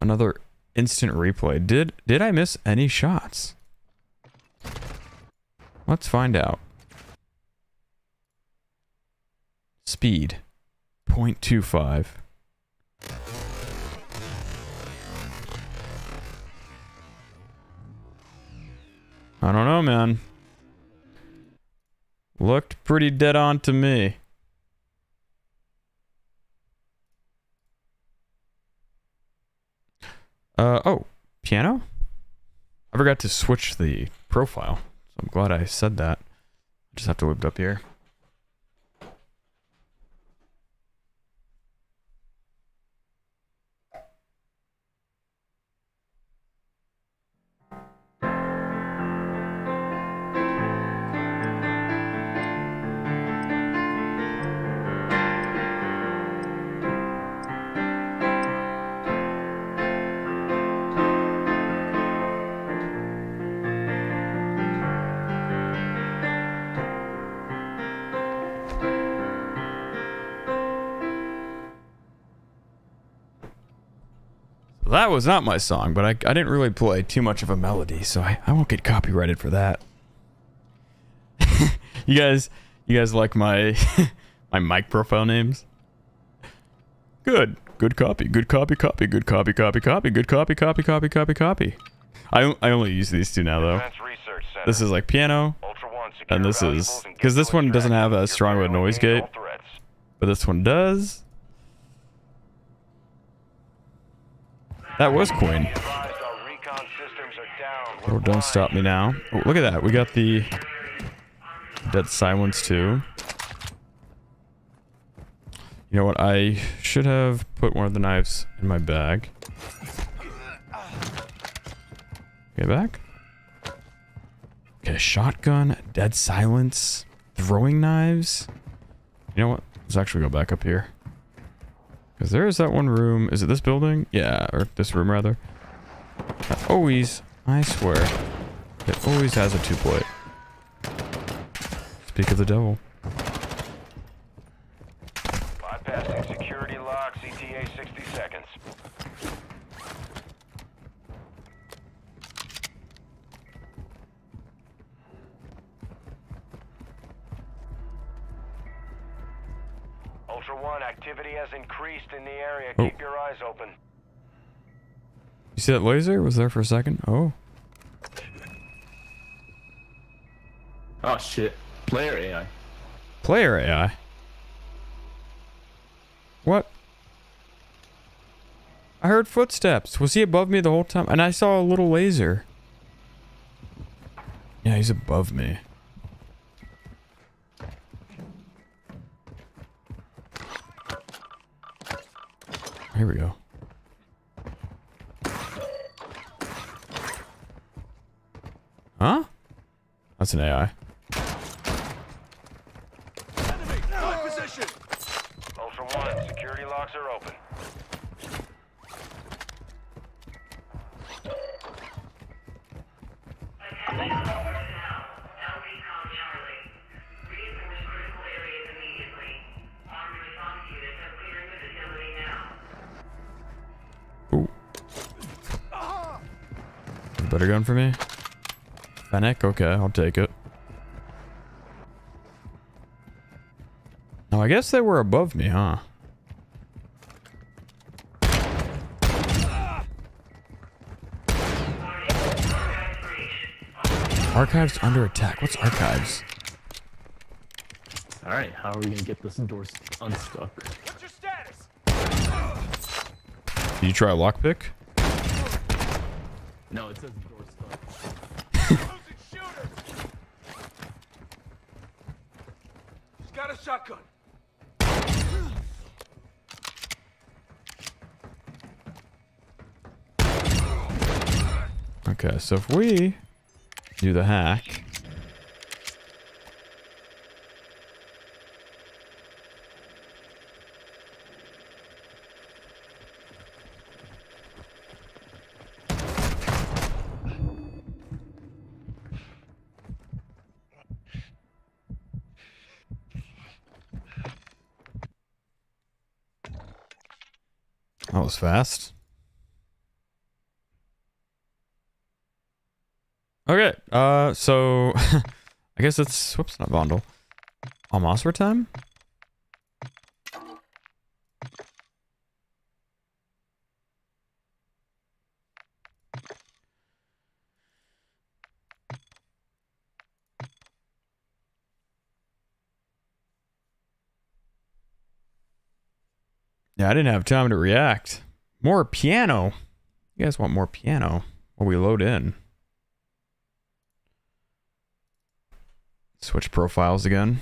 another instant replay. Did did I miss any shots? Let's find out. Speed zero point two five. I don't know, man. Looked pretty dead on to me. Uh, oh, piano? I forgot to switch the profile, so I'm glad I said that. Just have to whip it up here. That was not my song, but I, I didn't really play too much of a melody, so I, I won't get copyrighted for that. You guys, you guys like my my mic profile names? Good, good copy, good copy, copy, good copy, copy, copy, good copy, copy, copy, copy, copy. I I only use these two now though. This is like piano, and this is because this one doesn't have a strong of a noise gate, but this one does. That was Queen. Oh, don't stop me now. Oh, look at that. We got the dead silence too. You know what? I should have put one of the knives in my bag. Get back. Okay, shotgun, dead silence, throwing knives. You know what? Let's actually go back up here. Because there is that one room. Is it this building? Yeah, or this room rather. That always, I swear, it always has a two-plate. Speak of the devil. Bypassing security locks, E T A sixty seconds. Ultra One, activity has increased in the area. Oh. Keep your eyes open. You see that laser? Was there for a second? Oh. Oh shit. Player A I. Player A I? What? I heard footsteps. Was he above me the whole time? And I saw a little laser. Yeah, he's above me. Here we go. Huh? That's an A I. Enemy, my position. Ultra one, security locks are open. Better gun for me? Fennec? Okay, I'll take it. Oh, I guess they were above me, huh? Archives under attack. What's archives? Alright, how are we gonna get this door unstuck? What's your status? Did you try a lockpick? No, it says door stuck. She's got a shotgun. Okay, so if we do the hack. That was fast. Okay, uh, so I guess it's whoops, not Vondel. Al Mazrah time. I didn't have time to react. More piano. You guys want more piano while we load in. Switch profiles again.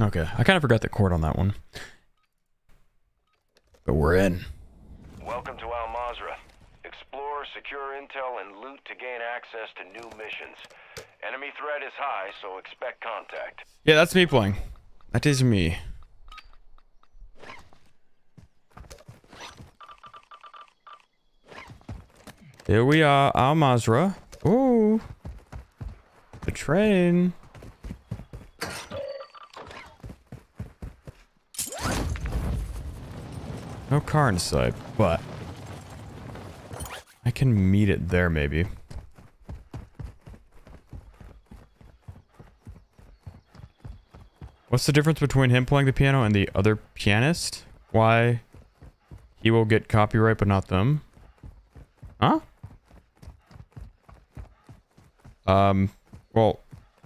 Okay, I kind of forgot the chord on that one. But we're in. Welcome to Al Mazrah. Explore, secure intel, and loot to gain access to new missions. Enemy threat is high, so expect contact. Yeah, that's me playing. That is me. Here we are, Al Mazrah. Ooh. The train. No car in sight, but I can meet it there maybe. What's the difference between him playing the piano and the other pianist? Why he will get copyright but not them? Huh? Um, well,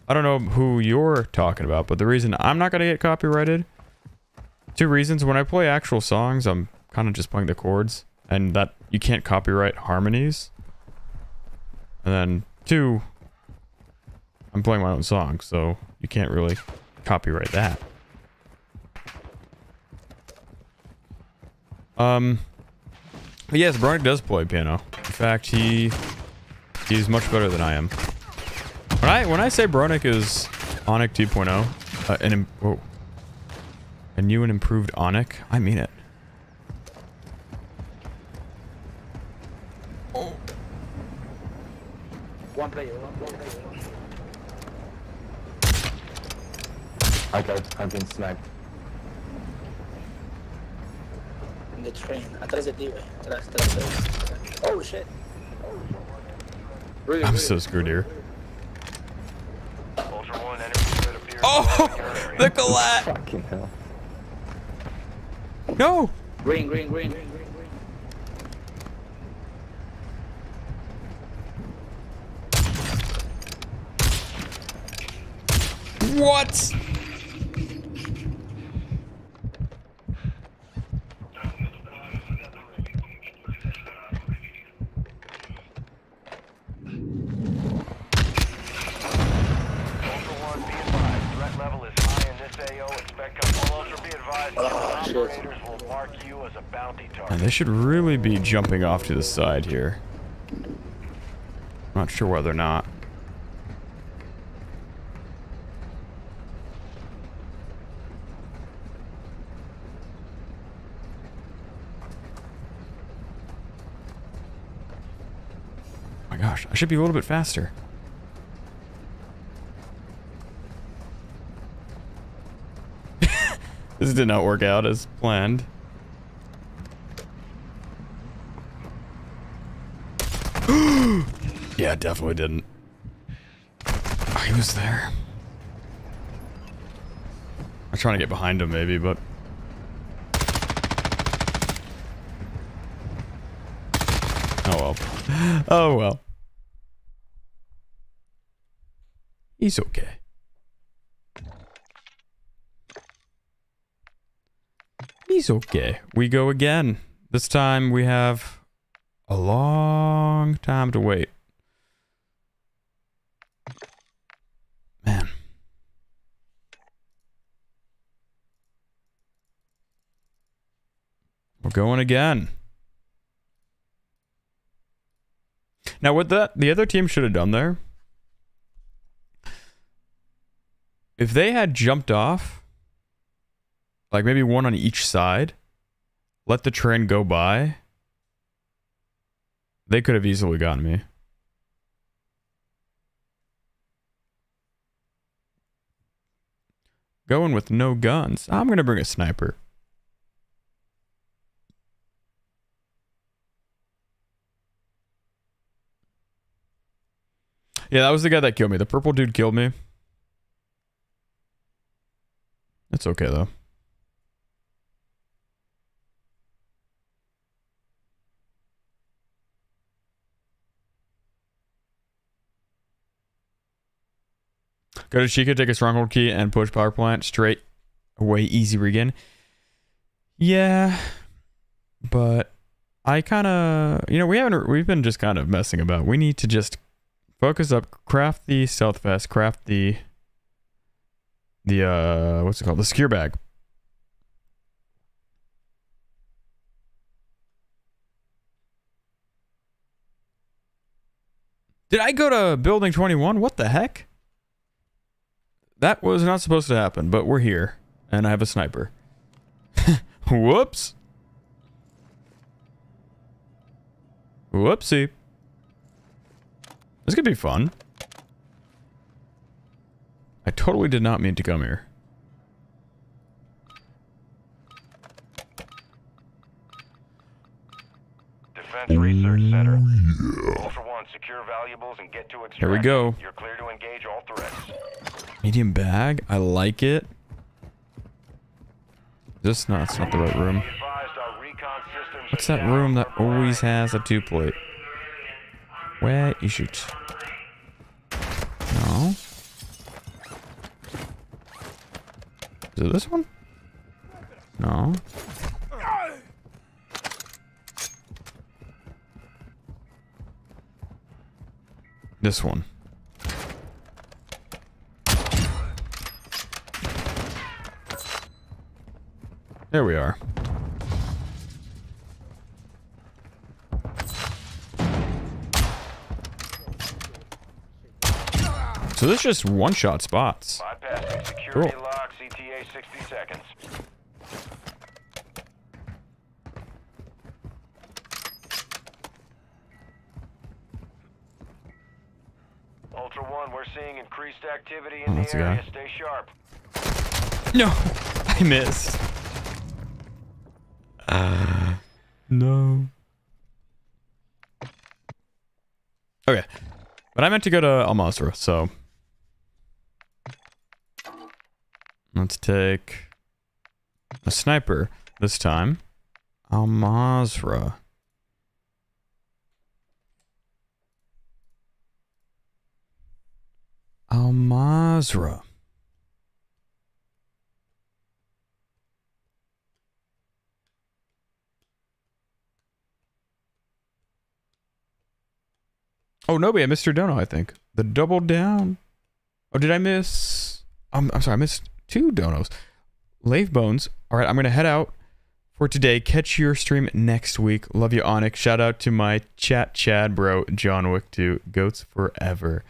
I don't know who you're talking about, but the reason I'm not gonna get copyrighted. Two reasons. When I play actual songs, I'm kind of just playing the chords, and that you can't copyright harmonies. And then two, I'm playing my own song, so you can't really copyright that. Um, but yes, Bronick does play piano. In fact, he he's much better than I am. When I when I say Bronick is Onic two point oh. Uh, an whoa. A new and improved Onic? I mean it. Oh. One player, one player. Okay, I've been sniped. In the train. Atrás de ti, wey. Atrás, atrás, atrás. Oh shit. Really, I'm really so screwed here. Oh, the collapse! Fucking hell. No! Green, green, green, green, green, green. What? They should really be jumping off to the side here. Not sure why they're not. Oh my gosh, I should be a little bit faster. This did not work out as planned. Yeah, definitely didn't. Oh, he was there. I'm trying to get behind him maybe, but... Oh well. Oh well. He's okay. He's okay. We go again. This time we have a long time to wait. Going again. Now what that the other team should have done there, if they had jumped off, like maybe one on each side, let the train go by, they could have easily gotten me. Going with no guns. I'm gonna bring a sniper. Yeah, that was the guy that killed me. The purple dude killed me. It's okay, though. Go to Ashika, take a stronghold key, and push power plant straight away. Easy regain. Yeah, but I kind of... You know, we haven't... We've been just kind of messing about. We need to just... Focus up, craft the stealth vest, craft the, the, uh, what's it called? The secure bag. Did I go to Building twenty-one? What the heck? That was not supposed to happen, but we're here, and I have a sniper. Whoops. Whoopsie. This could be fun. I totally did not mean to come here. Defense Research Center. Yeah. For one, secure valuables and get to here we go. You're clear to engage all threats. Medium bag. I like it. This no, it's not the right room. What's that room that always has a two plate? Where is it? No. Is it this one? No. This one. There we are. So this just one-shot spots. Five Cool. Lock, C T A sixty seconds. Ultra One, we're seeing increased activity in oh, the area. Guy. Stay sharp. No, I missed. Uh, no. Okay, but I meant to go to Al Mazrah, so. Let's take a sniper this time. Al Mazrah. Al Mazrah. Oh, no, I missed Dono, I think. The double down. Oh, did I miss? I'm, I'm sorry, I missed two donos. Lave Bones. All right, I'm going to head out for today. Catch your stream next week. Love you, Onyx. Shout out to my chat, Chad, bro, John Wick two, Goats Forever.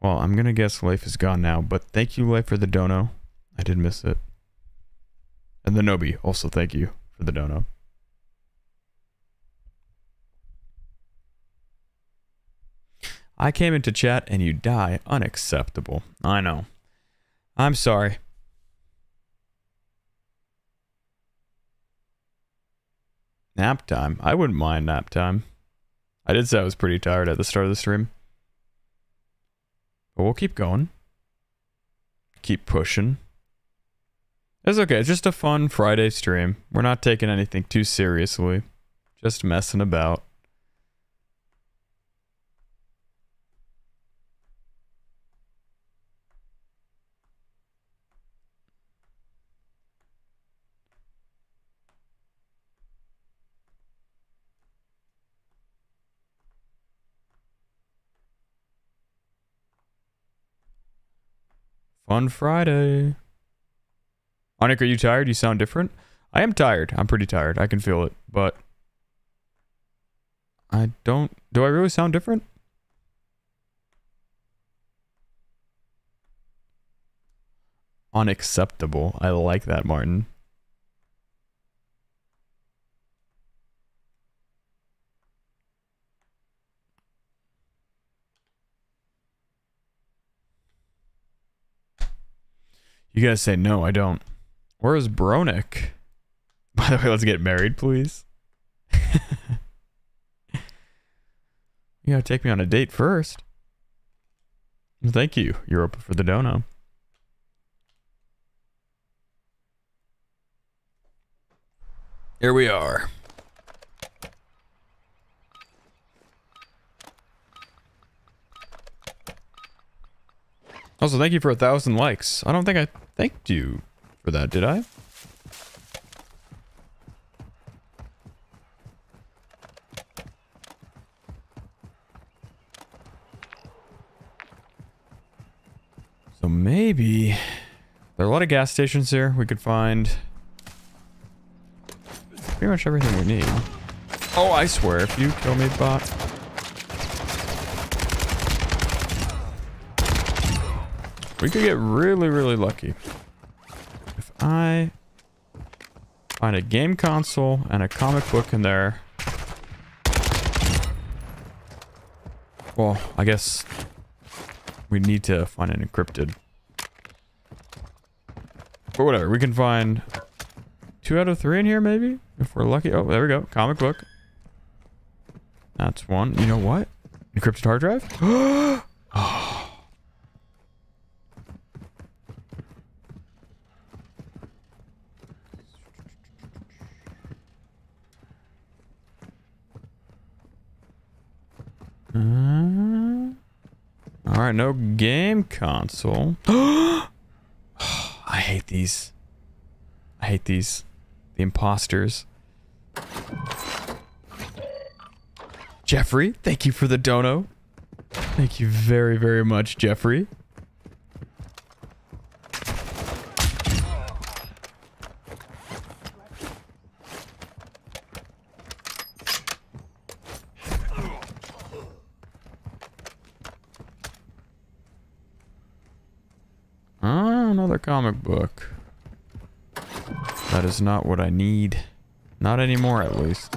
Well, I'm going to guess Leif is gone now, but thank you, Leif, for the dono. I did miss it. And the Nobi, also thank you for the dono. I came into chat and you die. Unacceptable. I know. I'm sorry. Nap time. I wouldn't mind nap time. I did say I was pretty tired at the start of the stream. But we'll keep going. Keep pushing. It's okay. It's just a fun Friday stream. We're not taking anything too seriously. Just messing about. Fun Friday. Onik, are you tired? You sound different. I am tired. I'm pretty tired. I can feel it, but I don't... Do I really sound different? Unacceptable. I like that, Martin. You guys say, no, I don't. Where is Bronick? By the way, let's get married, please. You gotta take me on a date first. Thank you, Europa, for the dono. Here we are. Also, thank you for a thousand likes. I don't think I thanked you for that, did I? So maybe... There are a lot of gas stations here. We could find... pretty much everything we need. Oh, I swear, if you kill me, bot... We could get really, really lucky. If I find a game console and a comic book in there. Well, I guess we need to find an encrypted. But whatever, we can find two out of three in here, maybe? If we're lucky. Oh, there we go. Comic book. That's one. You know what? Encrypted hard drive? Oh. Uh, all right, no game console. Oh, I hate these. I hate these. The imposters. Jeffrey, thank you for the dono. Thank you very, very much, Jeffrey. another comic book. That is not what I need. Not anymore, at least.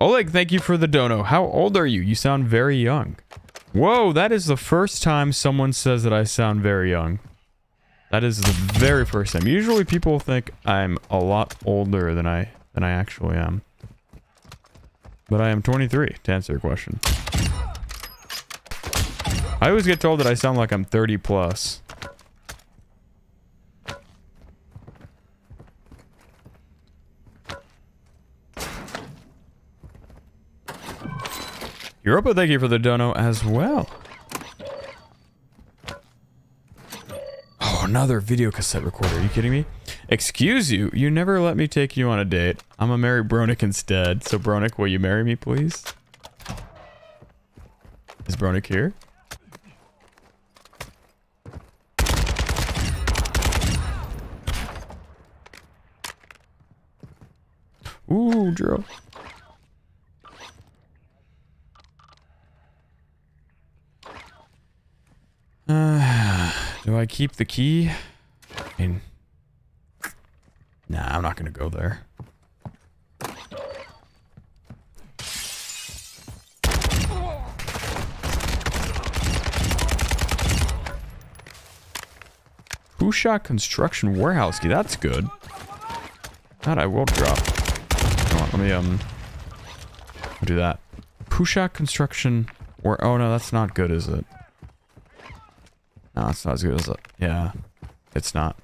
Oleg, thank you for the dono. How old are you? You sound very young. Whoa, that is the first time someone says that I sound very young. That is the very first time. Usually people think I'm a lot older than I than I actually am. But I am twenty-three, to answer your question. I always get told that I sound like I'm thirty plus. Europa, thank you for the dono as well. Oh, another video cassette recorder. Are you kidding me? Excuse you. You never let me take you on a date. I'm gonna marry Bronick instead. So, Bronick, will you marry me, please? Is Bronick here? Ooh, Drew. Uh, do I keep the key? I mean, nah, I'm not gonna go there. Pushak Construction Warehouse key. That's good. That I will drop. Let me, um, do that. Pushak Construction, or, oh no, that's not good, is it? No, it's not as good as it. Yeah, it's not.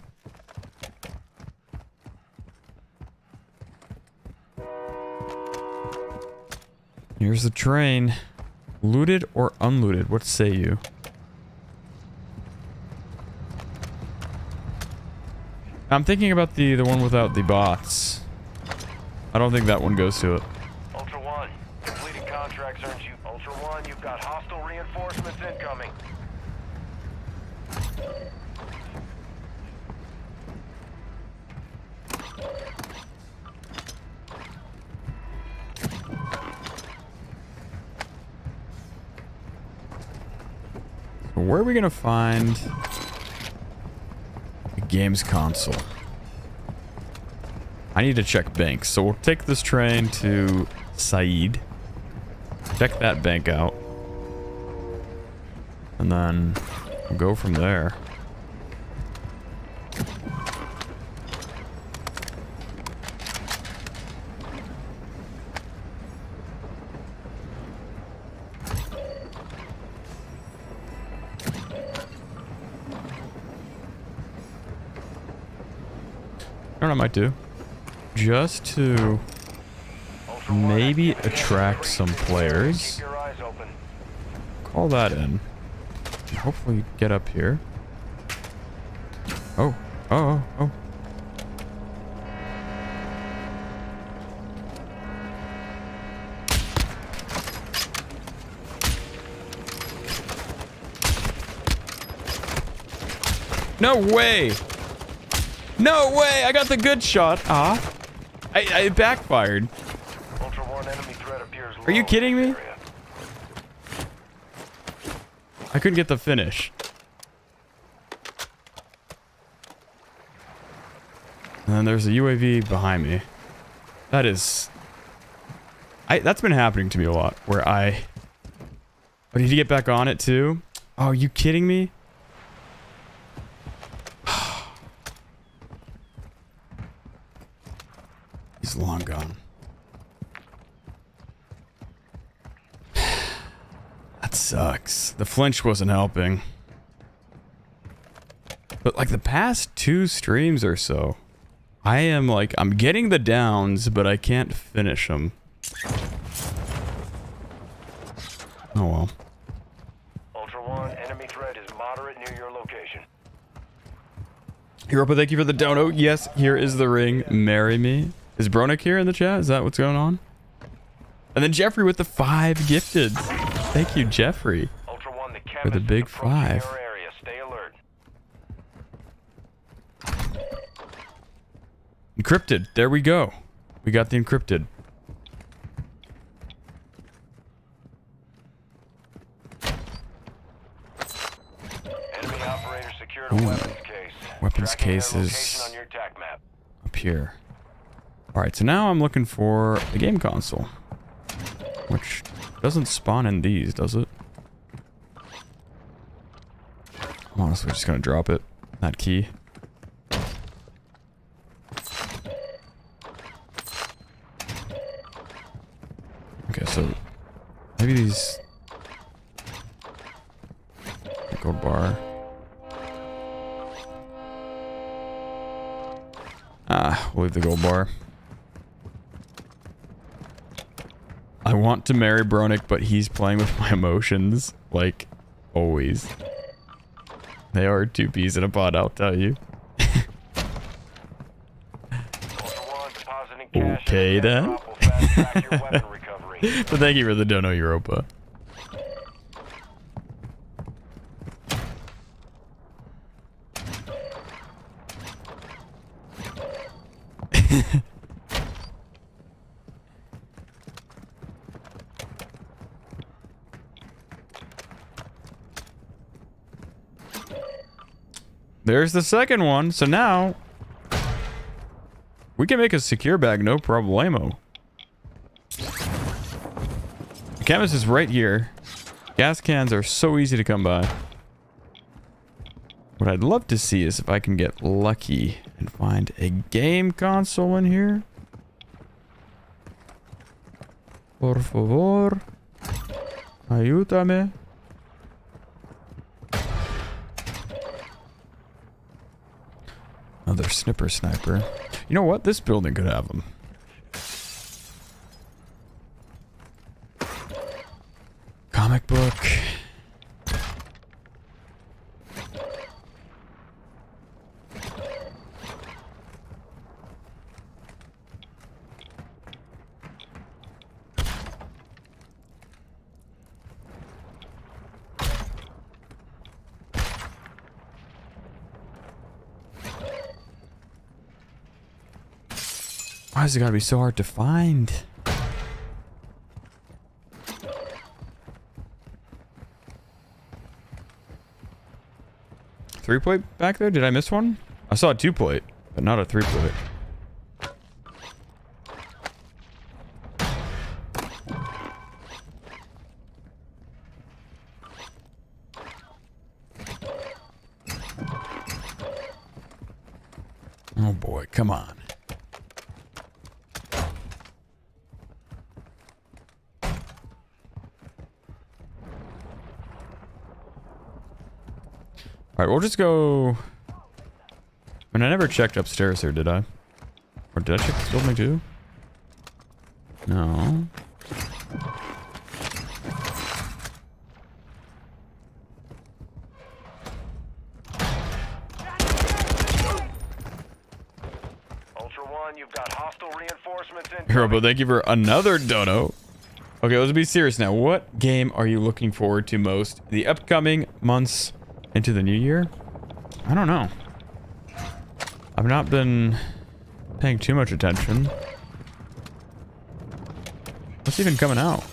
Here's the train. Looted or unlooted? What say you? I'm thinking about the, the one without the bots. I don't think that one goes to it. Ultra One, completing contracts earns you. Ultra One, you've got hostile reinforcements incoming. Where are we gonna find a games console? I need to check banks, so we'll take this train to Said. Check that bank out. And then we'll go from there. I don't know what I might do. Just to maybe attract some players. Call that in. Hopefully get up here. Oh, oh, oh. No way! No way! I got the good shot. Ah. I, I backfired. Ultra One, enemy threat appears low. Are you kidding me? I couldn't get the finish. And there's a U A V behind me. That is... I, that's been happening to me a lot, where I... Oh, did you get back on it too? Oh, are you kidding me? He's long gone. That sucks. The flinch wasn't helping. But like the past two streams or so, I am like, I'm getting the downs, but I can't finish them. Oh well. Ultra One, enemy threat is moderate near your location. Europa, thank you for the dono. Yes, here is the ring. Marry me. Is Bronick here in the chat? Is that what's going on? And then Jeffrey with the five gifted. Thank you, Jeffrey, Ultra One, the for the big five. Stay alert. Encrypted. There we go. We got the encrypted. going? Weapons case is up here. Alright, so now I'm looking for the game console. Which doesn't spawn in these, does it? I'm honestly just gonna drop it. That key. Okay, so maybe these gold bar. Ah, we'll leave the gold bar. I want to marry Bronick, but he's playing with my emotions, like always. They are two peas in a pod, I'll tell you. Okay then. But thank you for the dono, Europa. There's the second one. So now we can make a secure bag, no problemo. The chemist is right here. Gas cans are so easy to come by. What I'd love to see is if I can get lucky and find a game console in here. Por favor, ayúdame. Another snipper sniper. You know what? This building could have them. Comic book. Why is it gotta be so hard to find? Three plate back there? Did I miss one? I saw a two plate, but not a three plate. Oh boy, come on. Alright, we'll just go... I mean, I never checked upstairs here, did I? Or did I check this building too? No. Ultra One, you've got hostile reinforcements in. Hirobo, thank you for another dono. Okay, let's be serious now. What game are you looking forward to most the upcoming months? Into the new year? I don't know. I've not been paying too much attention. What's even coming out?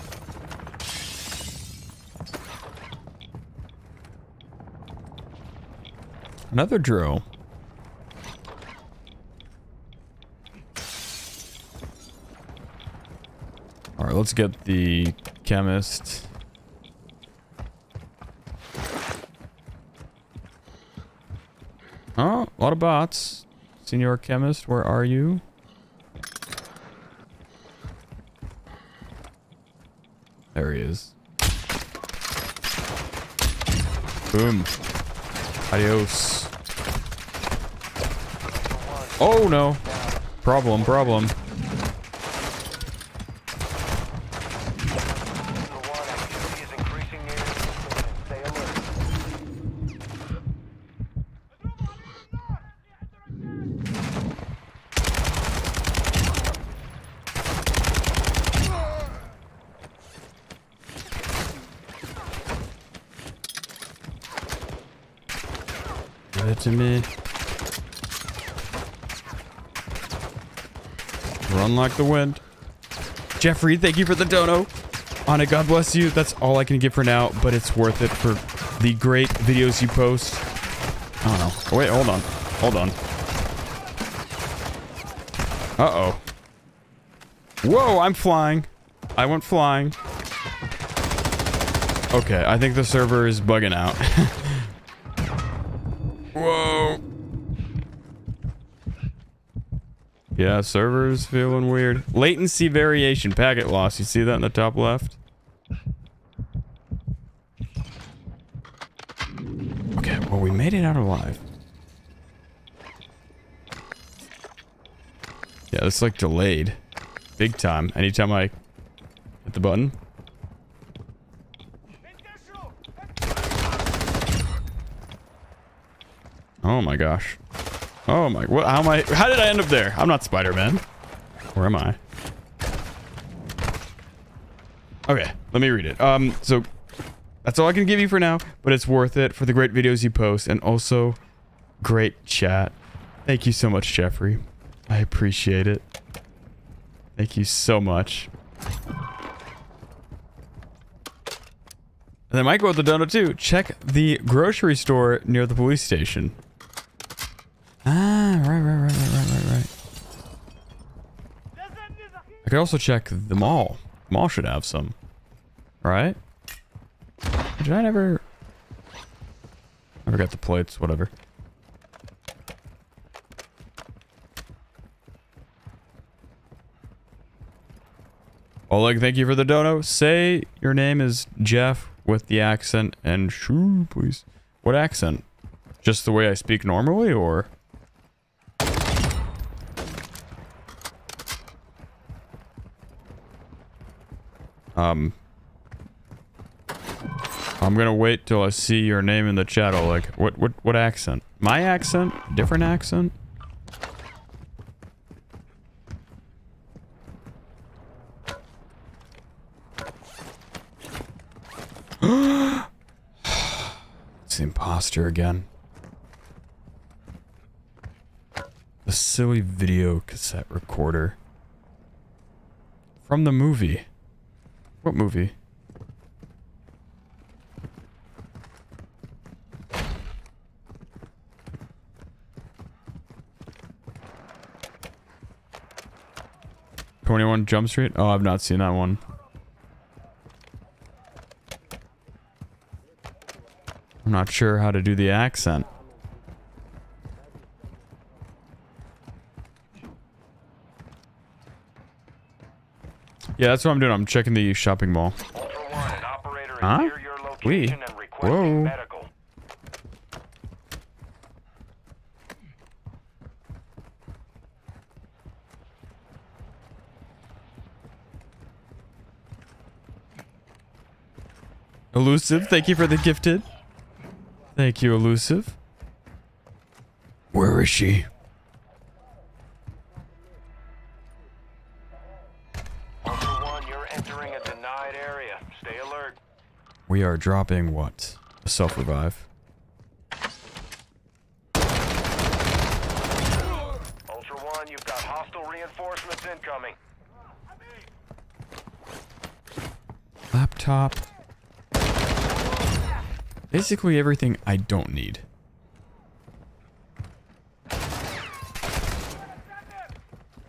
Another drill. All right, let's get the chemist. Oh, a lot of bots. Senior chemist, where are you? There he is. Boom. Adios. Oh no. Problem, problem. To me. Run like the wind. Jeffrey, thank you for the dono. Anna, God bless you. That's all I can give for now, but it's worth it for the great videos you post. I don't know. Oh, wait, hold on. Hold on. Uh-oh. Whoa, I'm flying. I went flying. Okay, I think the server is bugging out. Whoa. Yeah, server's feeling weird. Latency variation, packet loss. You see that in the top left? Okay, well, we made it out alive. Yeah, it's like delayed. Big time. Anytime I hit the button. Oh my gosh. Oh my, what, how am I, how did I end up there? I'm not Spider-Man. Where am I? Okay, let me read it. Um, so, that's all I can give you for now, but it's worth it for the great videos you post and also great chat. Thank you so much, Jeffrey. I appreciate it. Thank you so much. And then Michael with the donut too. Check the grocery store near the police station. Ah, right, right, right, right, right, right, right. I could also check the mall. The mall should have some. Right? Did I never... Never got the plates, whatever. Oleg, thank you for the dono. Say your name is Jeff with the accent and shoo, please. What accent? Just the way I speak normally, or... Um, I'm gonna wait till I see your name in the chat. Like, what, what, what accent? My accent? Different accent? It's the imposter again. The silly video cassette recorder from the movie. What movie? twenty-one Jump Street? Oh, I've not seen that one. I'm not sure how to do the accent. Yeah, that's what I'm doing. I'm checking the shopping mall. Huh? We? Whoa. Medical. Elusive, thank you for the gifted. Thank you, Elusive. Where is she? We are dropping what? A self-revive. Ultra One, you've got hostile reinforcements incoming. Laptop. Basically everything I don't need.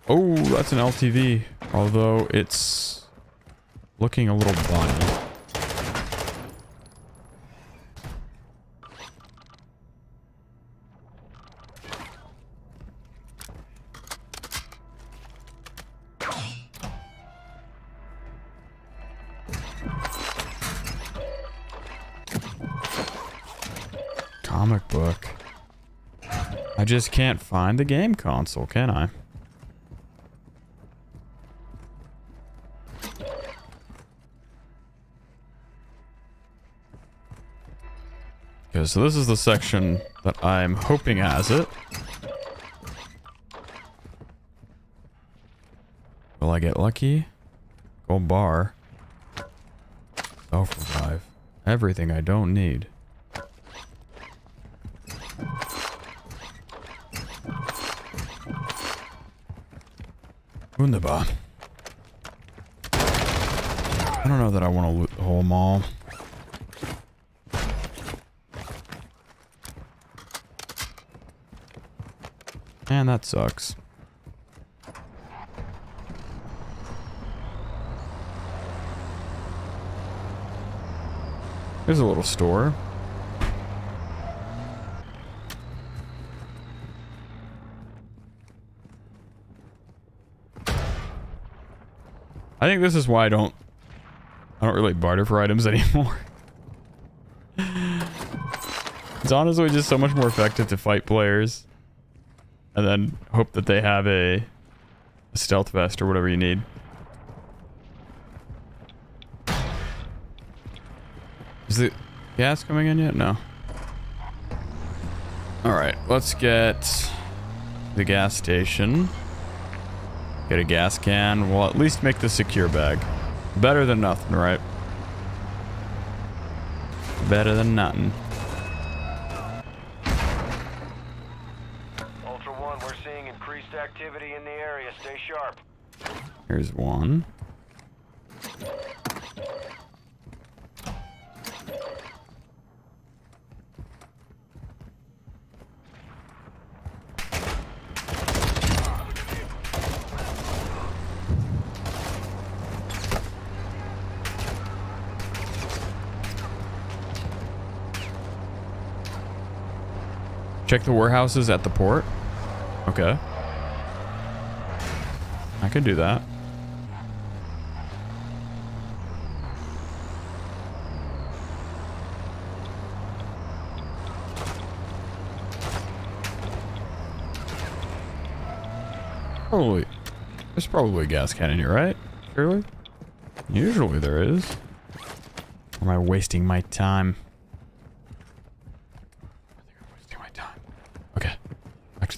Oh, that's an L T V. Although it's looking a little bonny. I just can't find the game console, can I? Okay, so this is the section that I'm hoping has it. Will I get lucky? Gold bar. Self-revive. Everything I don't need. Wunderbar. I don't know that I want to loot the whole mall. Man, that sucks. There's a little store. I think this is why I don't I don't really barter for items anymore. It's honestly just so much more effective to fight players and then hope that they have a, a stealth vest or whatever you need. Is the gas coming in yet? No. Alright, let's get the gas station. Get a gas can. We'll at least make the secure bag. Better than nothing, right? Better than nothing. Ultra One, we're seeing increased activity in the area. Stay sharp. Here's one. Check the warehouses at the port. Okay. I could do that. Probably. There's probably a gas can in here, right? Surely? Usually there is. Or am I wasting my time?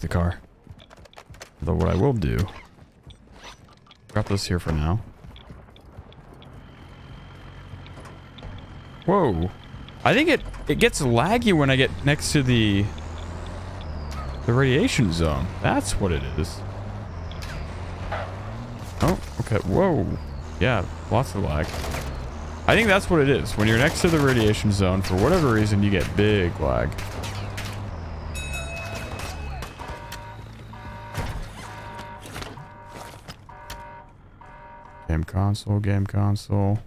The car. Though what I will do, drop this here for now. Whoa! I think it it gets laggy when I get next to the the radiation zone. That's what it is. Oh, okay. Whoa. Yeah, lots of lag. I think that's what it is. When you're next to the radiation zone, for whatever reason, you get big lag. Game console, game console.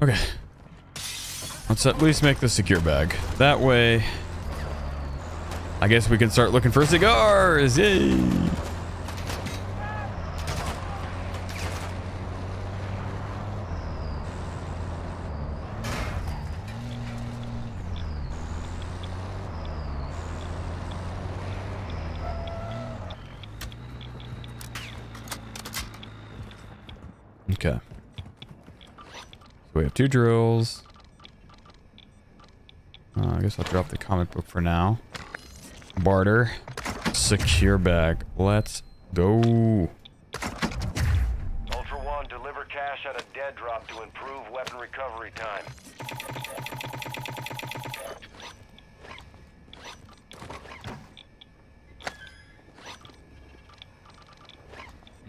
Okay. Let's at least make the secure bag. That way, I guess we can start looking for cigars. Yay! Okay. So we have two drills. Uh, I guess I'll drop the comic book for now. Barter. Secure bag. Let's go. Ultra One, deliver cash at a dead drop to improve weapon recovery time.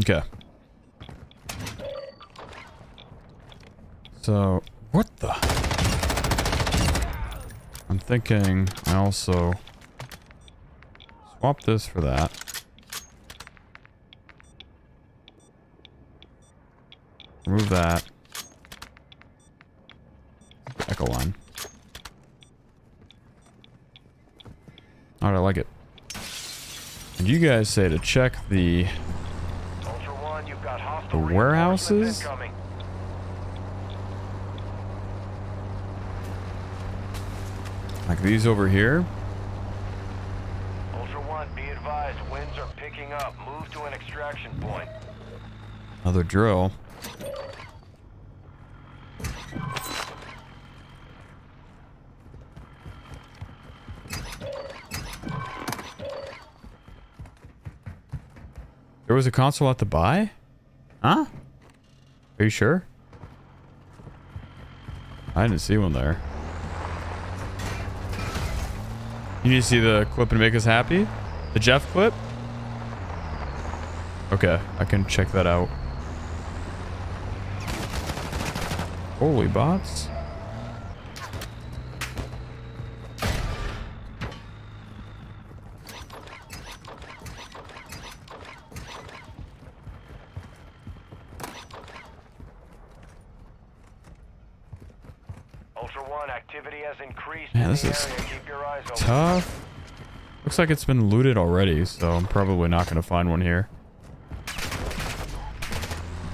Okay. So, what the? I'm thinking I also swap this for that. Remove that. Echo line. Alright, I like it. And you guys say to check the, the warehouses? Like these over here. Ultra One, be advised, winds are picking up. Move to an extraction point. Another drill. There was a console at the buy? Huh? Are you sure? I didn't see one there. You need to see the clip and make us happy? The Jeff clip? Okay, I can check that out. Holy bots. Ultra one, activity has increased. Yeah, this is tough. Looks like it's been looted already, so I'm probably not going to find one here.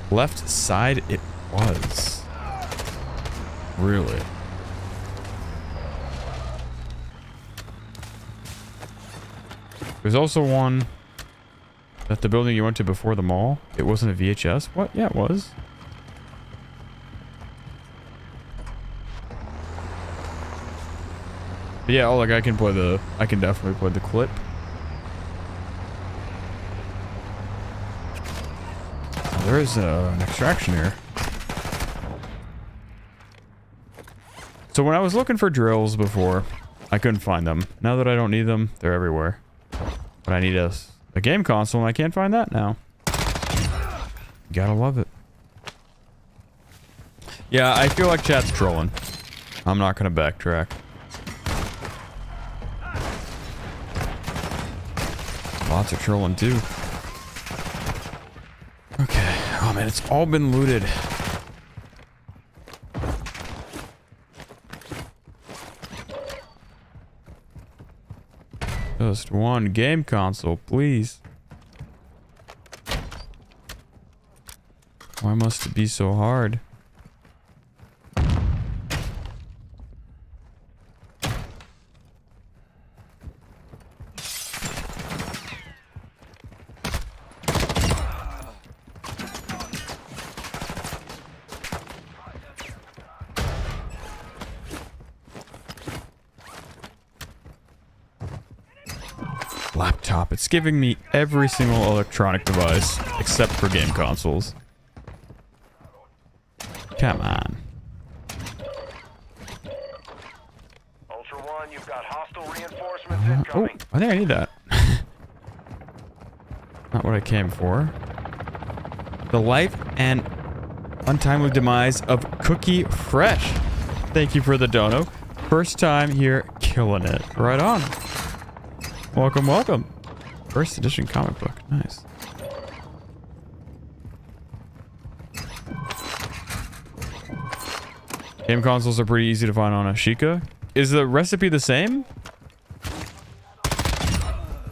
Left side it was. Really? There's also one at the building you went to before the mall. It wasn't a V H S? What? Yeah, it was. But yeah, oh, like I can play the... I can definitely play the clip. Oh, there is uh, an extraction here. So when I was looking for drills before, I couldn't find them. Now that I don't need them, they're everywhere. But I need a, a game console, and I can't find that now. Gotta love it. Yeah, I feel like chat's trolling. I'm not gonna backtrack. Lots of trolling, too. Okay. Oh, man, it's all been looted. Just one game console, please. Why must it be so hard? It's giving me every single electronic device except for game consoles. Come on. Ultra One, you've got hostile reinforcements uh, incoming. Oh, I think I need that. Not what I came for. The life and untimely demise of Cookie Fresh. Thank you for the dono. First time here, killing it. Right on. Welcome, welcome. First edition comic book. Nice. Game consoles are pretty easy to find on Ashika. Is the recipe the same?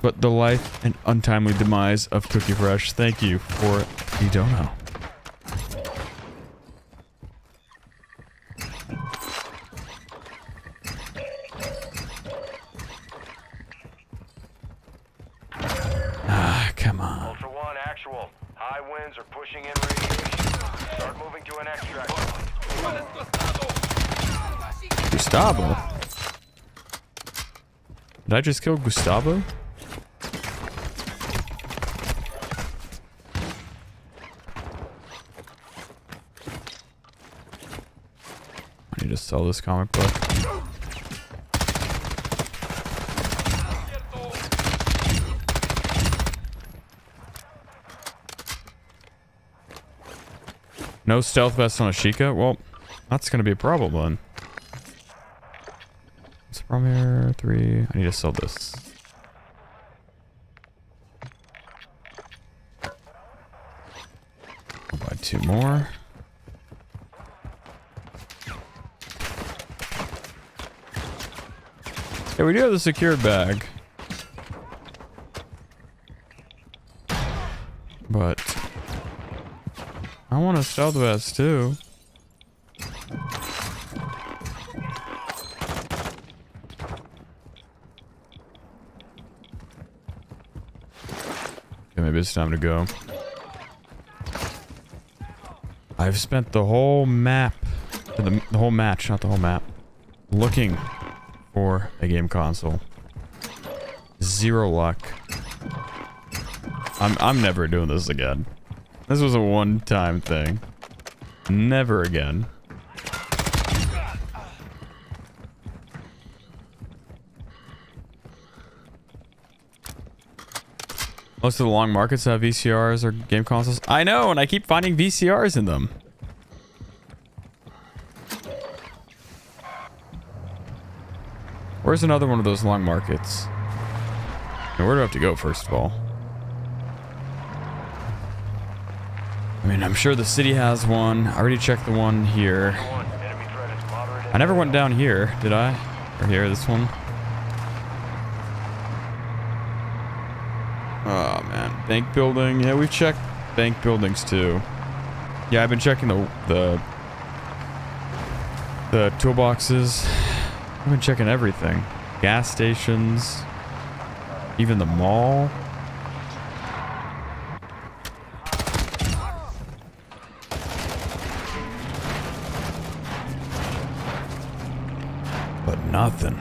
But the life and untimely demise of Cookie Fresh. Thank you for the dono. Did I just kill Gustavo? I need to sell this comic book. No stealth vest on Ashika? Well, that's gonna be a problem then. From here, three. I need to sell this. I'll buy two more. Yeah, we do have the secured bag. But I want a stealth vest too. Maybe it's time to go. I've spent the whole map, the, the whole match, not the whole map, looking for a game console. Zero luck. I'm, I'm never doing this again. This was a one-time thing. Never again. Most of the long markets have V C Rs or game consoles. I know, and I keep finding V C Rs in them. Where's another one of those long markets? Now, where do I have to go, first of all? I mean, I'm sure the city has one. I already checked the one here. I never went down here, did I? Or here, this one? Oh, man. Bank building. Yeah, we've checked bank buildings, too. Yeah, I've been checking the... the... the toolboxes. I've been checking everything. Gas stations. Even the mall. But nothing.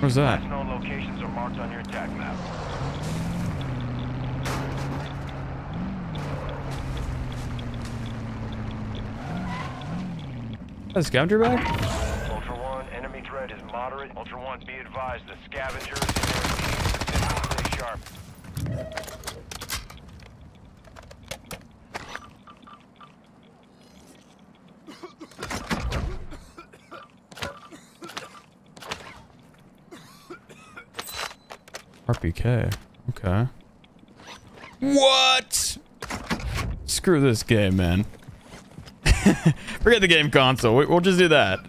Where's that? Personal locations are marked on your attack map. A scavenger bag? Ultra One, enemy threat is moderate. Ultra One, be advised, the scavenger is pretty sharp. R P K. Okay. What? Screw this game, man. Forget the game console. We'll just do that.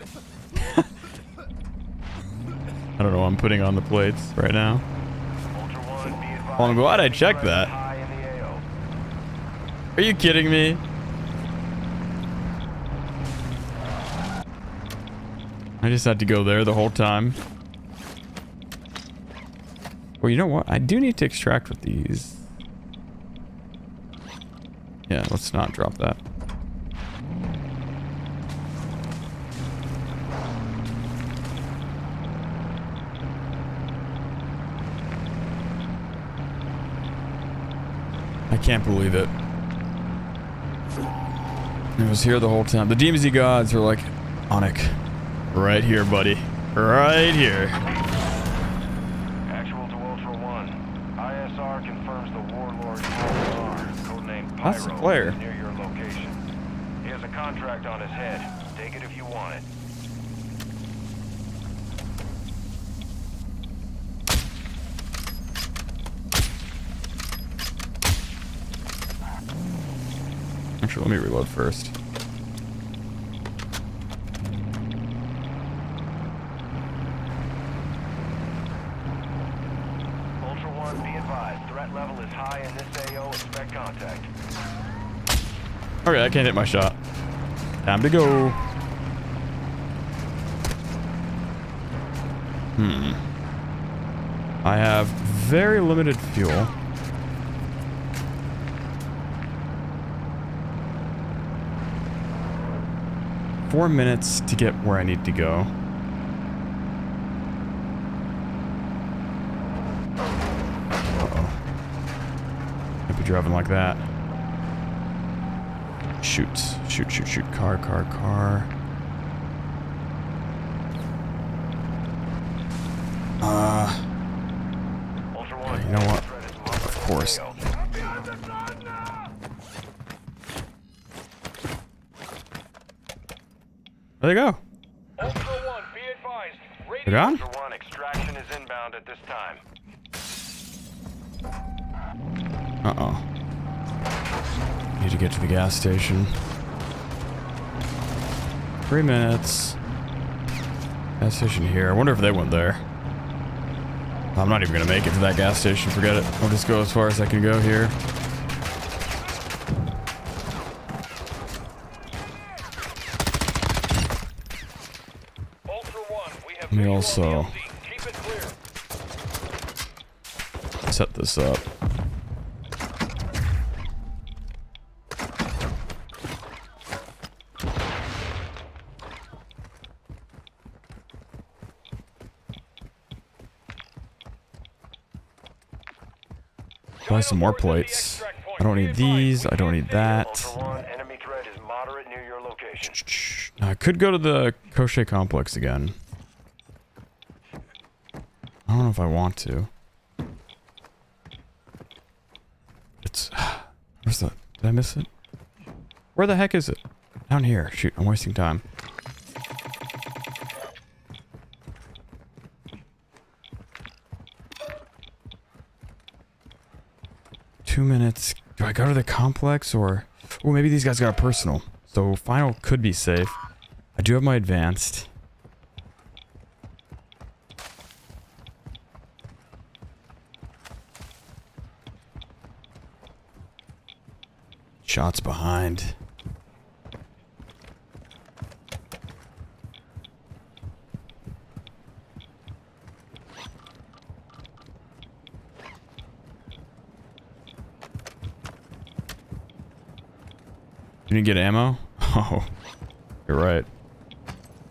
I don't know. I'm putting on the plates right now. Well, I'm glad I checked that. Are you kidding me? I just had to go there the whole time. Well, you know what? I do need to extract with these. Yeah, let's not drop that. I can't believe it. It was here the whole time. The D M Z gods were like, Onik, right here, buddy. Right here. That's the player. Near your location. He has a contract on his head. Take it if you want it. Actually, let me reload first. Ultra One, be advised. Threat level is high in this A O. Expect contact. Alright, I can't hit my shot. Time to go. Hmm. I have very limited fuel. Four minutes to get where I need to go. Uh-oh. I'd be driving like that. Shoot, shoot, shoot, shoot. Car, car, car. Uh, you know what? Of course. There they go. They're gone? Uh-oh. Need to get to the gas station. Three minutes. Gas station here. I wonder if they went there. I'm not even gonna make it to that gas station. Forget it. I'll just go as far as I can go here. Let me also set this up. Buy some more plates. I don't need these. I don't need that. I could go to the Koschei complex again. if I want to. It's... Where's that? Did I miss it? Where the heck is it? Down here. Shoot, I'm wasting time. Two minutes. Do I go to the complex or... Oh, maybe these guys got personal. So final could be safe. I do have my advanced. Shots behind. You didn't get ammo? Oh, you're right. I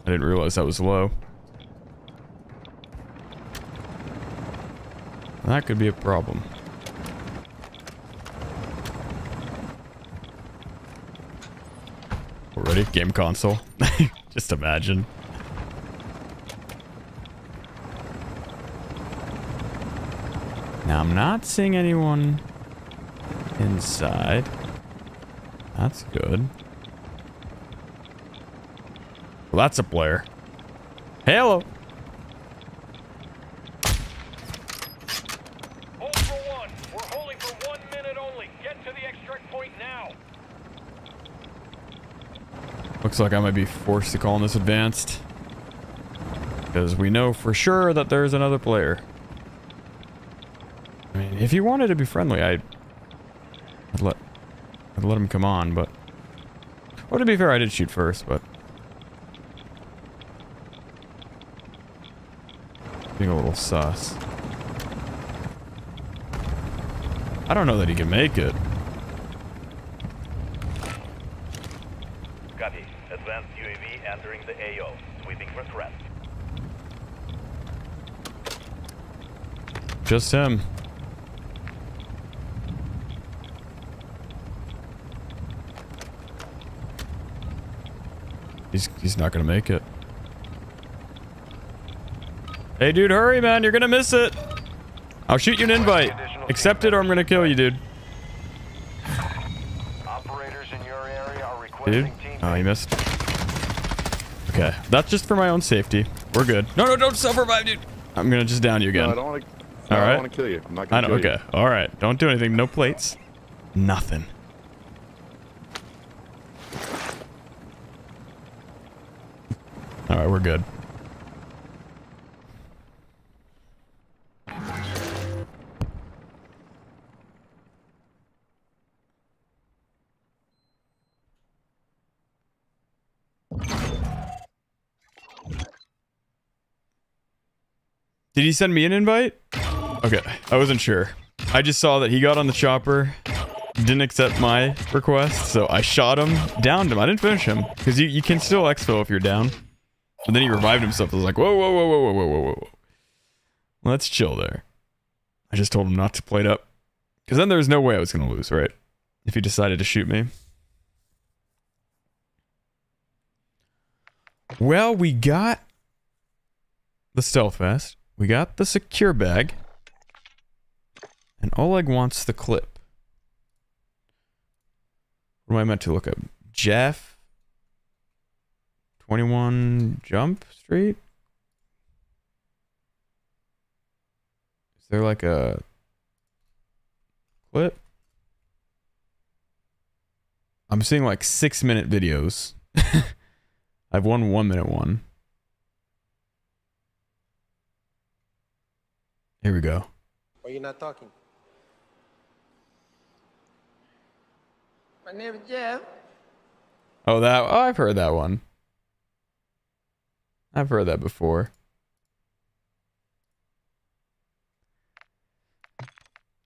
didn't realize that was low. That could be a problem. Already? Game console? Just imagine. Now I'm not seeing anyone inside. That's good. Well, that's a player. Hello. Hold for one. We're holding for one minute only. Get to the extract point now. Looks like I might be forced to call in this advanced. Because we know for sure that there's another player. I mean, if you wanted to be friendly, I'd, I'd let... let him come on, but... Well, to be fair, I did shoot first, but... Being a little sus. I don't know that he can make it. Copy. Advanced U A V entering the A O. Sweeping for threat. Just him. He's, he's not gonna make it. Hey dude, hurry man, you're gonna miss it. I'll shoot you an invite. Accept it or I'm gonna kill you, dude. Operators in your area are requesting team. Oh, he missed. Okay, that's just for my own safety. We're good. No, no, don't self-revive, dude. I'm gonna just down you again. No, I don't wanna, no, all right. I don't wanna kill you. I'm not gonna I know, kill okay. you. Okay, all right. Don't do anything. No plates. Nothing. All right, we're good. Did he send me an invite? Okay, I wasn't sure. I just saw that he got on the chopper, didn't accept my request, so I shot him, downed him. I didn't finish him, because you, you can still exfil if you're down. And then he revived himself. I was like, whoa, whoa, whoa, whoa, whoa, whoa, whoa. Let's chill there. I just told him not to plate up. Because then there was no way I was going to lose, right? If he decided to shoot me. Well, we got the stealth vest. We got the secure bag. And Oleg wants the clip. What am I meant to look up? Jeff... twenty-one Jump Street? Is there like a clip? I'm seeing like six minute videos. I've won one minute one. Here we go. Why are you not talking? My name is Jeff. Oh, that. Oh, I've heard that one. I've heard that before.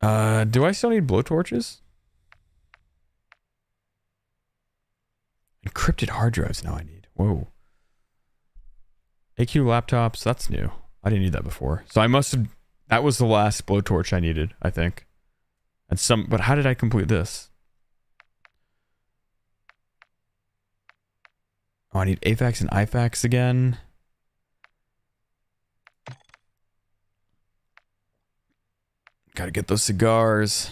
Uh, do I still need blowtorches? Encrypted hard drives now I need. Whoa. A Q laptops, that's new. I didn't need that before. So I must have... That was the last blowtorch I needed, I think. And some... But how did I complete this? Oh, I need A FAX and I FAX again. Gotta get those cigars.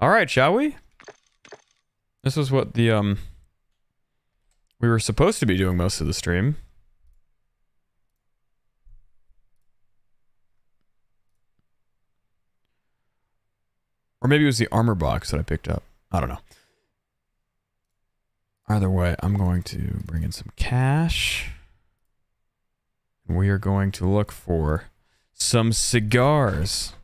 All right, shall we? This is what the, um... we were supposed to be doing most of the stream. Or maybe it was the armor box that I picked up. I don't know. Either way, I'm going to bring in some cash. We are going to look for some cigars.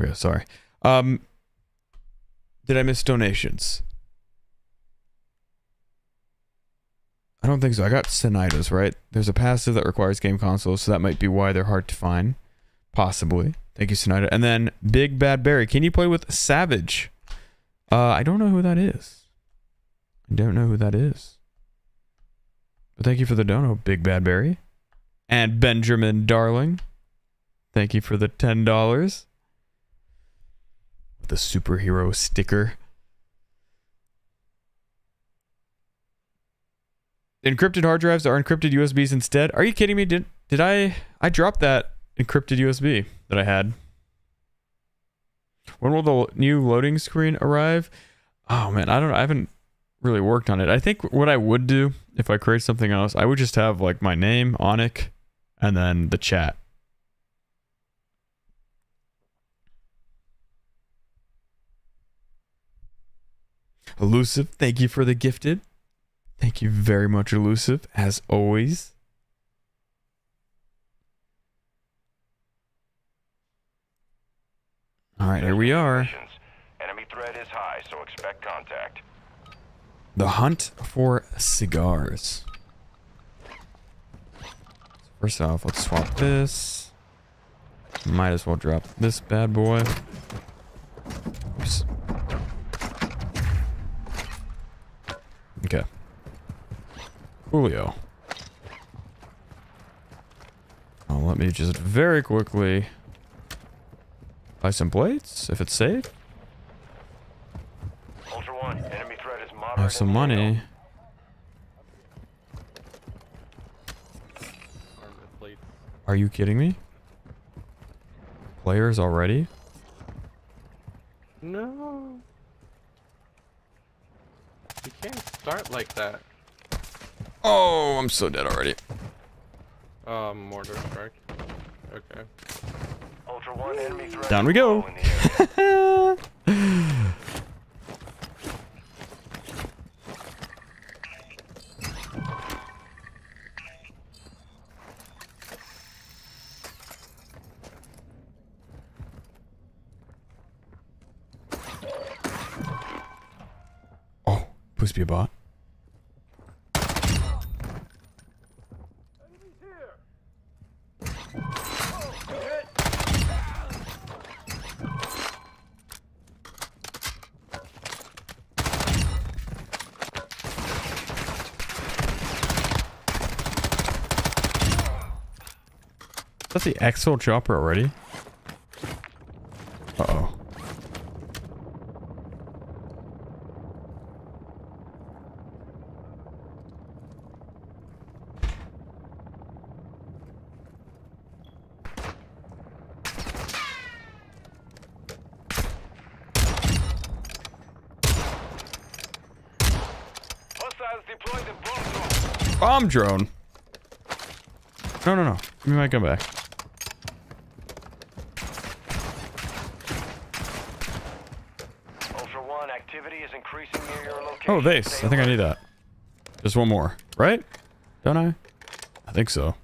Okay, sorry. Um, did I miss donations? I don't think so. I got Sinitas, right? There's a passive that requires game consoles, so that might be why they're hard to find. Possibly. Thank you, Sinita. And then Big Bad Berry. Can you play with Savage? Uh, I don't know who that is. I don't know who that is. But thank you for the dono, Big Bad Berry. And Benjamin Darling. Thank you for the ten dollars. The superhero sticker. Encrypted hard drives are encrypted U S Bs instead. Are you kidding me? Did did I I dropped that encrypted U S B that I had? When will the new loading screen arrive? Oh man, I don't know. I haven't really worked on it. I think what I would do if I create something else, I would just have like my name, Onic, and then the chat. Elusive, thank you for the gifted. Thank you very much, Elusive, as always. All right, here we are. Enemy threat is high, so expect contact. The hunt for cigars. First off, let's swap this. Might as well drop this bad boy. Oops. Okay. Coolio. Well, let me just very quickly buy some plates, if it's safe. Ultra One, enemy threat is moderate. I have some money. Are you kidding me? Players already? No. You can't start like that. Oh, I'm so dead already. Uh, mortar strike. Okay. Ultra One, enemy threat. Down we go. Please be a bot. That's the Exo chopper already. Uh oh. Bomb drone. No, no, no. Give me my gun back. Ultra One, activity is increasing near your location. Oh, base. I think I need that. Just one more, right? Don't I? I think so.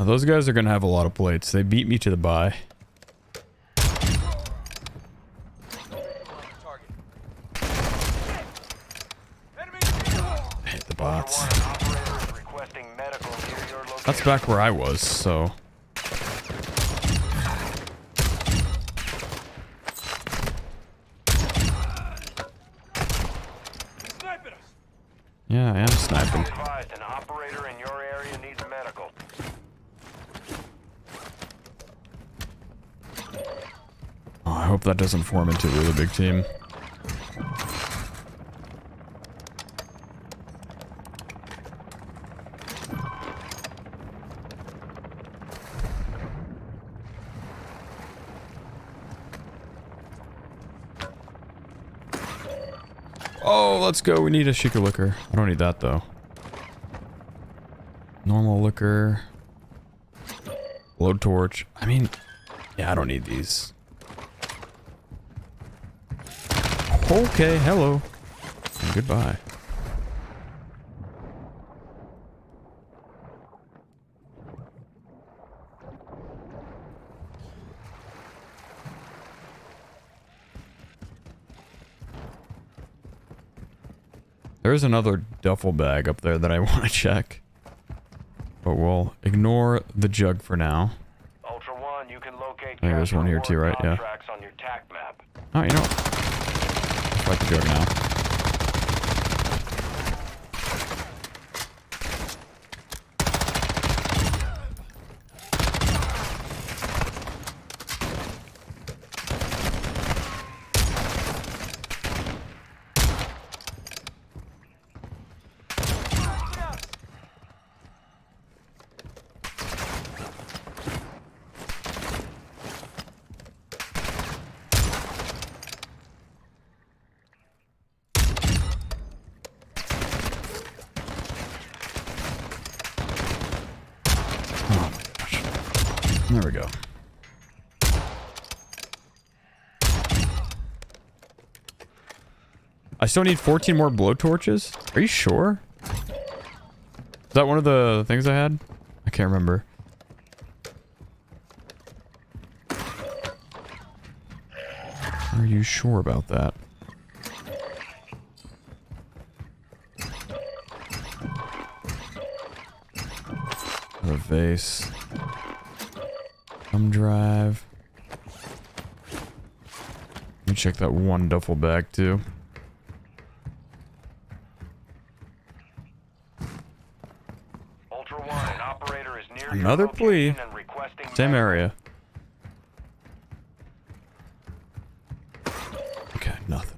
Those guys are going to have a lot of plates. They beat me to the bye. bots. That's back where I was, so... Yeah, I am sniping. An operator in your area needs medical. Oh, I hope that doesn't form into a really big team. Let's go. We need a Ashika liquor. I don't need that though. Normal liquor. Low torch. I mean, yeah, I don't need these. Okay, hello. And goodbye. There's another duffel bag up there that I want to check, but we'll ignore the jug for now. Ultra One, you can locate hey, there's one here too, right? Yeah. On your tack map. Oh, you know what? Like the jug now. I still need fourteen more blowtorches? Are you sure? Is that one of the things I had? I can't remember. Are you sure about that? Another vase. Thumb drive. Let me check that one duffel bag too. Another plea. Same area. Okay, nothing.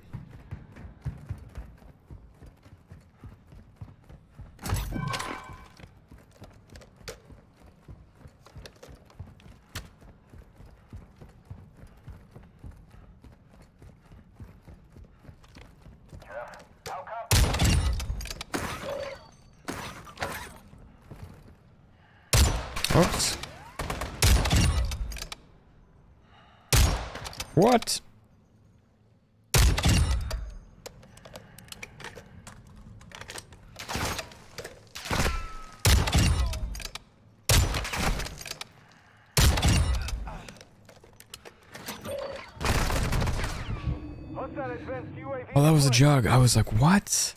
What? Oh, that was a jug. I was like, what?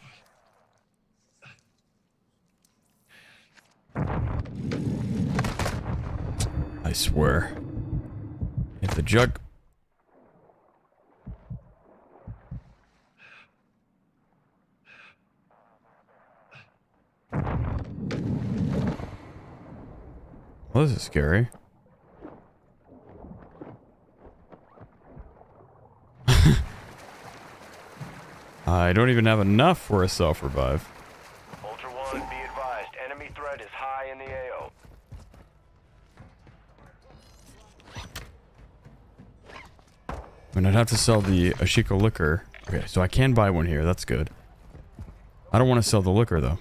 I swear. If the jug... Well, this is scary. I don't even have enough for a self-revive. Ultra One, be advised. Enemy threat is high in the A O. I mean, I'd have to sell the Ashika liquor. Okay, so I can buy one here. That's good. I don't want to sell the liquor, though.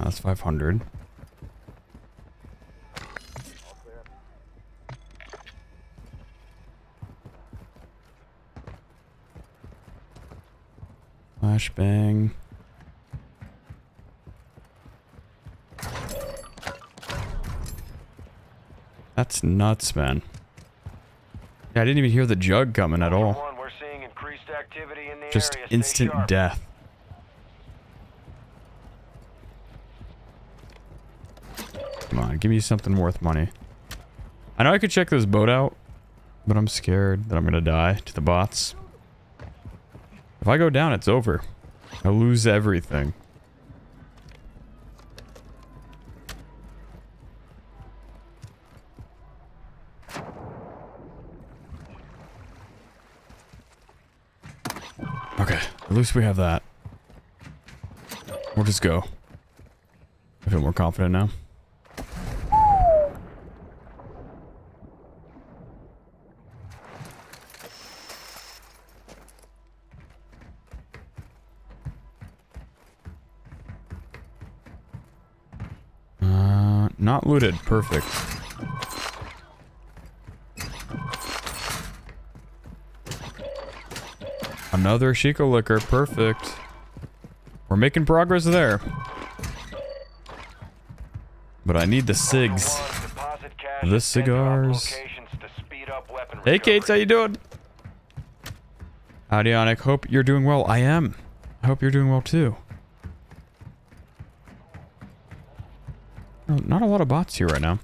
That's five hundred. Flashbang. That's nuts, man. Yeah, I didn't even hear the jug coming at all. One, we're seeing increased activity in the Just area. Instant death. Come on, give me something worth money. I know I could check this boat out, but I'm scared that I'm gonna die to the bots. If I go down, it's over. I lose everything. Okay, at least we have that. We'll just go. I feel more confident now. Uh, not looted. Perfect. Another Ashika liquor. Perfect. We're making progress there. But I need the cigs. The cigars. Hey, Kates, how you doing? Howdy, Onic. Hope you're doing well. I am. I hope you're doing well, too. Not a lot of bots here right now.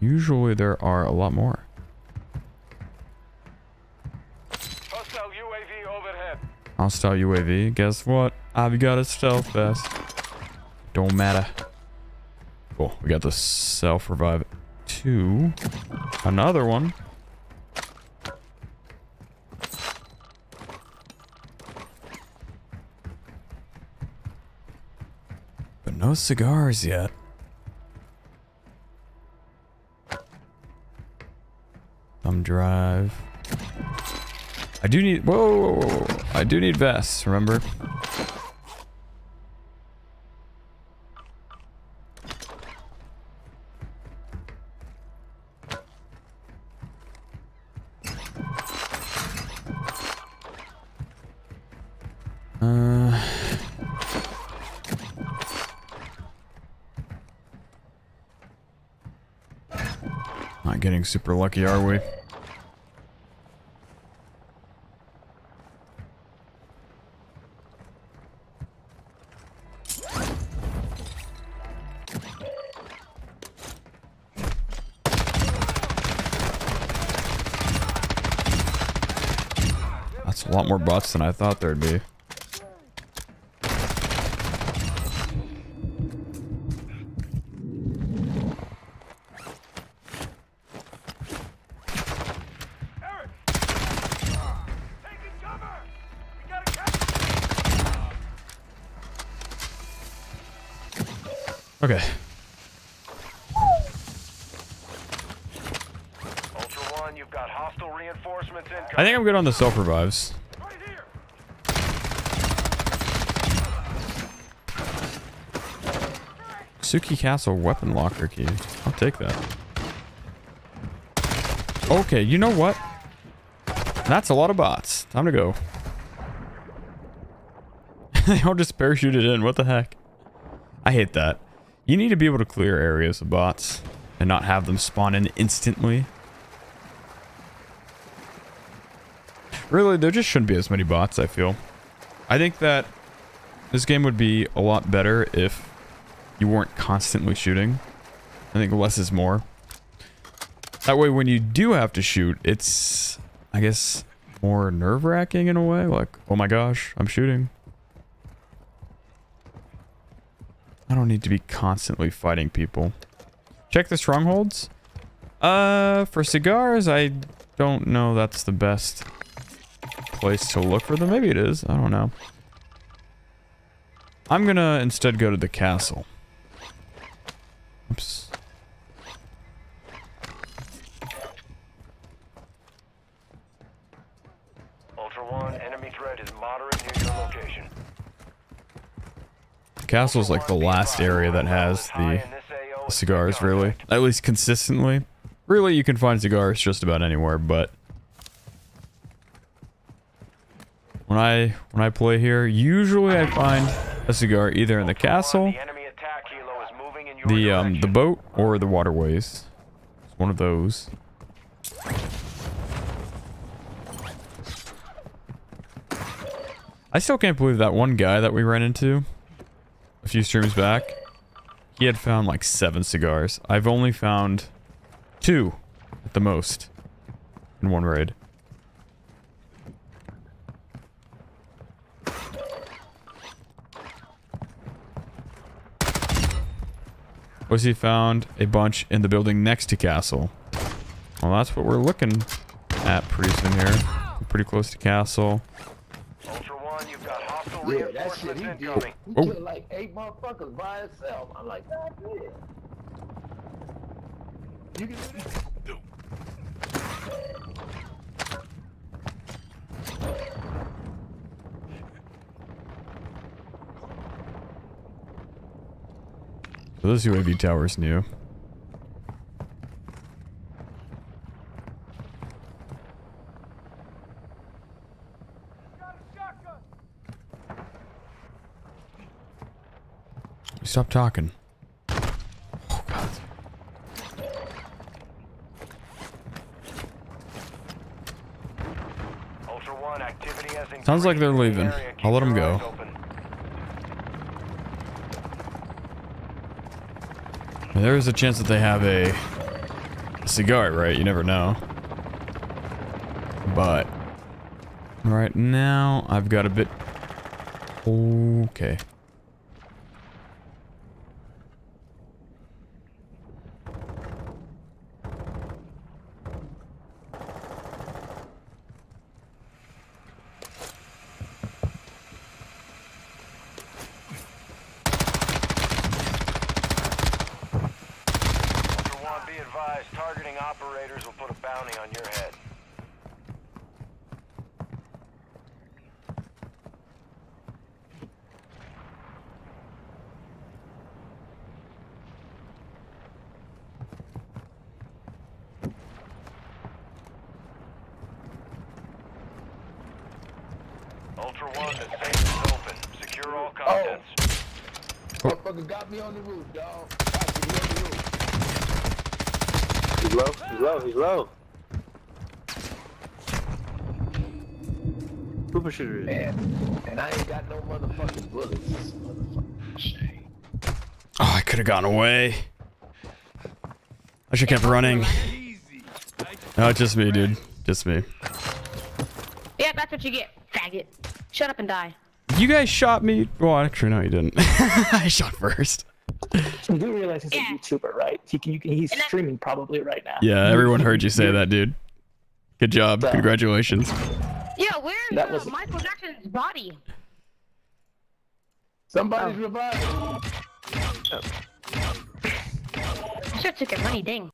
Usually there are a lot more. Hostile U A V. Guess what? I've got a stealth vest. Don't matter. Cool. We got the self revive two. Another one. But no cigars yet. Thumb drive. I do need... Whoa, whoa, whoa. I do need vests, remember? Uh... Not getting super lucky, are we? A lot more bots than I thought there'd be. Eric. Taking cover. We gotta catch. Okay. Ultra One, you've got hostile reinforcements incoming. I think I'm good on the self revives. Tsuki Castle weapon locker key. I'll take that. Okay, you know what? That's a lot of bots. Time to go. They all just parachuted in. What the heck? I hate that. You need to be able to clear areas of bots and not have them spawn in instantly. Really, there just shouldn't be as many bots, I feel. I think that this game would be a lot better if you weren't constantly shooting. I think less is more. That way, when you do have to shoot, it's, I guess, more nerve-wracking in a way. Like, oh my gosh, I'm shooting. I don't need to be constantly fighting people. Check the strongholds. Uh, for cigars, I don't know that's the best place to look for them. Maybe it is. I don't know. I'm gonna instead go to the castle. Oops. Ultra One, enemy threat is moderate near your location. The castle's like the last area that has the cigars, really. At least consistently. Really, you can find cigars just about anywhere, but when I when I play here, usually I find a cigar either in the castle, the um the boat, or the waterways. It's one of those. I still can't believe that one guy that we ran into a few streams back. He had found like seven cigars. I've only found two at the most in one raid. He found a bunch in the building next to Castle. Well, that's what we're looking at pretty soon here. We're pretty close to Castle. Ultra One, you've got hostile reinforcements incoming. He killed like eight motherfuckers by himself. I'm like, God, yeah. You can do this. So this U A V tower is new. Stop talking. Oh God. Ultra One, activity has increased. Sounds like they're leaving. I'll let them go. There is a chance that they have a cigar, right? You never know. But right now, I've got a bit... Okay. Gone away. I should have kept running. No, it's just me, dude. Just me. Yeah, that's what you get, faggot. Shut up and die. You guys shot me. Well, actually, no, you didn't. I shot first. You do realize he's yeah. a YouTuber, right? He can, you can, he's streaming probably right now. Yeah, everyone heard you say that, dude. Good job. So, congratulations. Yeah, where's uh, was... Michael Jackson's body? Somebody's oh. revived. Oh. Sure took your money, dang.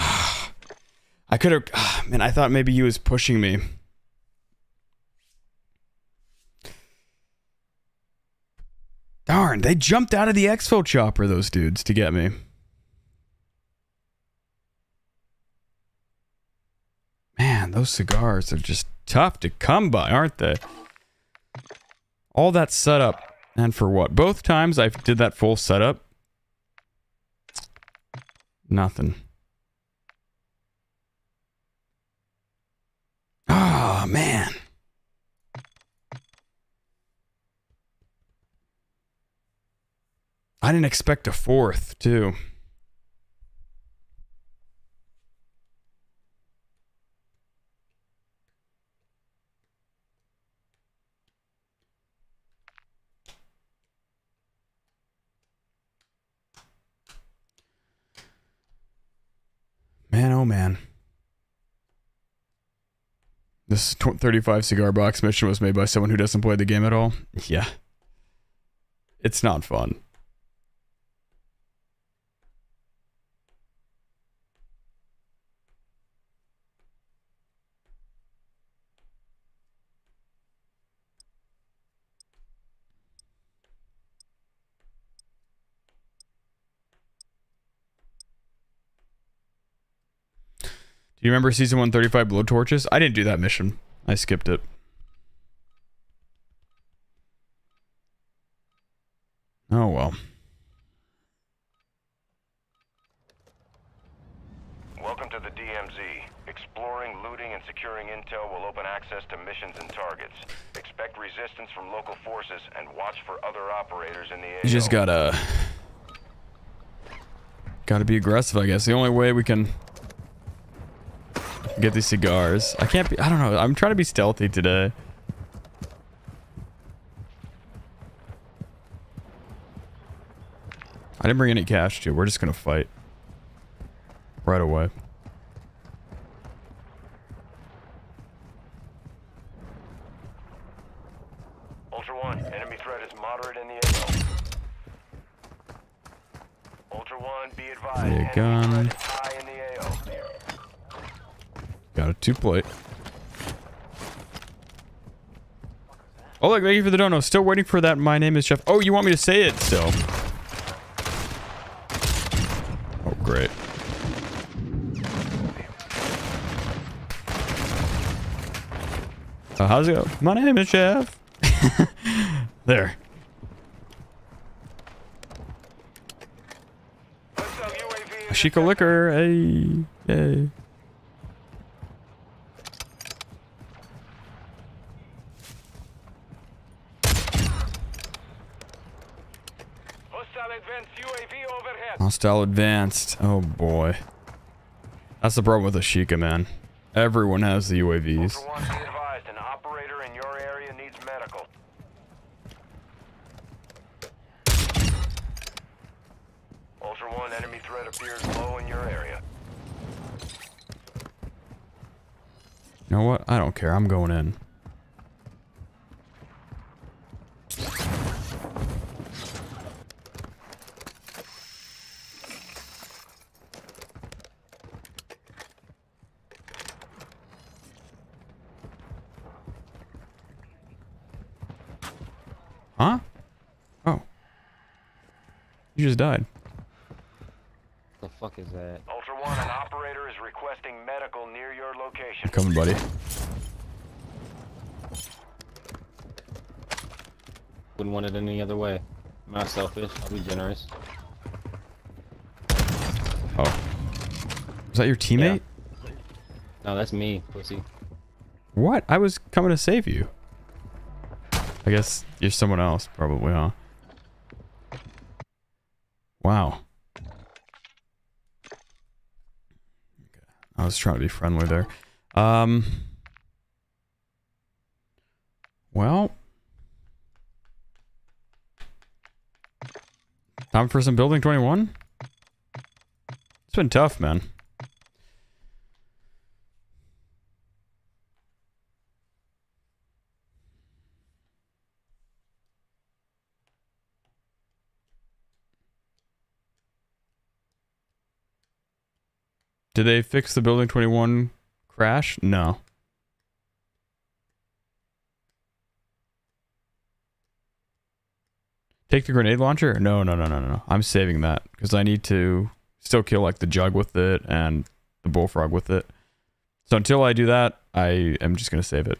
I could have. Oh, man, I thought maybe he was pushing me. Darn, they jumped out of the exfil chopper, those dudes, to get me. Man, those cigars are just tough to come by, aren't they? All that setup. And for what? Both times I did that full setup. Nothing. Ah, man. I didn't expect a fourth, too. Man, oh man. This thirty-five cigar box mission was made by someone who doesn't play the game at all. Yeah. It's not fun. You remember season one thirty-five blowtorches? I didn't do that mission. I skipped it. Oh well. Welcome to the D M Z. Exploring, looting, and securing intel will open access to missions and targets. Expect Expect resistance from local forces and watch for other operators in the area. You just gotta gotta be aggressive, I guess. The only way we can get these cigars. I can't be. I don't know. I'm trying to be stealthy today. I didn't bring any cash, too. We're just gonna fight right away. Ultra One, enemy threat is moderate in the area. Ultra One, be advised. Gun. High in the A O. Got a two plate. Oh, look, thank you for the dono. Still waiting for that. My name is Jeff. Oh, you want me to say it still? Oh, great. Uh, how's it go? My name is Jeff. There. Ashika liquor. Hey. Hey. Hostile advanced. Oh boy. That's the problem with Ashika, man. Everyone has the U A Vs. Ultra one, enemy threat appears low in your area. You know what? I don't care. I'm going in. Huh? Oh. You just died. The fuck is that? Ultra One, an operator is requesting medical near your location. I'm coming, buddy. Wouldn't want it any other way. I'm not selfish. I'll be generous. Oh. Is that your teammate? Yeah. No, that's me, pussy. What? I was coming to save you. I guess you're someone else, probably, huh? Wow. Okay. I was trying to be friendly there. Um. Well. Time for some Building twenty-one? It's been tough, man. Did they fix the Building twenty-one crash? No. Take the grenade launcher? No, no, no, no, no. I'm saving that because I need to still kill like the jug with it and the bullfrog with it. So until I do that, I am just going to save it.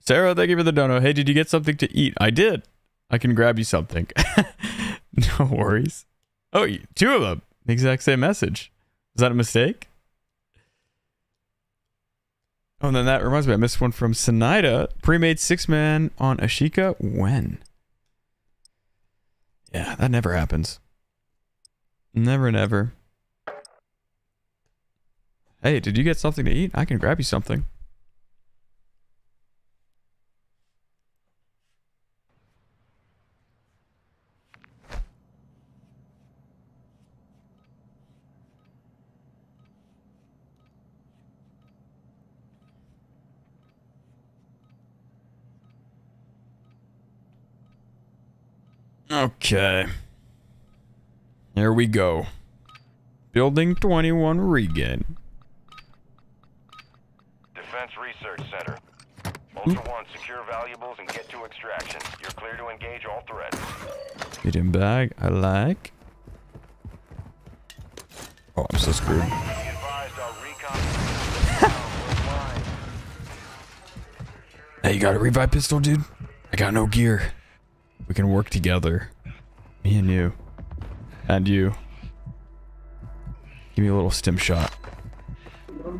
Sarah, thank you for the dono. Hey, did you get something to eat? I did. I can grab you something. No worries. Oh, two of them. The exact same message. Is that a mistake? Oh, and then that reminds me. I missed one from Sinida. Pre-made six-man on Ashika. When? Yeah, that never happens. Never, never. Hey, did you get something to eat? I can grab you something. Okay. Here we go. Building twenty-one regain. Defense Research Center. Ultra one, secure valuables and get to extraction. You're clear to engage all threats. Get him back. I like. Oh, I'm so screwed. Hey, you got a revive pistol, dude? I got no gear. We can work together. Me and you. And you. Give me a little stim shot.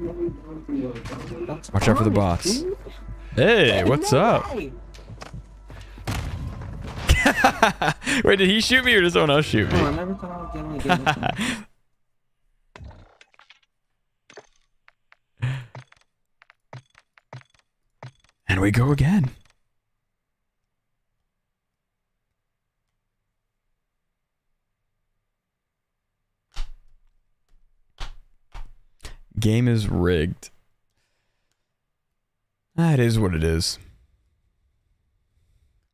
Watch out for the bots. Hey, what's up? Wait, did he shoot me or did someone else shoot me? And we go again. Game is rigged. That is what it is.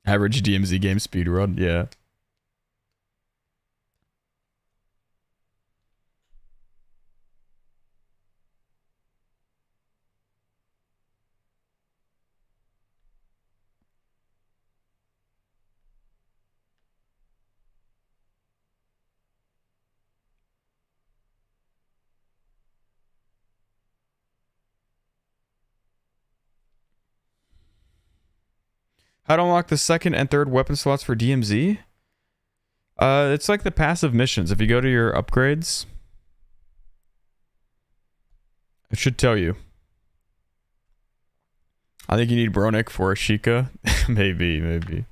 Average D M Z game speedrun, yeah. How to unlock the second and third weapon slots for D M Z? Uh, it's like the passive missions. If you go to your upgrades, it should tell you. I think you need Bronick for Ashika. maybe, maybe.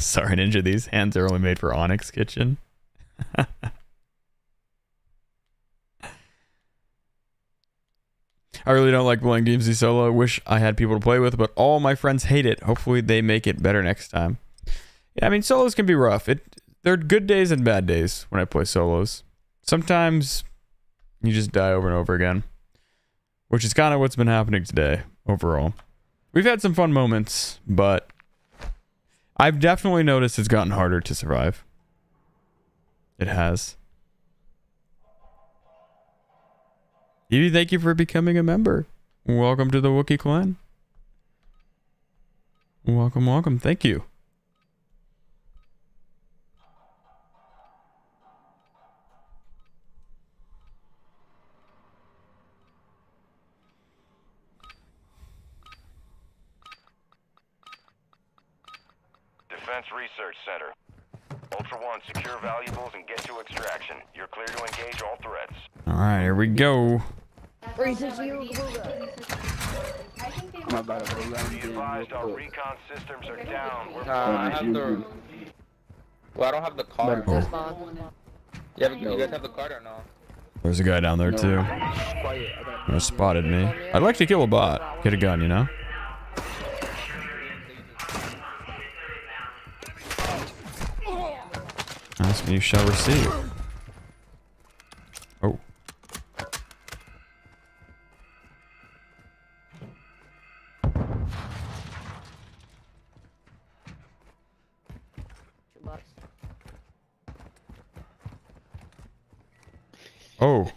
Sorry, Ninja, these hands are only made for Onyx Kitchen. I really don't like playing D M Z solo. Wish I had people to play with, but all my friends hate it. Hopefully they make it better next time. Yeah, I mean, solos can be rough. It, there are good days and bad days when I play solos. Sometimes you just die over and over again, which is kind of what's been happening today overall. We've had some fun moments, but I've definitely noticed it's gotten harder to survive. It has. Evie, thank you for becoming a member. Welcome to the Wookiee clan. Welcome, welcome. Thank you. Defense Research Center. Ultra One, secure valuables and get to extraction. You're clear to engage all threats. All right, here we go. Research, you. I'm about to be advised our recon systems are down. We're uh, I the, well, I don't have the card. Oh. You, have, you guys have the card or no? There's a guy down there too. He spotted me. I'd like to kill a bot. Get a gun, you know? Ask me, you shall receive. Oh. Oh.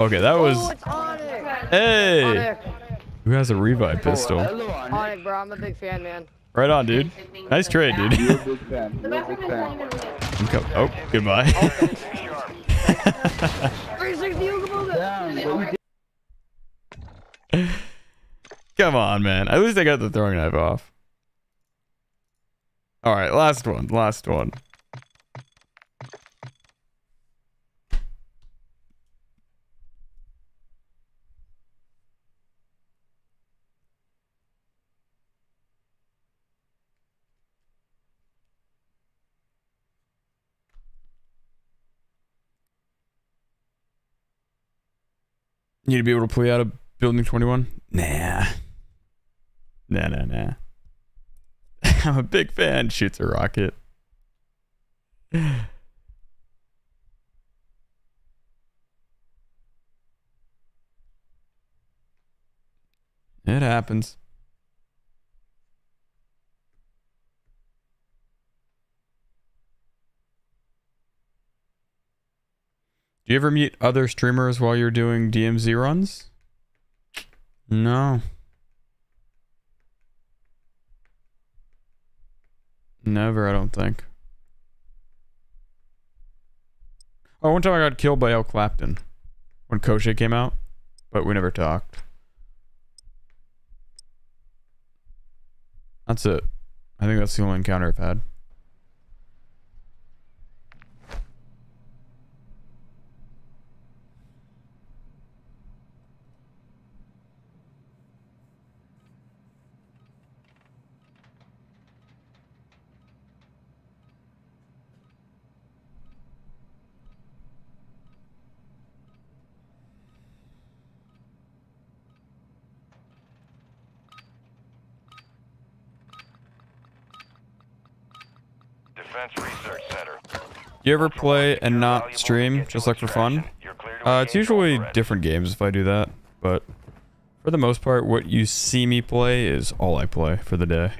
Okay, that was. Hey. Who has a revive pistol? On it, bro. I'm a big fan, man. Right on, dude. Nice trade, dude. Oh, goodbye. Come on, man. At least I got the throwing knife off. All right, last one. Last one. You need to be able to play out of Building twenty-one? Nah. Nah, nah, nah. I'm a big fan. Shoots a rocket. It happens. Do you ever meet other streamers while you're doing D M Z runs? No. Never, I don't think. Oh, one time I got killed by El Clapton when Koschei came out. but we never talked. That's it. I think that's the only encounter I've had. You ever play and not stream, just like for fun? Uh, it's usually different games if I do that, but for the most part, what you see me play is all I play for the day.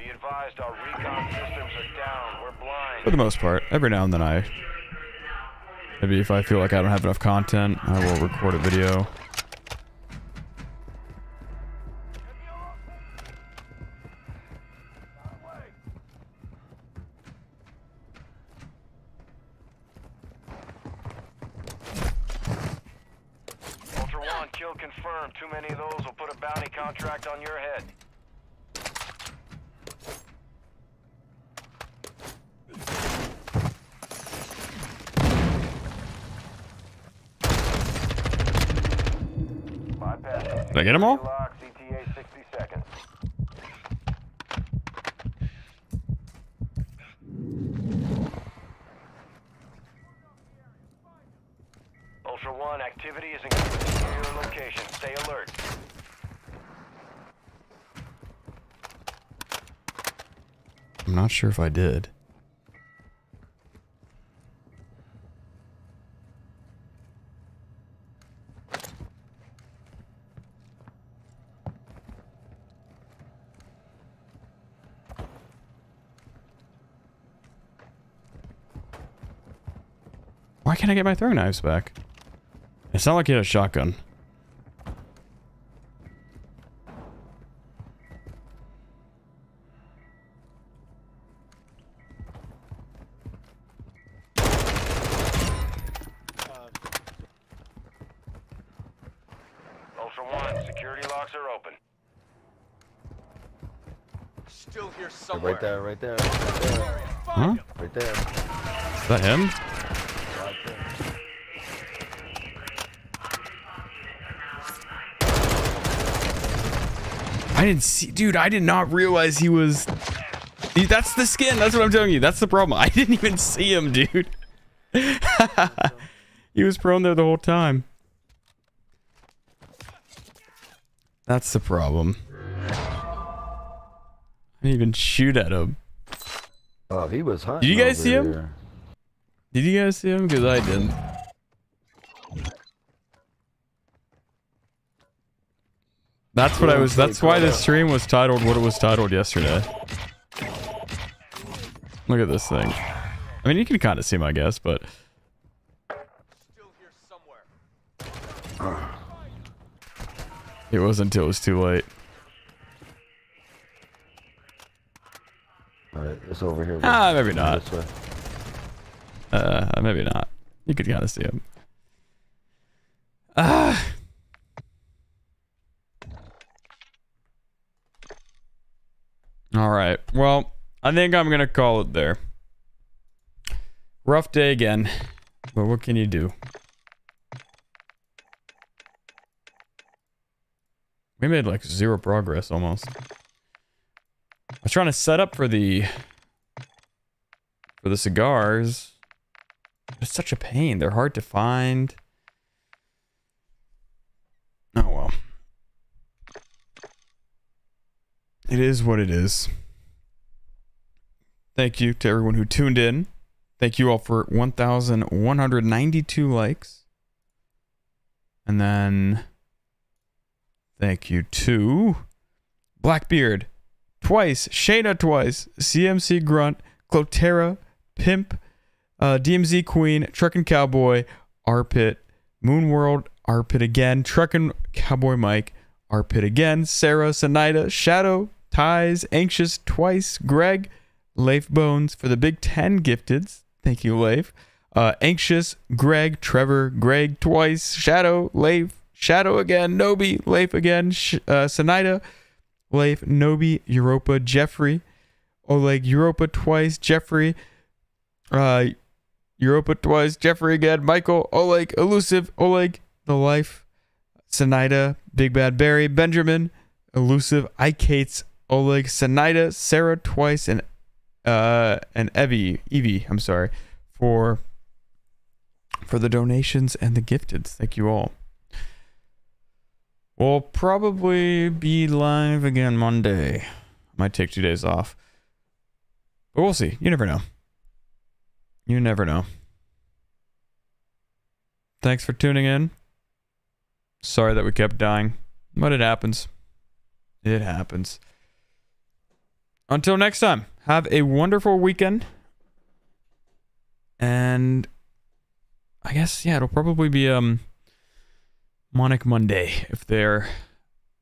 For the most part, every now and then I... Maybe if I feel like I don't have enough content, I will record a video. Did I get them all? Ultra One, activity is increasing near your location. Stay alert. I'm not sure if I did. Why can't I get my throwing knives back? It's not like he had a shotgun. I didn't see, dude, I did not realize he was, he, that's the skin. That's what I'm telling you. That's the problem. I didn't even see him, dude. He was prone there the whole time. That's the problem. I didn't even shoot at him. Oh, he was hot. Did you guys see him? Here. Did you guys see him? Because I didn't. That's what I was, that's why this stream was titled what it was titled yesterday. Look at this thing. I mean, you can kind of see my guess, but... It wasn't until it was too late. Alright, it's over here. Ah, maybe not. Uh, maybe not. You could kind of see him. Ah! Uh, All right, well, I think I'm going to call it there. Rough day again, but what can you do? We made like zero progress almost. I was trying to set up for the, for the cigars. It's such a pain. They're hard to find. Oh, well. It is what it is. Thank you to everyone who tuned in. Thank you all for one thousand one hundred ninety-two likes. And then thank you to Blackbeard twice, Shayna twice, C M C Grunt, Clotera, Pimp, uh, D M Z Queen, Truckin' Cowboy, Arpit, Moonworld, Arpit again, Truckin' Cowboy Mike, Arpit again, Sarah, Sanida, Shadow, Ties, Anxious twice, Greg, Leif Bones for the Big Ten Gifteds. Thank you, Leif. Uh, Anxious, Greg, Trevor, Greg twice, Shadow, Leif, Shadow again, Nobi, Leif again, Sh uh, Sinaida, Leif, Nobi, Europa, Jeffrey, Oleg, Europa twice, Jeffrey, uh, Europa twice, Jeffrey again, Michael, Oleg, Elusive, Oleg, The Life, Sinaida, Big Bad Barry, Benjamin, Elusive, Ikates, Oleg, Sinaida, Sarah twice, and uh, and Evie, Evie, I'm sorry, for for the donations and the gifted. Thank you all. We'll probably be live again Monday. Might take two days off. But we'll see. You never know. You never know. Thanks for tuning in. Sorry that we kept dying. But it happens. It happens. Until next time, have a wonderful weekend. And I guess, yeah, it'll probably be um Monic Monday if they're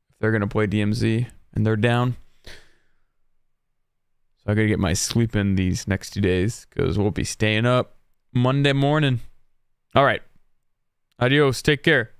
if they're gonna play D M Z and they're down. So I gotta get my sleep in these next two days because we'll be staying up Monday morning. All right, adios. Take care.